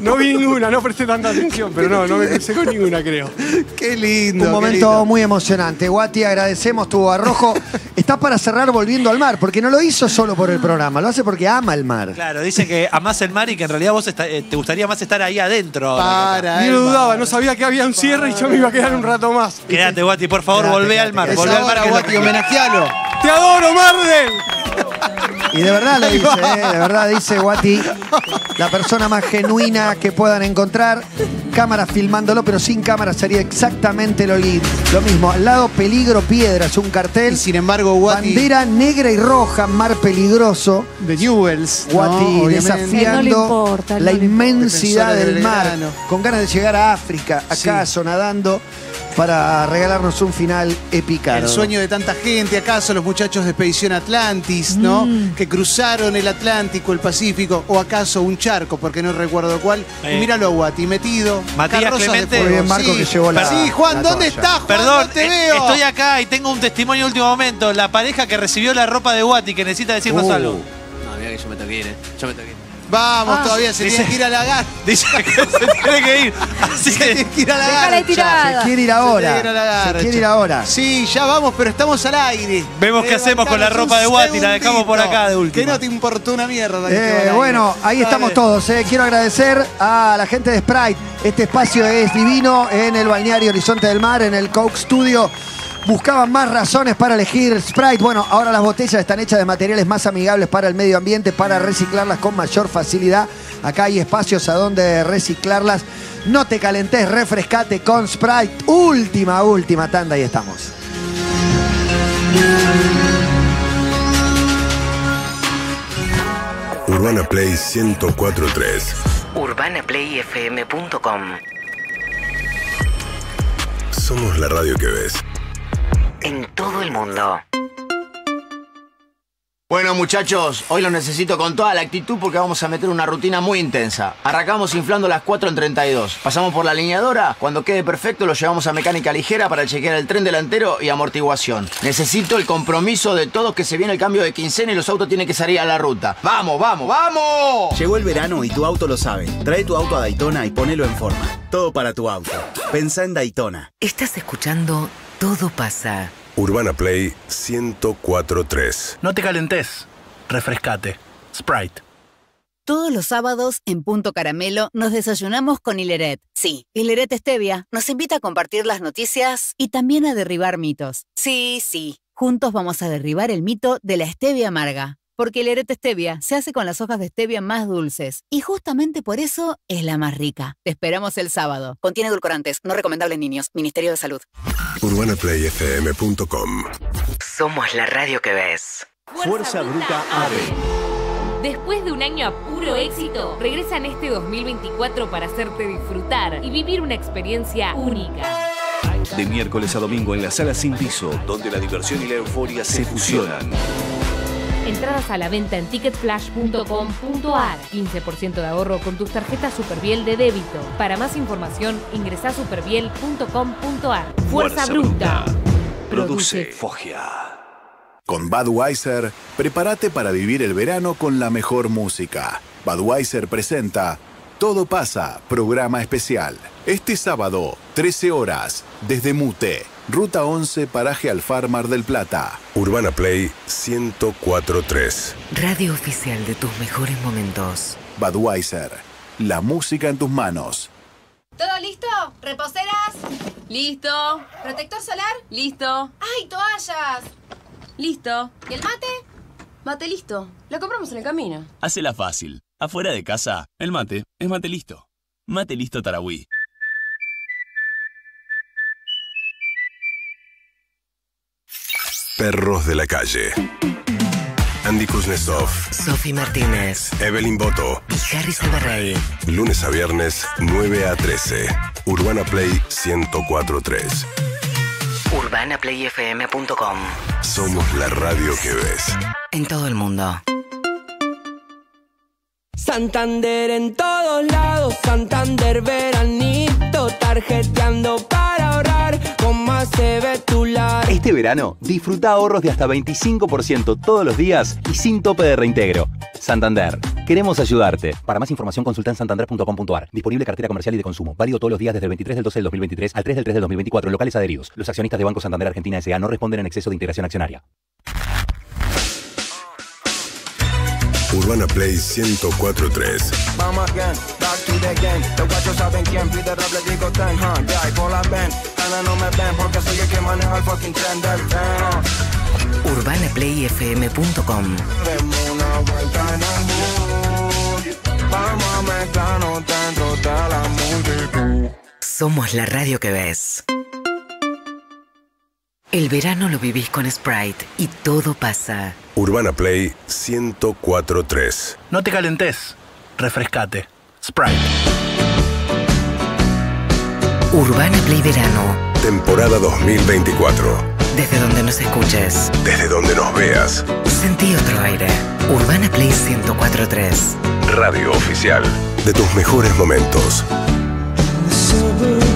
No vi ninguna, no presté tanta atención, pero no me crucé con ninguna, creo. Qué lindo. Un momento lindo, muy emocionante. Guati, agradecemos tu arrojo. Está para cerrar volviendo al mar, porque no lo hizo solo por el programa, lo hace porque ama el mar. Claro, dice que amás el mar y que en realidad vos te gustaría más estar ahí adentro. Para. Yo dudaba, no sabía que había un cierre y yo me iba a quedar un rato más. Quédate, Guati, por favor, volvé al mar. Volvé al mar, Guati, homenajealo. ¡Te adoro, Marden! Y de verdad lo dice, de verdad dice Guati, la persona más genuina que puedan encontrar. Cámaras filmándolo, pero sin cámara sería exactamente lo mismo. Al lado, peligro, piedras, un cartel. Y sin embargo, Guati... Bandera negra y roja, mar peligroso. De Newell's. Guati desafiando la inmensidad del mar. Con ganas de llegar a África, acaso, nadando, para regalarnos un final épico. El sueño de tanta gente, acaso los muchachos de Expedición Atlantis, ¿no? Que cruzaron el Atlántico, el Pacífico, o acaso un charco, porque no recuerdo cuál. Y míralo a Guati, metido. Matías Clemente. Muy bien, Marco, que llevó la... Sí, Juan, ¿dónde estás? Perdón, te veo. Estoy acá y tengo un testimonio de último momento. La pareja que recibió la ropa de Guati, que necesita decirnos algo. No, mira que yo me toqué, ¿eh? Yo me toqué. Vamos, todavía se tiene que ir a la garcha. Dice que se tiene que ir. Así que tiene que ir a la garcha. Se quiere ir ahora. Sí, ya vamos, pero estamos al aire. Vemos qué hacemos con la ropa de Guati. La dejamos por acá de última. Que no te importa una mierda. Bueno, ahí estamos todos. Quiero agradecer a la gente de Sprite. Este espacio es divino en el balneario Horizonte del Mar, en el Coke Studio. Buscaban más razones para elegir Sprite. Bueno, ahora las botellas están hechas de materiales más amigables para el medio ambiente, para reciclarlas con mayor facilidad. Acá hay espacios a donde reciclarlas. No te calentes, refrescate con Sprite. Última tanda y estamos. Urbana Play 104.3. UrbanaPlayFM.com. Somos la radio que ves. En todo el mundo. Bueno, muchachos, hoy los necesito con toda la actitud porque vamos a meter una rutina muy intensa. Arrancamos inflando las 4 en 32. Pasamos por la alineadora. Cuando quede perfecto lo llevamos a mecánica ligera para chequear el tren delantero y amortiguación. Necesito el compromiso de todos que se viene el cambio de quincena y los autos tienen que salir a la ruta. ¡Vamos, vamos, vamos! Llegó el verano y tu auto lo sabe. Trae tu auto a Daytona y ponelo en forma. Todo para tu auto. Pensá en Daytona. Estás escuchando... Todo pasa. Urbana Play 104.3. No te calentes, refrescate. Sprite. Todos los sábados, en Punto Caramelo, nos desayunamos con Hileret. Sí, Hileret Stevia nos invita a compartir las noticias y también a derribar mitos. Sí, sí. Juntos vamos a derribar el mito de la stevia amarga. Porque Hileret Stevia se hace con las hojas de stevia más dulces. Y justamente por eso es la más rica. Te esperamos el sábado. Contiene edulcorantes, no recomendable en niños. Ministerio de Salud. UrbanaPlayFM.com. Somos la radio que ves. Fuerza Bruta AVE. Después de un año a puro éxito, regresan este 2024 para hacerte disfrutar y vivir una experiencia única. De miércoles a domingo en la sala Sin Piso, donde la diversión y la euforia se fusionan. Entradas a la venta en ticketflash.com.ar. 15% de ahorro con tus tarjetas Superviel de débito. Para más información, ingresá a superviel.com.ar. Fuerza Bruta. Produce Foggia. Con Budweiser, prepárate para vivir el verano con la mejor música. Budweiser presenta Todo Pasa, programa especial. Este sábado, 13 horas, desde Mute. Ruta 11, paraje Alfar, Mar del Plata. Urbana Play 104.3. Radio oficial de tus mejores momentos. Budweiser, la música en tus manos. ¿Todo listo? ¿Reposeras? Listo. ¿Protector solar? Listo. ¡Ay, toallas! Listo. ¿Y el mate? Mate listo. Lo compramos en el camino. Hacela fácil. Afuera de casa, el mate es mate listo. Mate listo Tarahui. Perros de la calle. Andy Kuznetsov, Sofi Martínez, Evelyn Boto y Harris Albarray. Lunes a viernes, 9 a 13. Urbana Play 104.3. UrbanaPlayFM.com. Somos la radio que ves. En todo el mundo. Santander en todos lados, Santander veranito, tarjeteando para ahorrar, con más se ve tu lado. Este verano, disfruta ahorros de hasta 25% todos los días y sin tope de reintegro. Santander, queremos ayudarte. Para más información consulta en santander.com.ar. Disponible cartera comercial y de consumo. Válido todos los días desde el 23 del 12 del 2023 al 3 del 3 del 2024 en locales adheridos. Los accionistas de Banco Santander Argentina S.A. no responden en exceso de integración accionaria. Urbana Play 104.3. Vamos again, back to the game. Los guachos saben quién pide rap, le digo ten, huh? Ya, y por la ven, Ana no me ven, porque soy el que maneja el fucking trend del ven. UrbanaPlayFM.com. Demos una vuelta en el mood. Vamos a mezclarnos dentro de la multitud. Somos la radio que ves. El verano lo vivís con Sprite y todo pasa. Urbana Play 104.3. No te calentes, refrescate. Sprite. Urbana Play Verano. Temporada 2024. Desde donde nos escuches. Desde donde nos veas. Sentí otro aire. Urbana Play 104.3. Radio oficial de tus mejores momentos. Survive.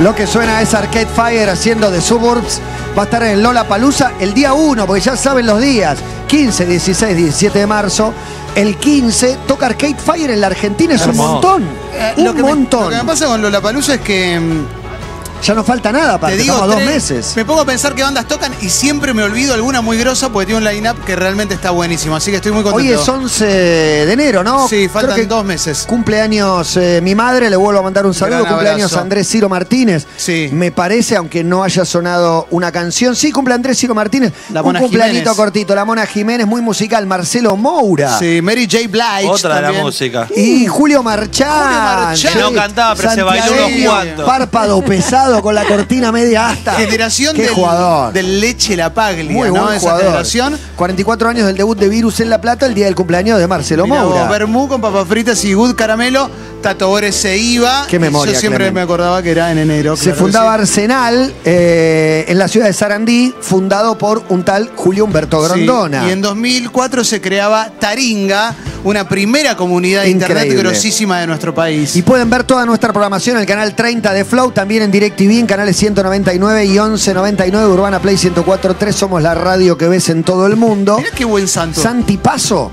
Lo que suena es Arcade Fire haciendo de Suburbs. Va a estar en Lollapalooza el día 1, porque ya saben los días. 15, 16, 17 de marzo. El 15 toca Arcade Fire en la Argentina. Es hermoso. Un montón. Lo que me pasa con Lollapalooza es que... ya no falta nada para estamos 2 meses. Me pongo a pensar qué bandas tocan y siempre me olvido alguna muy grosa porque tiene un line-up que realmente está buenísimo. Así que estoy muy contento. Hoy es 11 de enero, ¿no? Sí, faltan creo que 2 meses. Cumpleaños mi madre, le vuelvo a mandar un saludo. Cumpleaños Andrés Ciro Martínez. Sí. Me parece, aunque no haya sonado una canción. Sí, cumple Andrés Ciro Martínez. La Mona Jiménez. Cortito. La Mona Jiménez, muy musical. Marcelo Moura. Sí, Mary J. Blige. Otra también. De la música. Y Julio Marchán. Que no cantaba, pero se bailó unos cuantos. Párpado pesado. Con la cortina media hasta. Generación del Leche La Paglia. Muy buen jugador. 44 años del debut de Virus en La Plata, el día del cumpleaños de Marcelo Moura. Vermú con papas fritas y Good Caramelo. Tato Bores se iba. Qué memoria. Yo siempre me acordaba que era en enero. Se fundaba Arsenal en la ciudad de Sarandí, fundado por un tal Julio Humberto Grondona. Y en 2004 se creaba Taringa, una primera comunidad de internet grosísima de nuestro país. Y pueden ver toda nuestra programación en el canal 30 de Flow, también en directo TV en canales 199 y 1199, Urbana Play 104.3. Somos la radio que ves en todo el mundo. Mirá qué buen santo. Santi Paso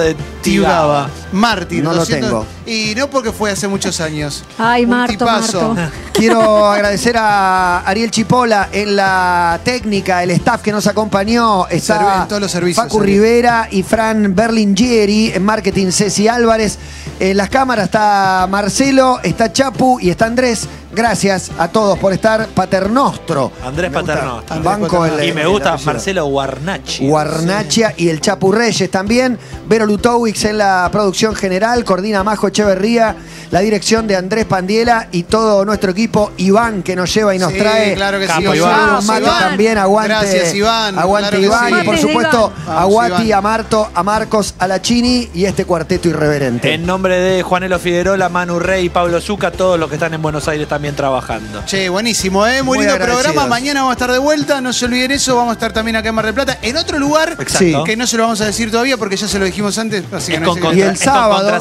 de Tigaba. Mártir. No lo tengo. Y no porque fue hace muchos años. Ay, Marto. Quiero agradecer a Ariel Chipola en la técnica, el staff que nos acompañó. Está en todos los servicios. Facu Rivera y Fran Berlingieri. En marketing, Ceci Álvarez. En las cámaras está Marcelo, está Chapu y está Andrés. Gracias a todos por estar. Paternostro. Andrés Paternostro. Banco y me gusta Marcelo Guarnacci. Guarnaccia y el Chapu Reyes también. Vero Lutowicz en la producción general. Coordina Majo Echeverría, la dirección de Andrés Pandiela y todo nuestro equipo. Iván, que nos lleva y nos trae. Claro que sí, Iván. Mate también, aguante. Gracias, Iván. Aguante, Iván. Y por supuesto, a Guati, a Marto, a Marcos, a Lachini y este cuarteto irreverente. En nombre de Juanelo Figuerola, Manu Rey, Pablo Zucca, todos los que están en Buenos Aires también trabajando. Che, buenísimo, ¿eh? Muy lindo programa. Mañana vamos a estar de vuelta, no se olviden eso. Vamos a estar también acá en Mar del Plata, en otro lugar. Exacto. Que no se lo vamos a decir todavía porque ya se lo dijimos antes. Así que no sé. Y el sábado,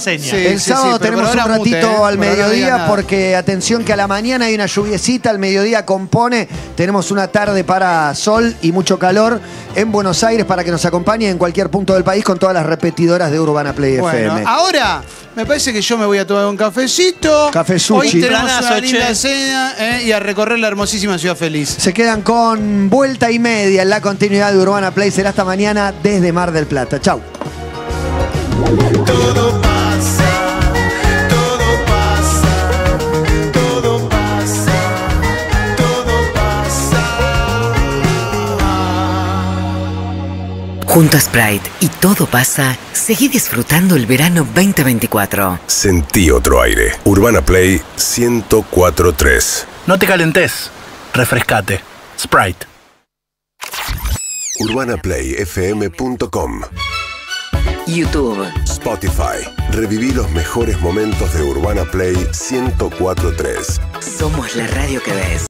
tenemos un ratito al mediodía porque, atención, que a la mañana hay una lluviecita, al mediodía compone. Tenemos una tarde para sol y mucho calor en Buenos Aires para que nos acompañe en cualquier punto del país con todas las repetidoras de Urbana Play FM. Ahora, me parece que yo me voy a tomar un cafecito. Café sushi. Hoy tenemos una linda cena y a recorrer la hermosísima Ciudad Feliz. Se quedan con Vuelta y Media en la continuidad de Urbana Play. Será hasta mañana desde Mar del Plata. Chau. Junto a Sprite y Todo Pasa, seguí disfrutando el verano 2024. Sentí otro aire. Urbana Play 104.3. No te calentes. Refrescate. Sprite. UrbanaPlayFM.com. YouTube. Spotify. Reviví los mejores momentos de Urbana Play 104.3. Somos la radio que ves.